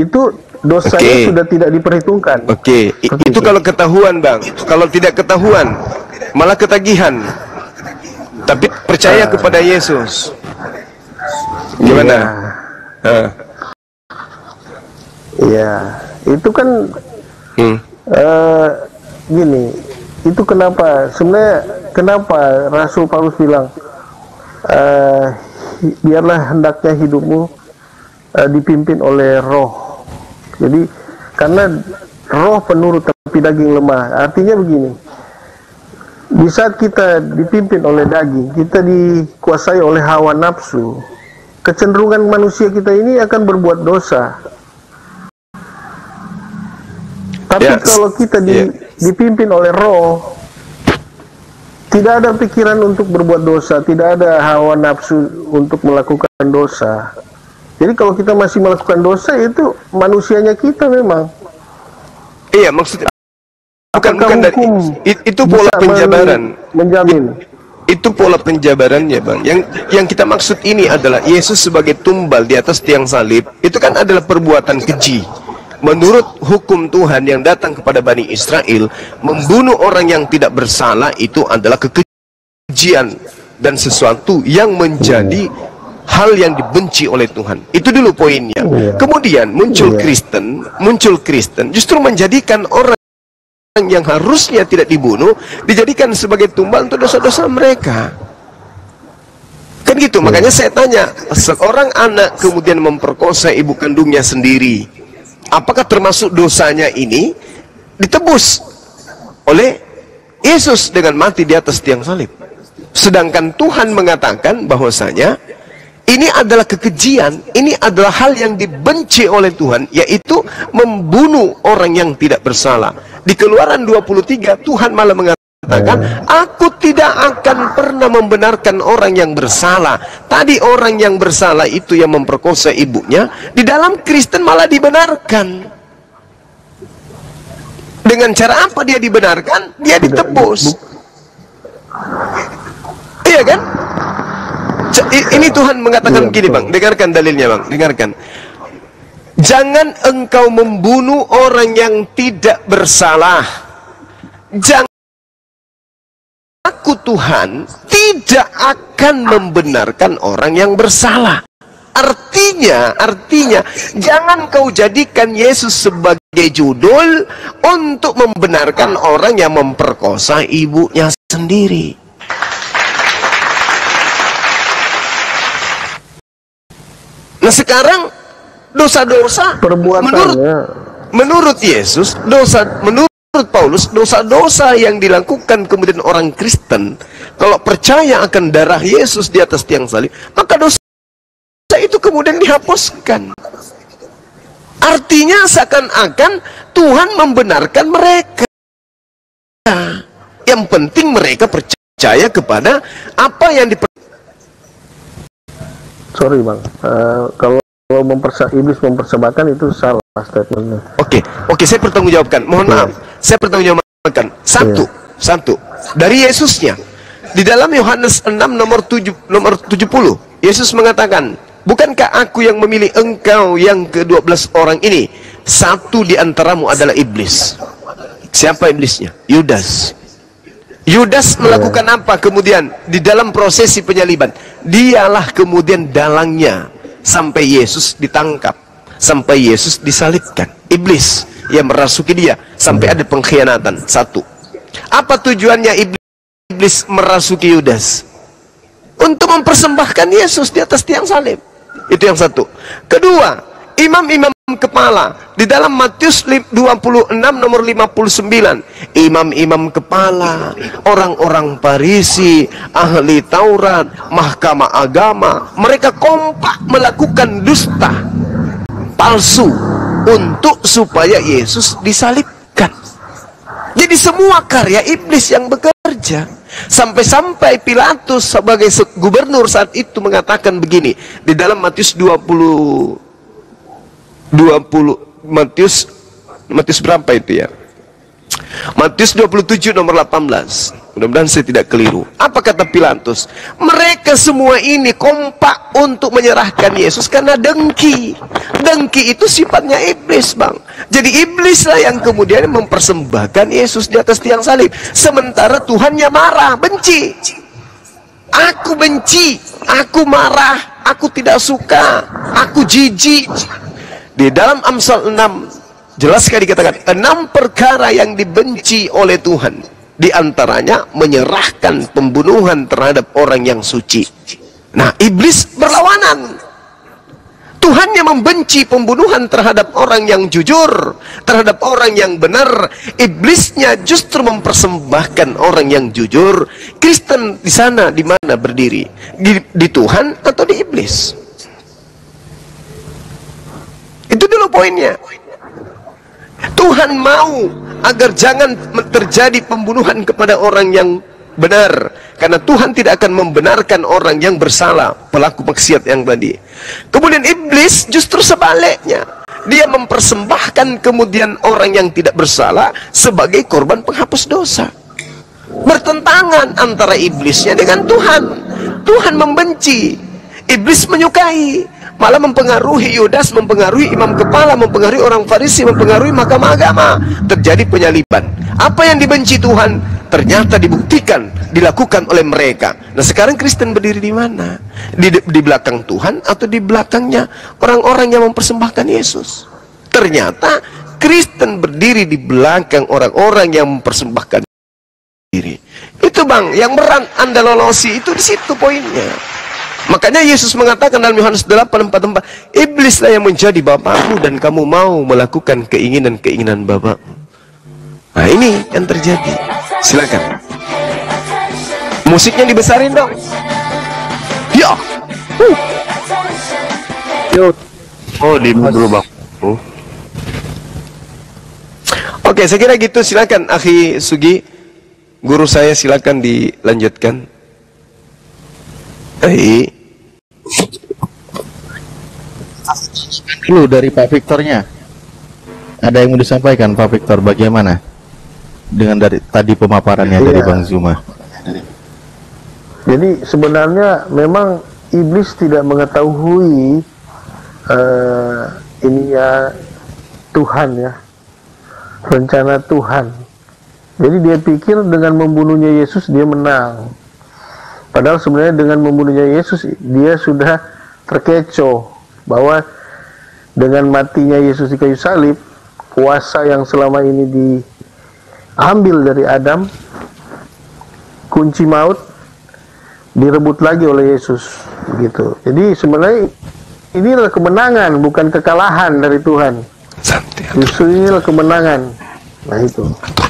itu dosanya okay. sudah tidak diperhitungkan. Oke. Okay. Itu kalau ketahuan Bang. Kalau tidak ketahuan malah ketagihan. Tapi percaya kepada Yesus. Gimana? Iya, uh. ya, itu kan hmm. uh, gini. Itu kenapa? Sebenarnya kenapa Rasul Paulus bilang uh, biarlah hendaknya hidupmu uh, dipimpin oleh roh. Jadi karena roh penurut tapi daging lemah. Artinya begini. Di saat kita dipimpin oleh daging, kita dikuasai oleh hawa nafsu, kecenderungan manusia kita ini akan berbuat dosa. Tapi yes. kalau kita di, dipimpin oleh roh, tidak ada pikiran untuk berbuat dosa, tidak ada hawa nafsu untuk melakukan dosa. Jadi kalau kita masih melakukan dosa, itu manusianya kita memang. Iya, maksudnya bukan, bukan dari, itu pola penjabaran menjamin. Itu pola penjabarannya Bang. Yang yang kita maksud ini adalah Yesus sebagai tumbal di atas tiang salib itu kan adalah perbuatan keji. Menurut hukum Tuhan yang datang kepada Bani Israel, membunuh orang yang tidak bersalah itu adalah kekejian dan sesuatu yang menjadi hal yang dibenci oleh Tuhan. Itu dulu poinnya. Kemudian muncul Kristen, muncul Kristen justru menjadikan orang yang harusnya tidak dibunuh dijadikan sebagai tumbal untuk dosa-dosa mereka. Kan gitu, makanya saya tanya, seorang anak kemudian memperkosa ibu kandungnya sendiri, apakah termasuk dosanya ini ditebus oleh Yesus dengan mati di atas tiang salib? Sedangkan Tuhan mengatakan bahwasanya ini adalah kekejian, ini adalah hal yang dibenci oleh Tuhan, yaitu membunuh orang yang tidak bersalah. Di Keluaran dua puluh tiga, Tuhan malah mengatakan, aku tidak akan pernah membenarkan orang yang bersalah. Tadi orang yang bersalah itu yang memperkosa ibunya, di dalam Kristen malah dibenarkan. Dengan cara apa dia dibenarkan? Dia ditebus. Iya kan? Ini Tuhan mengatakan begini Bang, dengarkan dalilnya Bang, dengarkan. Jangan engkau membunuh orang yang tidak bersalah. Jangan. Aku Tuhan tidak akan membenarkan orang yang bersalah. Artinya, artinya jangan kau jadikan Yesus sebagai judul untuk membenarkan orang yang memperkosa ibunya sendiri. Nah sekarang dosa-dosa menurut menurut Yesus, dosa menurut Paulus, dosa-dosa yang dilakukan kemudian orang Kristen kalau percaya akan darah Yesus di atas tiang salib, maka dosa itu kemudian dihapuskan. Artinya seakan-akan Tuhan membenarkan mereka. Yang penting mereka percaya kepada apa yang diper. Sorry bang, uh, kalau mempersa iblis mempersembahkan itu salah statementnya. Oke, okay. oke okay, saya pertanggungjawabkan. Mohon yeah. maaf, saya pertanggungjawabkan. Satu, yeah. satu dari Yesusnya di dalam Yohanes enam nomor tujuh, nomor tujuh puluh Yesus mengatakan, bukankah aku yang memilih engkau yang kedua belas orang ini? Satu di antaramu adalah iblis. Siapa iblisnya? Yudas. Yudas melakukan apa kemudian di dalam prosesi penyaliban? Dialah kemudian dalangnya sampai Yesus ditangkap, sampai Yesus disalibkan. Iblis yang merasuki dia sampai ada pengkhianatan. Satu. Apa tujuannya iblis, iblis merasuki Yudas? Untuk mempersembahkan Yesus di atas tiang salib. Itu yang satu. Kedua, imam-imam kepala di dalam Matius dua puluh enam nomor lima puluh sembilan, imam-imam kepala, orang-orang Farisi, ahli Taurat, mahkamah agama, mereka kompak melakukan dusta palsu untuk supaya Yesus disalibkan. Jadi semua karya iblis yang bekerja. Sampai-sampai Pilatus sebagai gubernur saat itu mengatakan begini di dalam Matius dua puluh Matius berapa itu ya? Matius dua puluh tujuh nomor delapan belas. Mudah-mudahan saya tidak keliru. Apa kata Pilatus? Mereka semua ini kompak untuk menyerahkan Yesus karena dengki. Dengki itu sifatnya iblis, Bang. Jadi iblislah yang kemudian mempersembahkan Yesus di atas tiang salib. Sementara Tuhannya marah, benci. Aku benci, aku marah, aku tidak suka, aku jijik. Di dalam Amsal enam jelas sekali dikatakan, enam perkara yang dibenci oleh Tuhan. Di antaranya menyerahkan pembunuhan terhadap orang yang suci. Nah, iblis berlawanan. Tuhan yang membenci pembunuhan terhadap orang yang jujur, terhadap orang yang benar. Iblisnya justru mempersembahkan orang yang jujur. Kristen di sana di mana berdiri? Di, di Tuhan atau di iblis? Itu dulu poinnya. Tuhan mau agar jangan terjadi pembunuhan kepada orang yang benar, karena Tuhan tidak akan membenarkan orang yang bersalah, pelaku maksiat yang tadi. Kemudian iblis justru sebaliknya, dia mempersembahkan kemudian orang yang tidak bersalah sebagai korban penghapus dosa. Bertentangan antara iblisnya dengan Tuhan. Tuhan membenci, iblis menyukai. Malah mempengaruhi Yudas, mempengaruhi imam kepala, mempengaruhi orang Farisi, mempengaruhi mahkamah agama. Terjadi penyaliban. Apa yang dibenci Tuhan ternyata dibuktikan, dilakukan oleh mereka. Nah sekarang Kristen berdiri di mana? Di, di belakang Tuhan atau di belakangnya orang-orang yang mempersembahkan Yesus? Ternyata Kristen berdiri di belakang orang-orang yang mempersembahkan diri. Itu bang, yang beran Anda lolosi itu di situ poinnya. Makanya Yesus mengatakan dalam Yohanes delapan, empat puluh empat, iblislah yang menjadi bapakmu dan kamu mau melakukan keinginan-keinginan bapakmu. Nah ini yang terjadi. Silakan. Musiknya dibesarin dong. Ya. Uh. Yo. Oh dimu dulu bang. Oh. Oke, saya kira gitu. Silakan Akhi Sugi, guru saya, silakan dilanjutkan. Hei. Lu dari Pak Victornya ada yang mau disampaikan Pak Victor, bagaimana dengan dari tadi pemaparannya ya. Dari Bang Zuma? Jadi sebenarnya memang iblis tidak mengetahui uh, ini ya Tuhan ya, rencana Tuhan. Jadi dia pikir dengan membunuhnya Yesus dia menang. Padahal sebenarnya dengan membunuhnya Yesus dia sudah terkecoh bahwa dengan matinya Yesus di kayu salib, kuasa yang selama ini diambil dari Adam, kunci maut direbut lagi oleh Yesus gitu. Jadi sebenarnya inilah kemenangan, bukan kekalahan dari Tuhan. Justru inilah kemenangan. Nah itu.